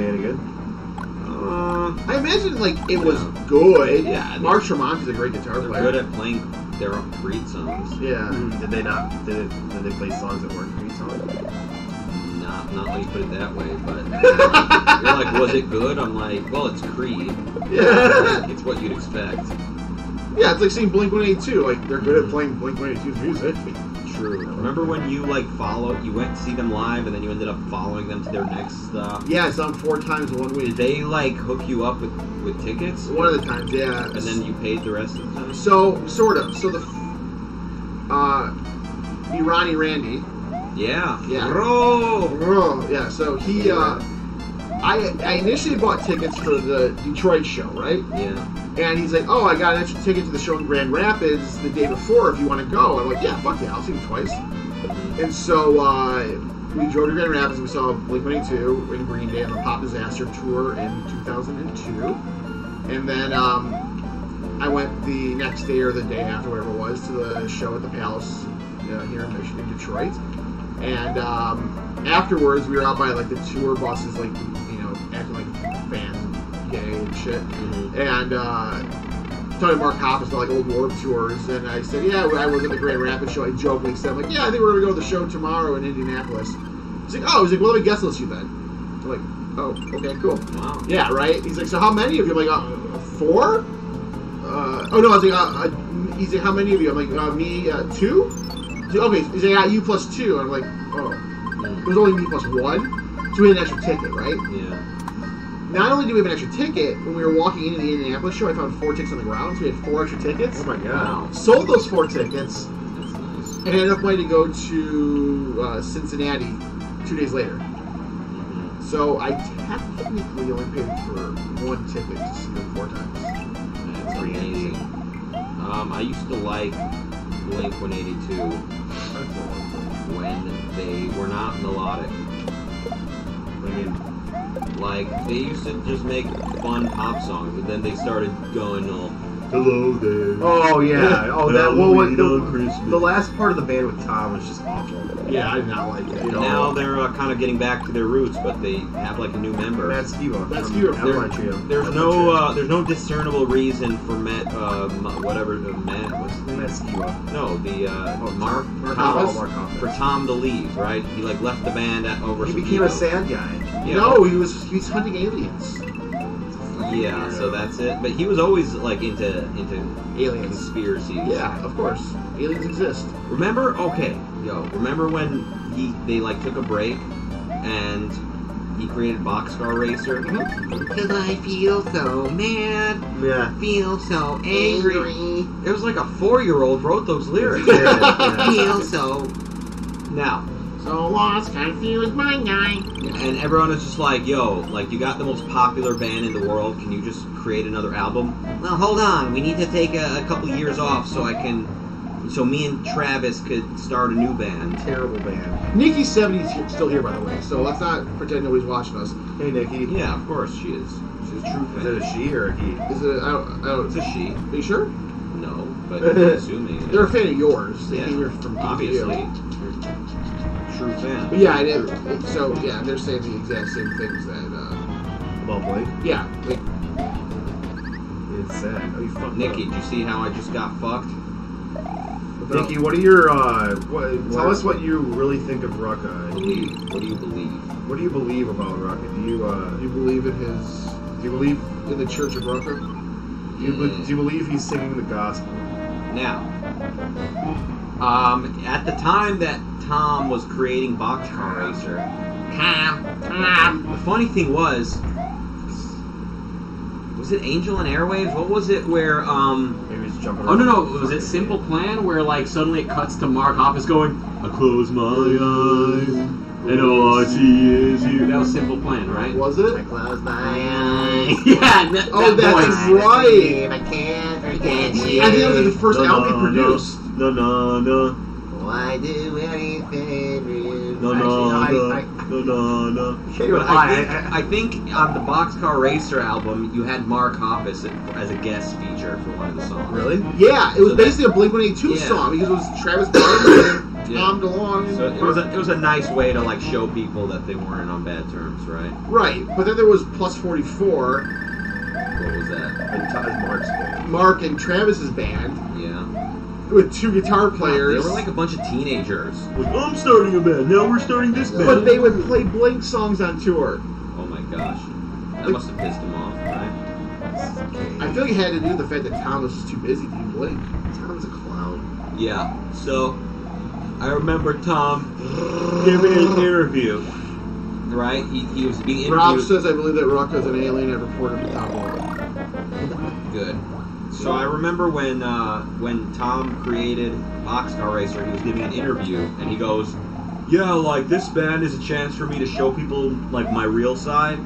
imagine, like, it was good. Yeah. Mark Tremonti's a great guitar player. They're good at playing their own Creed songs. Yeah. Mm-hmm. Did they not? Did they play songs that weren't Creed songs? Not like you put it that way, but you're like, was it good? I'm like, well, it's Creed. Yeah. It's what you'd expect. Yeah, it's like seeing Blink-182. Like, they're good at playing Blink-182's music. True. Remember when you, like, you went to see them live, and then you ended up following them to their next stop? Yeah, I saw them 4 times in 1 week. Did they, like, hook you up with tickets? One of the times, yeah. And then you paid the rest of the time? So, sort of. So the, Ronnie Randy... Yeah. Bro. Yeah, so he, I initially bought tickets for the Detroit show, right? Yeah. And he's like, oh, I got an extra ticket to the show in Grand Rapids the day before if you want to go. I'm like, yeah, fuck yeah, I'll see him twice. And so, we drove to Grand Rapids, we saw Blink-182 in Green Day on the Pop Disaster Tour in 2002. And then, I went the next day or the day after, whatever it was, to the show at the Palace here in Michigan, Detroit. And afterwards, we were out by, like, the tour buses, like, you know, acting like fans and gay and shit. Mm-hmm. And talking to Mark Hoppus about, like, old Warped tours, and I said, yeah, I was at the Grand Rapids show. I jokingly said, like, yeah, I think we're going to go to the show tomorrow in Indianapolis. He's like, oh, well, let me guest list you then. I'm like, oh, okay, cool. Wow. Yeah, right? He's like, so how many of you? I'm like, 4? Oh, no, I was like, he's like, how many of you? I'm like, me, 2? Okay, he's like, yeah, you plus 2. And I'm like, oh. It was only me plus 1. So we had an extra ticket, right? Yeah. Not only did we have an extra ticket, when we were walking into the Indianapolis show, I found 4 tickets on the ground, so we had 4 extra tickets. Oh my god. Wow. Sold those 4 tickets. That's nice. And had enough money to go to Cincinnati 2 days later. Mm-hmm. So I technically only paid for 1 ticket to see them 4 times. That's amazing. I used to like Blink-182 when they were not melodic. Like, they used to just make fun pop songs, but then they started going all, hello there. Oh, yeah. Oh, that one. The last part of the band with Tom was just awful. Yeah, I did not like it. Now they're kind of getting back to their roots, but they have, like, a new member. Matt Skiba. Matt Skiba. There's no discernible reason for Matt, whatever the Matt was. Matt Skiba. No, the Mark Hoppus. For Tom to leave, right? He, like, left the band over. He became a sad guy. Yeah. No, he's hunting aliens. Yeah, so that's it. But he was always, like, into alien conspiracies. Yeah, of course. Aliens exist. Remember? Okay, yo. Remember when they, like, took a break and He created Boxcar Racer. Because I feel so mad. Yeah. I feel so angry. It was like a 4-year-old wrote those lyrics. Yeah. Feel so. Now. So lost, confused, my guy. And everyone is just like, yo, like, you got the most popular band in the world. Can you just create another album? Well, hold on. We need to take a couple years off so I can... So me and Travis could start a new band. Terrible band. Nikki's 70's still here, by the way. So let's not pretend nobody's watching us. Hey, Nikki. Yeah, of course she is. She's a true fan. Is it a she or a he? Is it a... I don't... It's a she. Are you sure? No, but I'm assuming... They're a fan of yours. They came here from... Obviously. True fan. But yeah, so yeah, they're saying the exact same things that about Blake. Yeah, like, it's sad. Oh, you fucked Nikki, up. Did you see how I just got fucked? Nikki, what are your tell us what you really think of Rucka. What do you believe? What do you believe about Rucka? Do you believe in his? Do you believe in the Church of Rucka? Do you believe he's singing the gospel? Now, at the time that Tom was creating Boxcar Racer. The funny thing was it Angel and Airwaves? What was it where, Maybe it's jumping around. Oh, no. Was it Simple Plan where, like, suddenly it cuts to Mark Hoppus going, I close my eyes, and all I see is you. That was Simple Plan, right? Was it? I close my eyes. Yeah. That's right. I can't forget you. I think that was the first album he produced. No. Why do anything? I think on the Boxcar Racer album, you had Mark Hoppus as a guest feature for one of the songs. Really? Yeah, it was basically a Blink-182 song because it was Travis Barker and Tom DeLonge. So it was a nice way to like show people that they weren't on bad terms, right? Right, but then there was Plus 44. What was that? Mark's band. Mark and Travis's band. Yeah. With two guitar players. They were like a bunch of teenagers. Like, I'm starting a band, now we're starting this band. But they would play Blink songs on tour. Oh my gosh. That like, must have pissed them off, right? I feel like it had to do with the fact that Tom was just too busy to do Blink. Tom's a clown. Yeah, so I remember Tom giving an interview. Right? He was being interviewed. Rob says, I believe that Rocco's an alien and reported to Tom. Good. So I remember when Tom created Boxcar Racer, he was giving an interview, and he goes, yeah, like, this band is a chance for me to show people, like, my real side.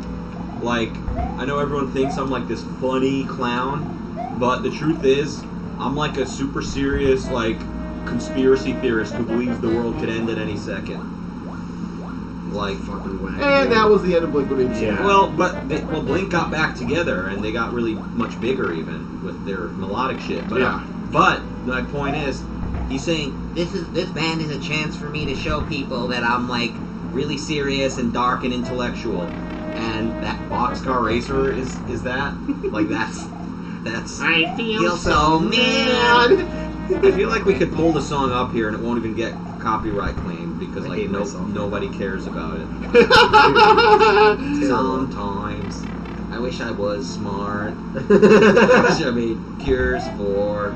Like, I know everyone thinks I'm, like, this funny clown, but the truth is, I'm, like, a super serious, like, conspiracy theorist who believes the world could end at any second. Like, fucking way. And that was the end of Blink-182. Yeah. Well, but Blink got back together, and they got really much bigger even with their melodic shit. But, yeah. But my point is, he's saying this band is a chance for me to show people that I'm like really serious and dark and intellectual, and that Boxcar Racer is that like that's. I feel so mad. I feel like we could pull the song up here and it won't even get copyright claimed because like nobody cares about it. Sometimes I wish I was smart. I wish I made cures for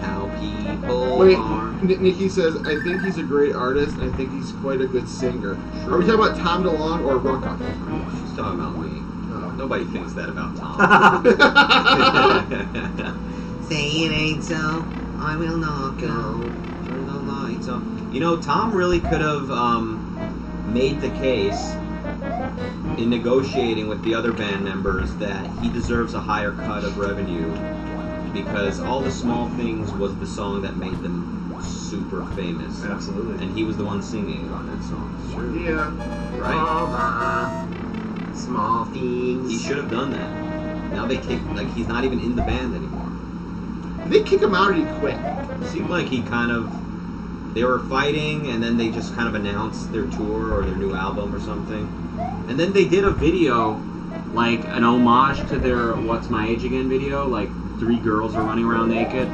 how people are. Nikki says, I think he's a great artist and I think he's quite a good singer. Sure. Are we talking about Tom DeLonge or Rucka? She's talking about me. Nobody thinks that about Tom. Say it ain't so. I will not go. Turn the lights up. You know, Tom really could have made the case in negotiating with the other band members that he deserves a higher cut of revenue because All the Small Things was the song that made them super famous. Absolutely. And he was the one singing on that song. Sure. Yeah. Right? All the small things. He should have done that. Now he's not even in the band anymore. They kick him out or he quit. It seemed like he kind of... They were fighting, and then they just kind of announced their tour or their new album or something. And then they did a video, like an homage to their What's My Age Again video. Like, 3 girls are running around naked.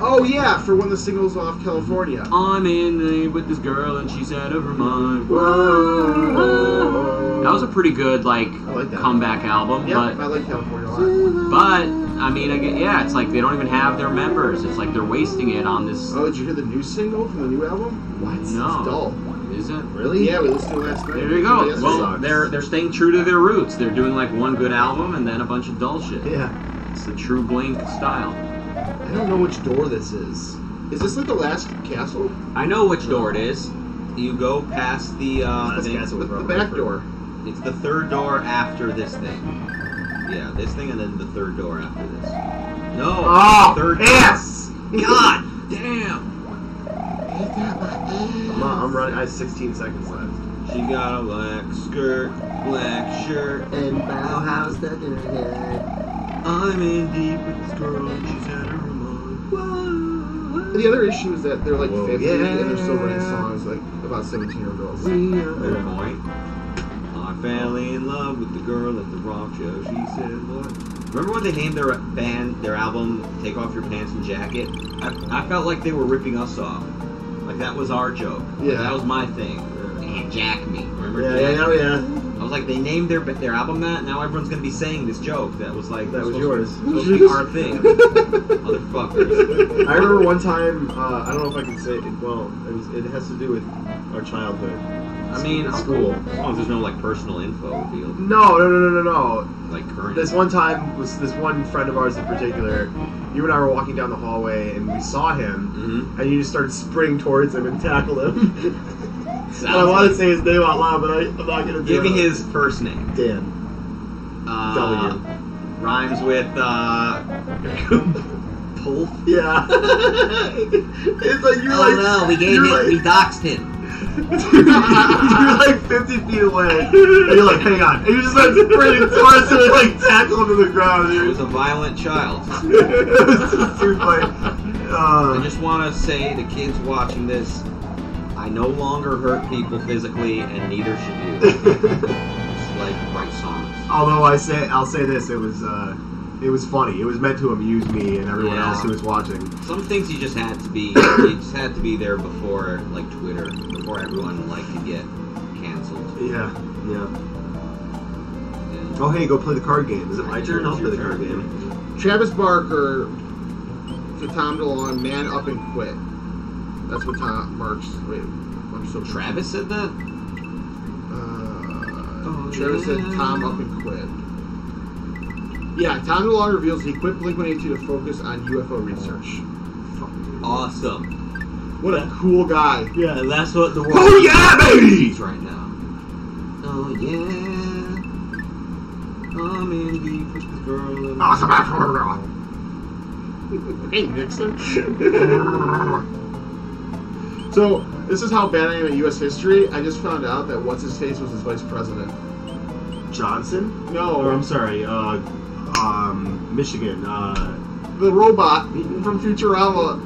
Oh, yeah, for when the single's off California. I'm in there with this girl, and she's out of her mind. Whoa. That was a pretty good, like comeback album. Yeah, I like California a lot. But... I mean, yeah, it's like they don't even have their members. It's like they're wasting it on this. Oh, did you hear the new single from the new album? What? No. It's dull. Is it? Really? Yeah, we listened to it last night. There you go. Well, they're staying true to their roots. They're doing like one good album and then a bunch of dull shit. Yeah. It's the true Blink style. I don't know which door this is. Is this like the last castle? I know which door it is. You go past the the back door. It's the third door after this thing. Yeah, this thing and then the third door after this. No! Oh, third ass! Door. God damn! I'm running. I have 16 seconds left. She got a black skirt, black shirt, and Bauhaus. I'm in deep with this girl, and she's at her mom. The other issue is that they're like 50 and they're still writing songs like about 17-year-old girls. I fell in love with the girl at the rock show. She said, "What?" Remember when they named their band, their album, Take Off Your Pants and Jacket? I felt like they were ripping us off. Like, that was our joke. Yeah. Like, that was my thing. Man, Jack me. Remember Jack? Yeah, I was like, they named their album that, now everyone's going to be saying this joke. That was like, that was yours. That was our thing. Motherfuckers. I remember one time, I don't know if I can say it, well, it has to do with our childhood. I mean, it's cool. As long as there's no, like, personal info revealed. No. Like, current. This one time, this one friend of ours in particular, you and I were walking down the hallway, and we saw him, and you just started sprinting towards him and tackled him. I want to say his name out loud, but I'm not going to do it. Give me his first name. Dan. W. Rhymes with, Pulp? Yeah. It's like, you're like... Oh, no, we doxed him. You're like 50 feet away, and you're like, hang on. And you just like sprinting towards him and like tackle him to the ground. He was a violent child. It was just too funny. I just want to say to kids watching this, I no longer hurt people physically, and neither should you. It's like write songs. Although I'll say this: it was funny. It was meant to amuse me and everyone else who was watching. Some things you just had to be, there before, like Twitter, before everyone like could get canceled. Yeah. Oh hey, go play the card game. Is it my turn? I'll play the card game. Travis Barker to Tom DeLonge, man up and quit. That's what Tom Marks. Wait, I'm so. Travis said that? Travis said Tom up and quit. Yeah, Tom DeLonge reveals he quit Blink-182 to focus on UFO research. Fucking awesome. What a cool guy. Yeah, and that's what the world. Oh yeah, baby! Right now. Oh yeah. I'm in deep with the girl. And awesome. Hey, Nixon. So, this is how bad I am at U.S. history. I just found out that What's-His-Face was his vice president. Johnson? No. Or, I'm sorry, Michigan, The robot from Futurama.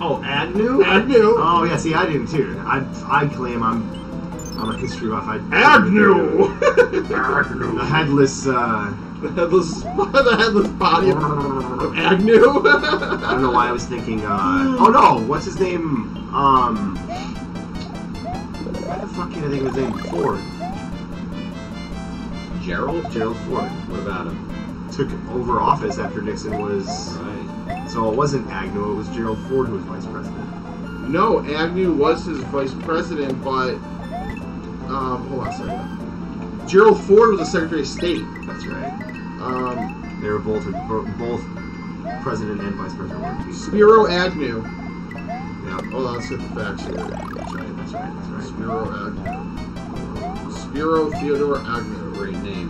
Oh, Agnew? Agnew. Oh, yeah, see, I didn't, too. I claim I'm a history buff. Agnew! Agnew. The headless, the headless body of Agnew. I don't know why I was thinking, oh no, what's his name? Why the fuck can't I think of his name? Ford. Gerald? Gerald Ford. What about him? Took over office after Nixon was... Right. So it wasn't Agnew, it was Gerald Ford who was vice president. No, Agnew was his vice president, but... hold on a second. Gerald Ford was the Secretary of State. That's right. They were both president and vice president. Spiro Agnew. Yeah. Hold on, let's get the facts here. That's right. Spiro Agnew. Spiro Theodore Agnew. Great name.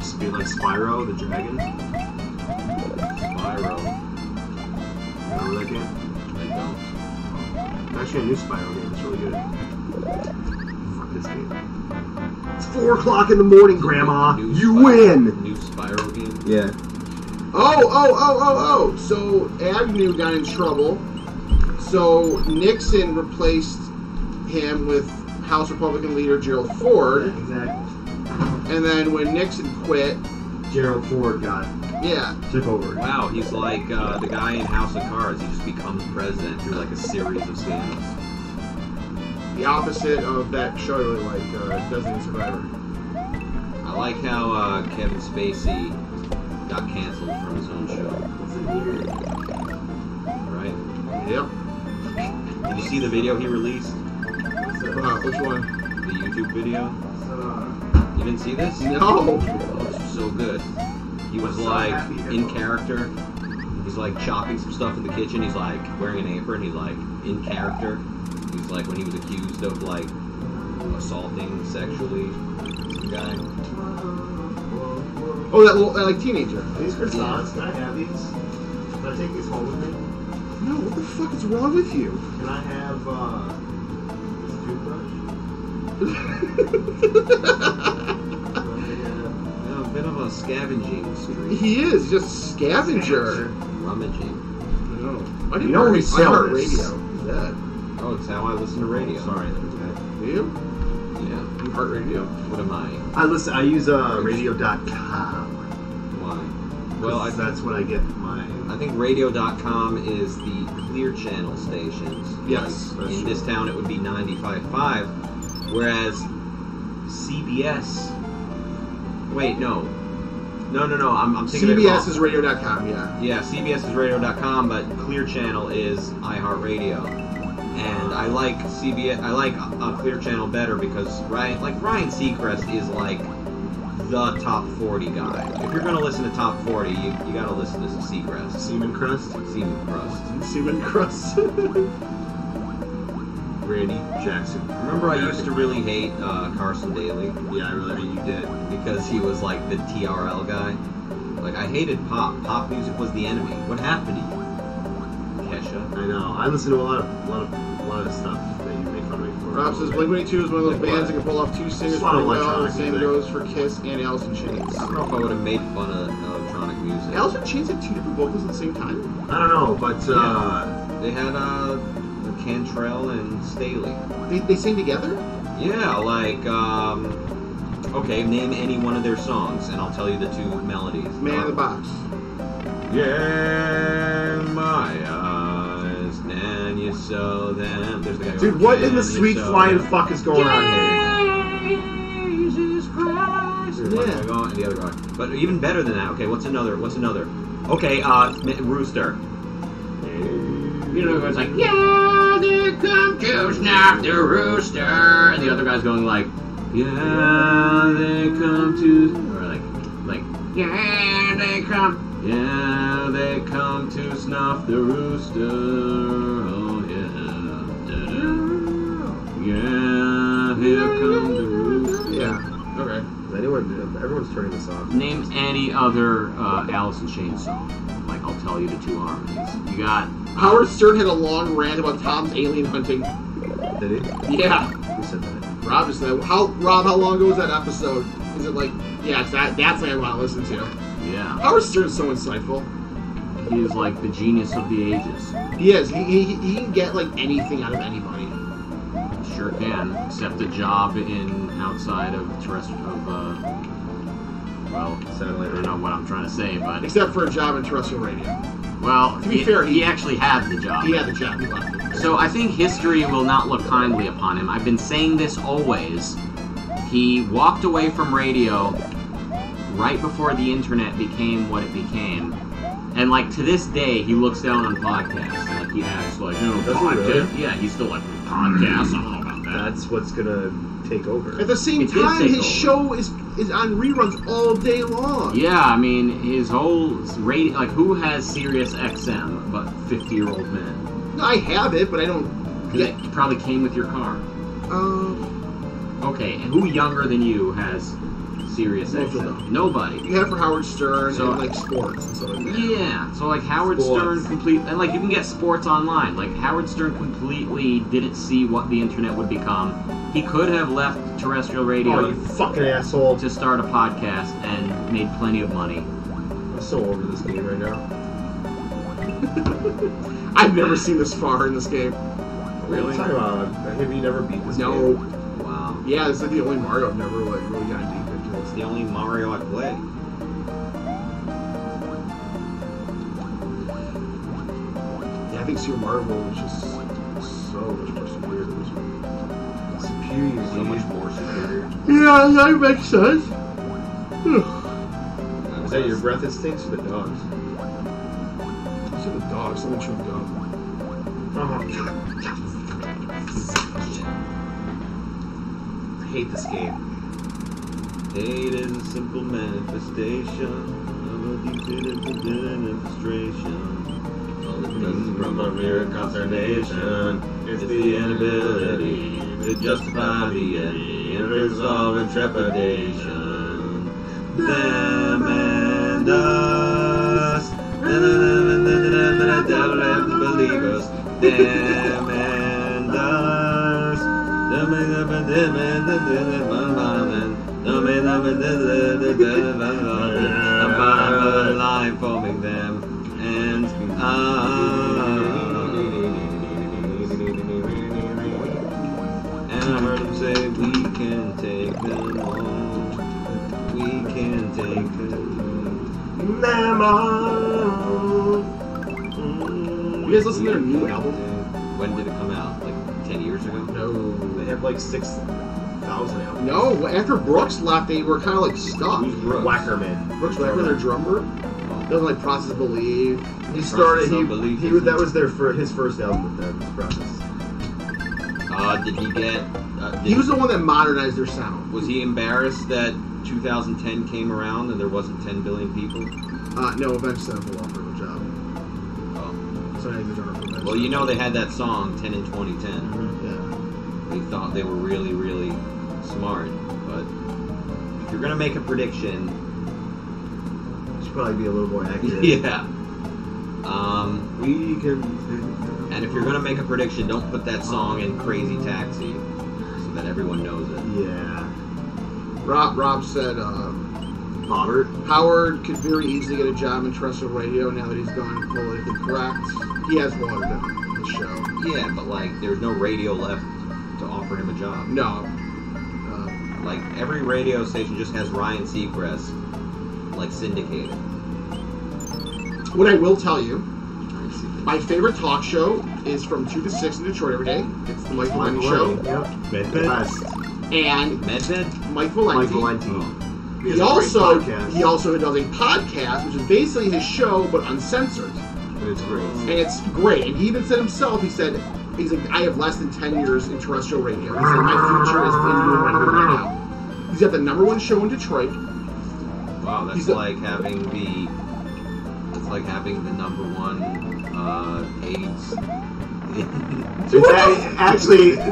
Spiro, like Spyro the Dragon. Spyro. Remember that game? I don't. Actually, a new Spyro game. It's really good. Fuck this game. It's 4 o'clock in the morning, Grandma. You win. New Spyro game. Yeah. Oh! So Agnew got in trouble. So Nixon replaced him with House Republican leader Gerald Ford. Yeah, exactly. And then when Nixon quit, Gerald Ford took over. Wow, he's like the guy in House of Cards. He just becomes president through like a series of scandals. The opposite of that show I really like, Designated Survivor. I like how Kevin Spacey got canceled from his own show. Right? Yep. Did you see the video he released? Which one? The YouTube video. You didn't see this? No. This was so good. He was like in character. He's like chopping some stuff in the kitchen. He's like wearing an apron. He's like in character. He's like when he was accused of like assaulting sexually some guy. Oh, that little like teenager. These croissants. Can I have these? Can I take these home with me? No. What the fuck is wrong with you? Can I have this toothbrush? Bit of a scavenging streak. He is just scavenger. Rummaging. I don't know. We sell radio. That. Oh, it's how I listen to radio. Sorry. Okay. You? Yeah. You heart radio. What am I? I listen. I use radio.com. Why? Well, that's what I get my. I think radio.com is the clear channel stations. Yes. Like in this town, it would be 95.5, whereas CBS. Wait, no. I'm thinking CBS is radio.com, yeah. Yeah, CBS is radio.com, but Clear Channel is iHeartRadio. And I like CBS, I like Clear Channel better because Ryan Seacrest is like the top 40 guy. If you're gonna listen to top 40, you gotta listen to Seacrest. Seaman Crust. Randy Jackson. Remember, I used to really hate Carson Daly. Yeah, I really mean, you did. Because he was like the TRL guy. Like, I hated pop. Pop music was the enemy. What happened to you, Kesha? I know. I listen to a lot of stuff that you make fun of me for. Rob says Blink-182 is one of those bands that can pull off two singers pretty well. The same goes for Kiss and Alice in Chains. I don't know if I would have made fun of electronic music. Alice in Chains had two different vocals at the same time? I don't know, but they had Cantrell and Staley. They sing together? Yeah, like, okay, name any one of their songs, and I'll tell you the two melodies. Man in the Box. Yeah, my eyes, and you saw them. There's the guy. Dude, what in the sweet flying fuck is going on here? Jesus Christ. Yeah. And the other guy. But even better than that. Okay, what's another? Okay, Rooster. You know, it's like, yeah, they come to snap the rooster. And the other guy's going like, yeah, they come to, or like, yeah, they come to snuff the rooster. Oh, yeah. Da-da. Yeah, here come the rooster. Yeah. Okay. Everyone's turning this off. Name any other Alice in Chains song. Like, I'll tell you the two harmonies. You got... Howard Stern had a long rant about Tom's alien hunting. Did he? Yeah. Who said that? Rob just said that. Rob, how long ago was that episode? Is it like, yeah, that's what I want to listen to. Yeah. Howard Stern's so insightful. He is like the genius of the ages. He is. He can get like anything out of anybody. Sure can. Except a job in outside of terrestrial... well, sadly, I don't know what I'm trying to say, but... Except for a job in terrestrial radio. Well, to be fair, he actually had the job. He had the job. So I think history will not look kindly upon him. I've been saying this always. He walked away from radio right before the internet became what it became. And, like, to this day, he looks down on podcasts. Like, he acts like, no, podcast. Yeah, he's still like, podcasts, I don't know about that. That's what's gonna take over. At the same time, his show is on reruns all day long. Yeah, I mean, his whole radio, like, who has Sirius XM but 50-year-old men? No, I have it, but I don't get it. Probably came with your car. Okay, and who younger than you has Sirius XM? Nobody. You have for Howard Stern and, like, sports and stuff like that. Yeah, so, like, Howard Stern completely, and, like, you can get sports online. Like, Howard Stern completely didn't see what the internet would become. He could have left terrestrial radio, oh, you fucking asshole, to start a podcast and made plenty of money. I'm so over this game right now. I've never seen this far in this game. Really? Have you never beat this game? No. Wow. Yeah, this is the only Mario I've never like really gotten deep into. It's the only Mario I play. Yeah, I think Super Mario was just so much more superior to this one. Superior, so much more superior. Yeah, that makes sense. I was Is that your breath instincts or the dogs? These are the dogs. Let me chew the dog. I hate this game. Hate is a simple manifestation of a definitive demonstration. All it does from a mere consternation is the inability to justify the unresolved trepidation. Them and us. The devil have to believe us. Them and us. Them and I'm by line forming them and I heard him say, we can take them all. We can take them all. You guys listen to their new album? When did it come out? Like 10 years ago? No, they have like 6,000 albums. No, after Brooks left, they were kind of like stuck. Who's Brooks? Wackerman. Brooks Wackerman, their drummer. Doesn't like Process Believe. He started, that was their his first album with them, Process. Did he get... he was the one that modernized their sound. Was he embarrassed that 2010 came around and there wasn't 10 billion people? No, eventually I pulled off for a job. Oh. So I had the drummer for that. Well, you know they had that song, 10 in 2010. Mm-hmm. Yeah. They thought they were really, really smart. But if you're going to make a prediction... You should probably be a little more accurate. Yeah. We can... And if you're gonna make a prediction, don't put that song in Crazy Taxi, so that everyone knows it. Yeah. Rob said, Howard could very easily get a job in terrestrial radio now that he's gone politically correct. He has watered down the show. Yeah, but like, there's no radio left to offer him a job. No. Like every radio station just has Ryan Seacrest, like syndicated. What I will tell you. My favorite talk show is from 2 to 6 in Detroit every day. It's the Mike Valenti Show. Yep. And Medved? Mike Valenti. Oh. He also does a podcast, which is basically his show, but uncensored. And it's great. And it's great. And he even said himself, he's like, I have less than 10 years in terrestrial radio. He said, my future is in doing radio right now. He's got the #1 show in Detroit. Wow, that's like having the... It's like having the #1... AIDS. Actually, I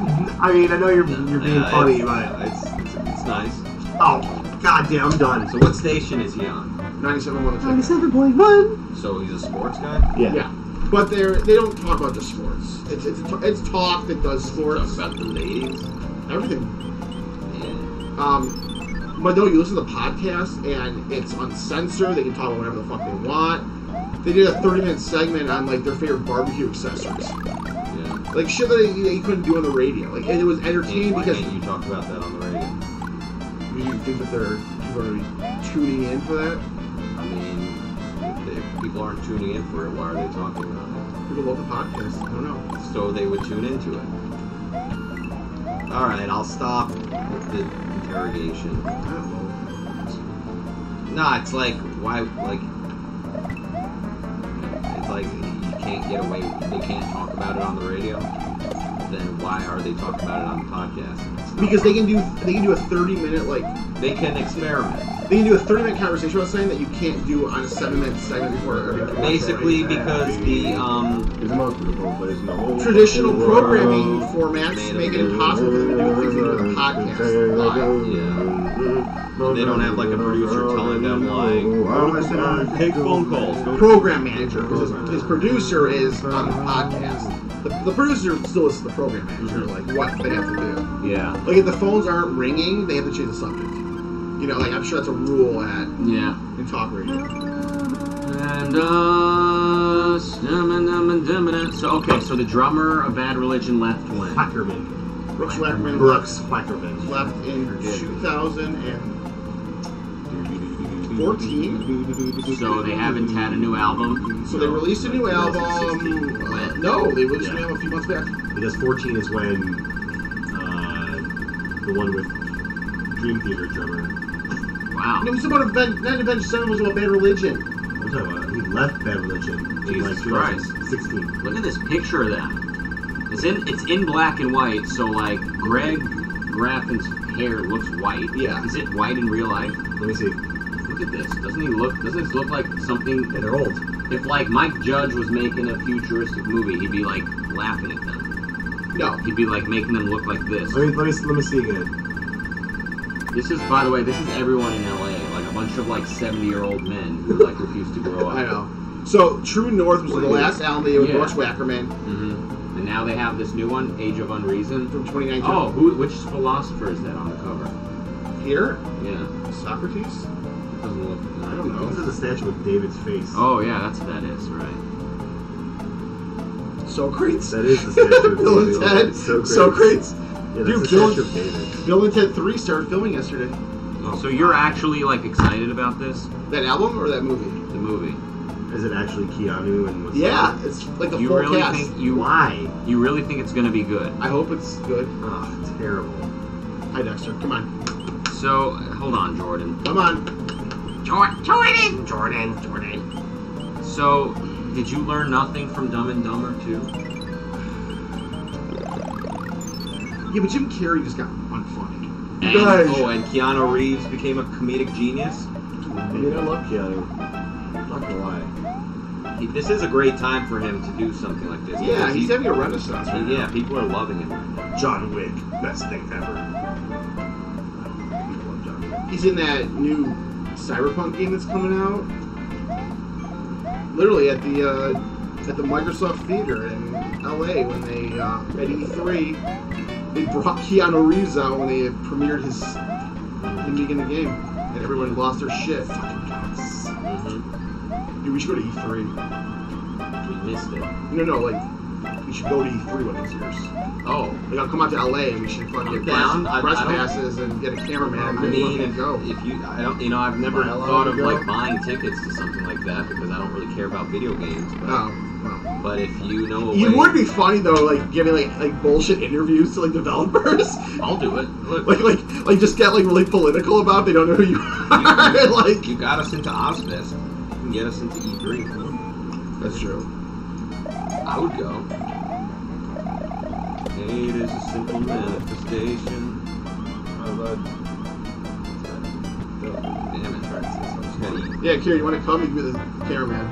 mean, I know you're being funny, but it's nice. Oh, goddamn, I'm done. So what station is he on? 97.1. 97.1. So he's a sports guy. Yeah. Yeah. But they don't talk about the sports. It's talk that does sports. Talk about the ladies. Everything. Yeah. But no, you listen to the podcast and it's uncensored. They can talk about whatever the fuck they want. They did a 30-minute segment on like their favorite barbecue accessories. Yeah. Like shit that you couldn't do on the radio. Like and it was entertaining because you talk about that on the radio. You think that people are going to be tuning in for that? I mean, if people aren't tuning in for it, why are they talking about it? People love the podcast. I don't know. So they would tune into it. All right, I'll stop with the interrogation. I don't know. Nah, it's like why like. Like you can't get away, they can't talk about it on the radio. Then why are they talking about it on the podcast? Because they can do a 30-minute like they can experiment. They can do a 30-minute conversation about something that you can't do on a 7-minute segment before. Basically, because the traditional programming formats make it impossible for them to do things they do on the podcast live. Yeah. They don't have like a producer telling them like take phone calls. Program manager, because his producer is on the podcast. The producer still is the program manager, like what they have to do. Yeah. Like if the phones aren't ringing, they have to change the subject. You know, like I'm sure that's a rule in talk radio. And so the drummer of Bad Religion left when? Brooks Wackerman left in 2014. So they haven't had a new album. So they released a new album. No, they released a new album a few months back. Because 14 is when the one with Dream Theater drummer. Wow. Wow. No, he's about Avengers 7 was about Bad Religion. I'm talking about he left Bad Religion Jesus in like 2016. Christ. Look at this picture of them. It's in black and white, so like Greg Graffin's hair looks white. Yeah. Is it white in real life? Let me see. Look at this. Doesn't this look like something? Yeah, they're old. If like Mike Judge was making a futuristic movie, he'd be like laughing at them. No. He'd be like making them look like this. Let me see again. This is, by the way, this is everyone in LA, like a bunch of like 70-year-old men who like refuse to grow up. I know. So True North was the last album they did with Butch Wackerman. Mm-hmm. And now they have this new one, Age of Unreason, from 2019. Oh, which philosopher is that on the cover? Here? Yeah. Socrates? It doesn't look. I don't know. This is a statue with David's face. Oh yeah, that's what that is, right? Socrates. That is the statue of David. Ted. Socrates. Yeah, dude, Bill and Ted 3 started filming yesterday. Oh, so you're actually like excited about this? That album or that movie? The movie. Is it actually Keanu and what's Yeah, it's like the full really cast. Why? You really think it's going to be good? I hope it's good. Oh, terrible. Hi, Dexter. Come on. So, hold on, Jordan. Come on. Jordan. So, did you learn nothing from Dumb and Dumber 2? Yeah, but Jim Carrey just got unfunny. And Keanu Reeves became a comedic genius. I mean, I love Keanu. I'm not gonna lie. This is a great time for him to do something like this. Yeah, he's having a renaissance right now. Yeah, people are loving him right now. John Wick, best thing ever. People love John Wick. He's in that new Cyberpunk game that's coming out. Literally at the Microsoft Theater in LA when they at E3. They brought Keanu Reeves out when they premiered him being in the game, and everyone lost their shit. Fucking nuts. Mm-hmm. Dude, we should go to E3. We missed it. No, like, we should go to E3 when it's yours. Oh. Like, I'll come out to LA and we should fucking get press passes and get a cameraman and go. I've never thought of, like, buying tickets to something like that because I don't really care about video games, but... No. But if you know a way... It would be funny, though, like, giving, like bullshit interviews to, like, developers. I'll do it. Look. Like just get, like, really political about it. They don't know who you are. You got us into Ozfest. You can get us into E3. That's true. I would go. Hey, there's a simple manifestation. Damn it, Francis. Yeah, Kieran, you want to come? You can be the cameraman.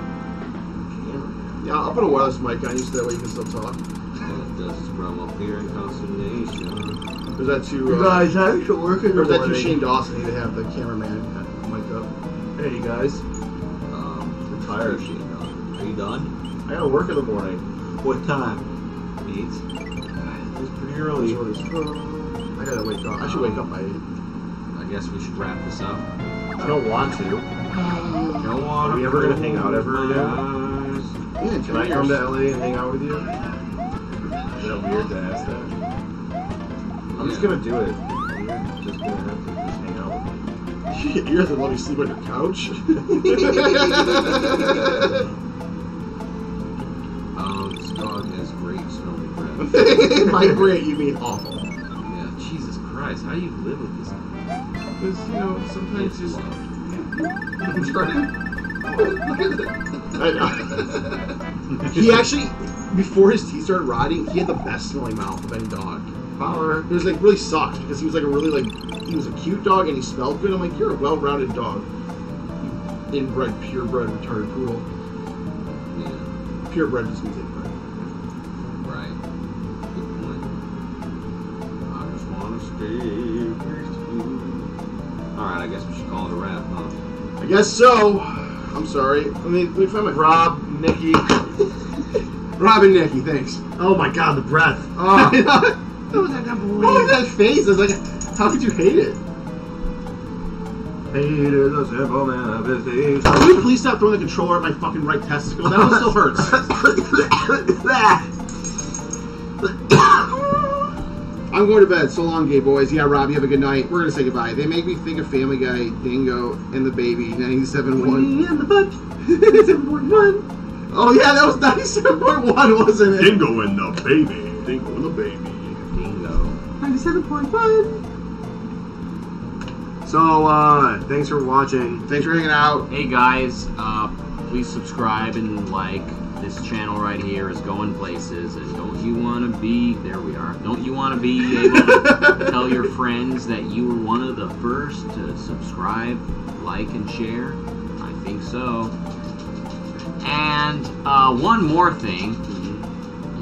Yeah, I'll put a wireless mic on you so that way you can still talk. Dust from up here in consternation. Is that too... guys, I have to work in the morning. Or is that too Shane Dawson to have the cameraman mic up? Hey, you guys. I'm tired, Shane Dawson. Are you done? I gotta work in the morning. What time? 8? It's pretty early. I gotta wake up. I should wake up by 8. I guess we should wrap this up. I don't want to. Are we ever gonna hang out ever again? Yeah, can I come to LA and hang out with you? Is that weird to ask that? I'm just gonna do it. You're just gonna have to just hang out with me. You guys would let me sleep on your couch? Oh, this dog has great smelly breath. By great, you mean awful. Yeah, Jesus Christ, how do you live with this? Because, sometimes just... I'm sorry. I know. He actually, before his teeth started rotting, he had the best smelling mouth of any dog. Power. It was like really sucked because he was like a really like he was a cute dog and he smelled good. I'm like, you're a well-rounded dog. You inbred, purebred, retarded poodle. Yeah. Purebred just means inbred. Right. Good point. I just want to stay. All right, I guess we should call it a wrap, huh? I guess so. I'm sorry. Let me find my Rob, Nikki. Rob and Nikki, thanks. Oh my god, the breath. Oh. What was that face? I was like, how could you hate it? Hater the simple manifestation. Can you please stop throwing the controller at my fucking right testicle? That one still hurts. I'm going to bed. So long, gay boys. Yeah, Rob, you have a good night. We're going to say goodbye. They make me think of Family Guy, Dingo, and the Baby, 97.1. Yeah, the butt. 97.1. Oh, yeah, that was 97.1, wasn't it? Dingo and the Baby. Dingo and the Baby. Dingo. 97.1. So, thanks for watching. Thanks for hanging out. Hey guys, please subscribe and like. This channel right here is going places, and don't you want to be, there we are, don't you want to be able to tell your friends that you were one of the first to subscribe, like, and share? I think so. And one more thing,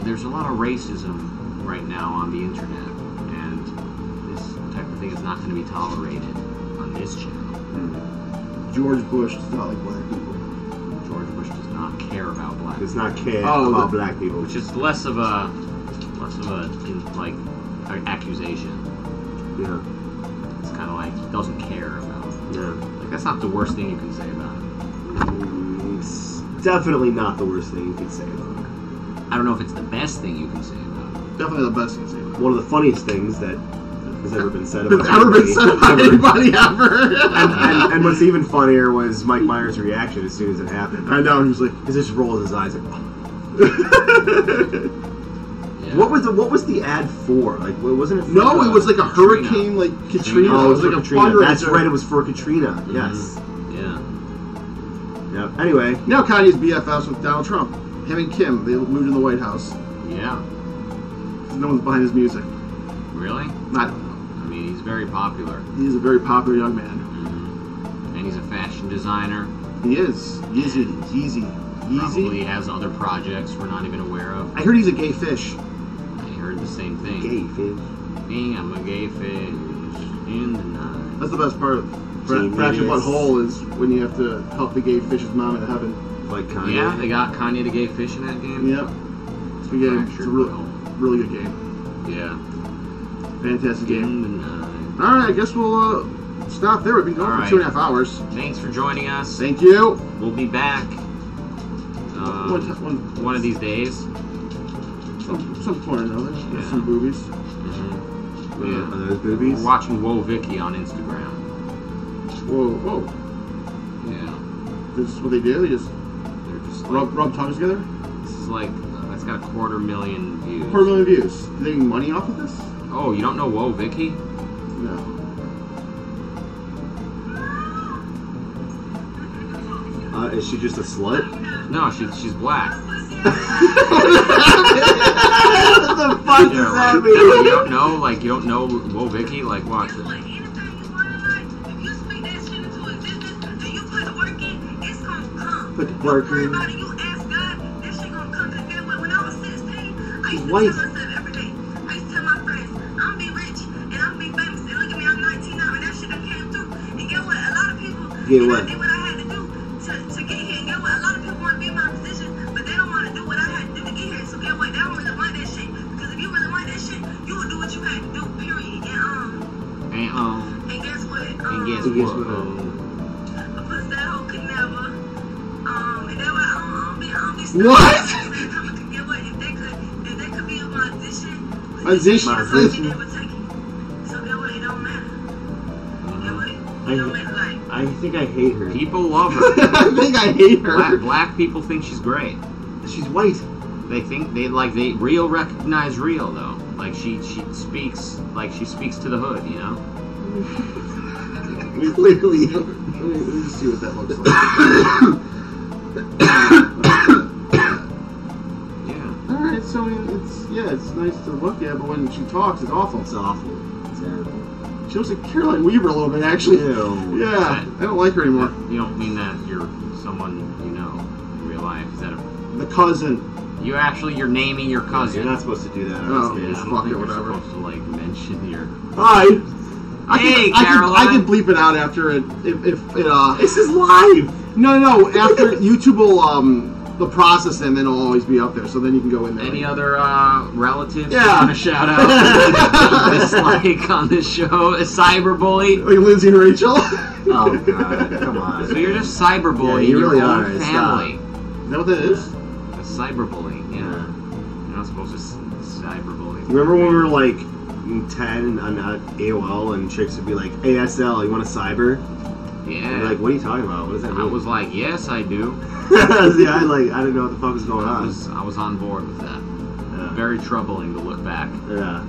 there's a lot of racism right now on the internet, and this type of thing is not going to be tolerated on this channel. George Bush does not like black people. George Bush does not care about black people. Does not care about black people. Which is less of an accusation. Yeah. It's kind of like, doesn't care about it. Yeah. Like, that's not the worst thing you can say about it. It's definitely not the worst thing you can say about it. I don't know if it's the best thing you can say about it. Definitely the best thing you can say about it. One of the funniest things that has ever been said about anybody ever. and what's even funnier was Mike Myers' reaction as soon as it happened. I know, he was like, he just rolls his eyes like, yeah. What was the ad for? Like, wasn't it? For no, it was like a Katrina. Hurricane, like Katrina. Oh, it was like Katrina. That's right, it was for Katrina. Mm-hmm. Yes. Yeah. Yep. Anyway, now Kanye's BFFs with Donald Trump. Him and Kim, they moved in the White House. Yeah. No one's behind his music. Really? Not. I mean, he's very popular. He is a very popular young man. Mm-hmm. And he's a fashion designer. He is. Yeezy. Probably has other projects we're not even aware of. I heard he's a gay fish. I heard the same thing. Gay fish. I'm a gay fish in the night. That's the best part of Fraction Butthole is when you have to help the gay fish's mom in heaven. Like Kanye. Yeah, they got Kanye the gay fish in that game. Yep. It's a game. It's a really good game. Yeah. Fantastic game. Alright, I guess we'll stop there. We've been going for 2.5 hours. Thanks for joining us. Thank you. We'll be back one of these days. Some point or another. Yeah. Some boobies. Mm-hmm. Yeah. Are those boobies? We're watching Whoa Vicky on Instagram. Whoa. Yeah. This is what they do? They're just rub tongues together? This is like, that's got 250,000 views. 250,000 views. Do they get money off of this? Oh, you don't know Whoa Vicky? No. Is she just a slut? No, she's black. What the fuck does that mean? You don't know Whoa Vicky? Like, watch it. Put the work in. She's white. Get what? I did what I had to do to get here. And get what? A lot of people want to be in my position, but they don't want to do what I had to do to get here. So get what? They don't really want that shit. Because if you really want that shit, you would do what you had to do, period. And guess what? A pussy that hoe could never. And that way I don't be stupid. What? Get what? If they could be in my position, they would take it. So get what? It don't matter. Get what? It don't matter. I think I hate her. People love her. I think I hate her. Black people think she's great. She's white. They think they real recognize real though. Like she speaks to the hood, you know. Clearly. Let's see what that looks like. Yeah. All right. So it's nice to look at, but when she talks, it's awful. It's awful. It's terrible. She looks like Caroline Weaver a little bit, actually. Ew. Yeah, I don't like her anymore. You don't mean that you're someone you know in real life. Is that the cousin? You're naming your cousin. You're not supposed to do that. Oh, yeah, I don't think you're supposed to like mention your. Hi. Hey, Caroline. I can bleep it out after it. If this is live. No. After YouTube will the process, and then it'll always be up there. So then you can go in there. Any other relatives you want to shout out? Dislike on this show? A cyberbully? Like Lindsay and Rachel? Oh, God. Come on. So you're just cyberbullying your own family. Stop. Is that what that is? A cyberbully, yeah. You're not supposed to cyberbully. Remember when we were like 10 on AOL and chicks would be like, ASL, you want a cyber? Yeah. Like, what are you talking about? What does that mean? I was like, yes, I do. Yeah, I didn't know what the fuck was going on. I was on board with that. Yeah. Very troubling to look back. Yeah.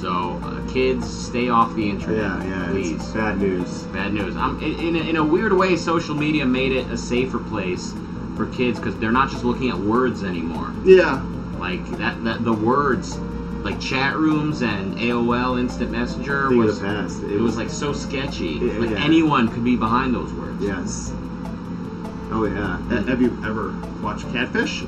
So kids, stay off the internet, please. It's bad news. Bad news. In a weird way, social media made it a safer place for kids because they're not just looking at words anymore. Yeah. Like that the words, like chat rooms and AOL Instant Messenger was the past. It was like so sketchy. Anyone could be behind those words. Yes. Oh yeah. Have you ever watched Catfish?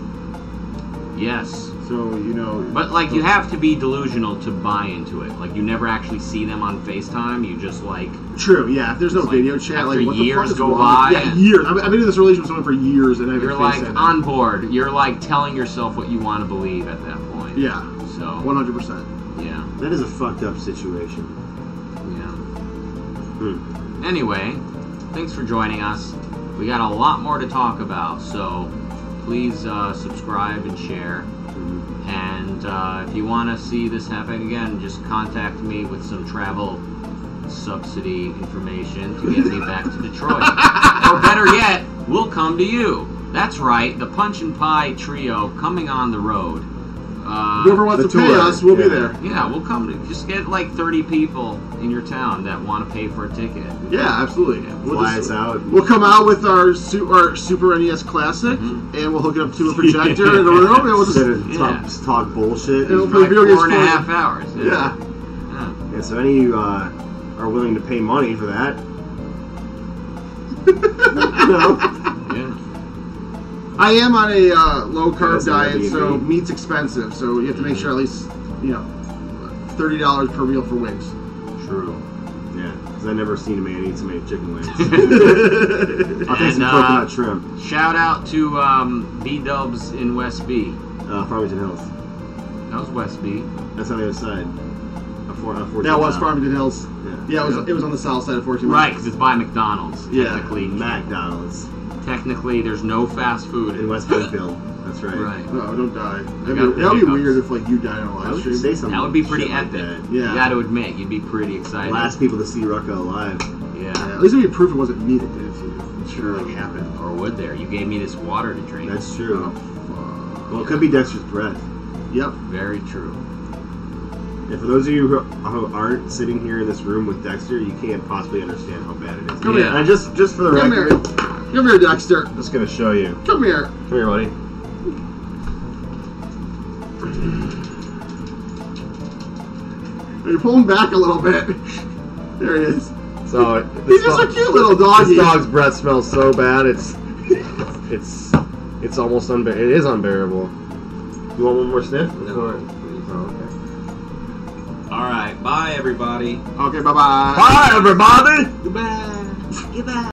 Yes. So, you know... But, like, you have to be delusional to buy into it. Like, you never actually see them on FaceTime. You just, like... True, yeah. If there's no video chat, like, what the fuck is going on? Yeah, years. I've been in this relationship with someone for years, and I've been FaceTime. You're, like, on board. You're, like, telling yourself what you want to believe at that point. Yeah. So... 100%. Yeah. That is a fucked up situation. Yeah. Hmm. Anyway, thanks for joining us. We got a lot more to talk about, so... Please subscribe and share. And if you want to see this happen again, just contact me with some travel subsidy information to get me back to Detroit. Or better yet, we'll come to you. That's right, the Punch and Pie trio coming on the road. Whoever wants to pay us, we'll be there. Yeah, we'll come to just get like 30 people in your town that want to pay for a ticket. Yeah, absolutely. Yeah, we'll fly out. We'll come out with our Super NES Classic, and we'll hook it up to a projector in a room, and we'll just talk bullshit. It'll be like 4.5 hours. Yeah. Yeah. So any of you are willing to pay money for that? I am on a low-carb diet, so meat's expensive, so you have to make sure at least, $30 per meal for wings. True. Yeah, because I've never seen a man eat so many chicken wings. I'll take some coconut shrimp. Shout out to B-Dubs in West B. Farmington Hills. That was West B. That's on the other side. That was Farmington Hills. Yeah, it was on the south side of 14. Right, because it's by McDonald's, technically. McDonald's. Technically, there's no fast food in West Bloomfield. That's right. Right. No, don't die. That would be weird if you died on a live stream. That would be pretty epic. Like you got to admit, you'd be pretty excited. Last people to see Rucka alive. Yeah. At least it'd be proof it wasn't me that did it to you. It happened. Or would there? You gave me this water to drink. That's true. Oh, fuck. Well, it could be Dexter's breath. Yep. Very true. And for those of you who aren't sitting here in this room with Dexter, you can't possibly understand how bad it is. Come here. And just for the record. Come here, Dexter. I'm just going to show you. Come here. Come here, buddy. You're pulling back a little bit. There he is. So he's just a cute little doggy. This dog's breath smells so bad, it's almost unbearable. It is unbearable. You want one more sniff? No. Oh, okay. All right. Bye, everybody. Okay, bye-bye. Bye, everybody.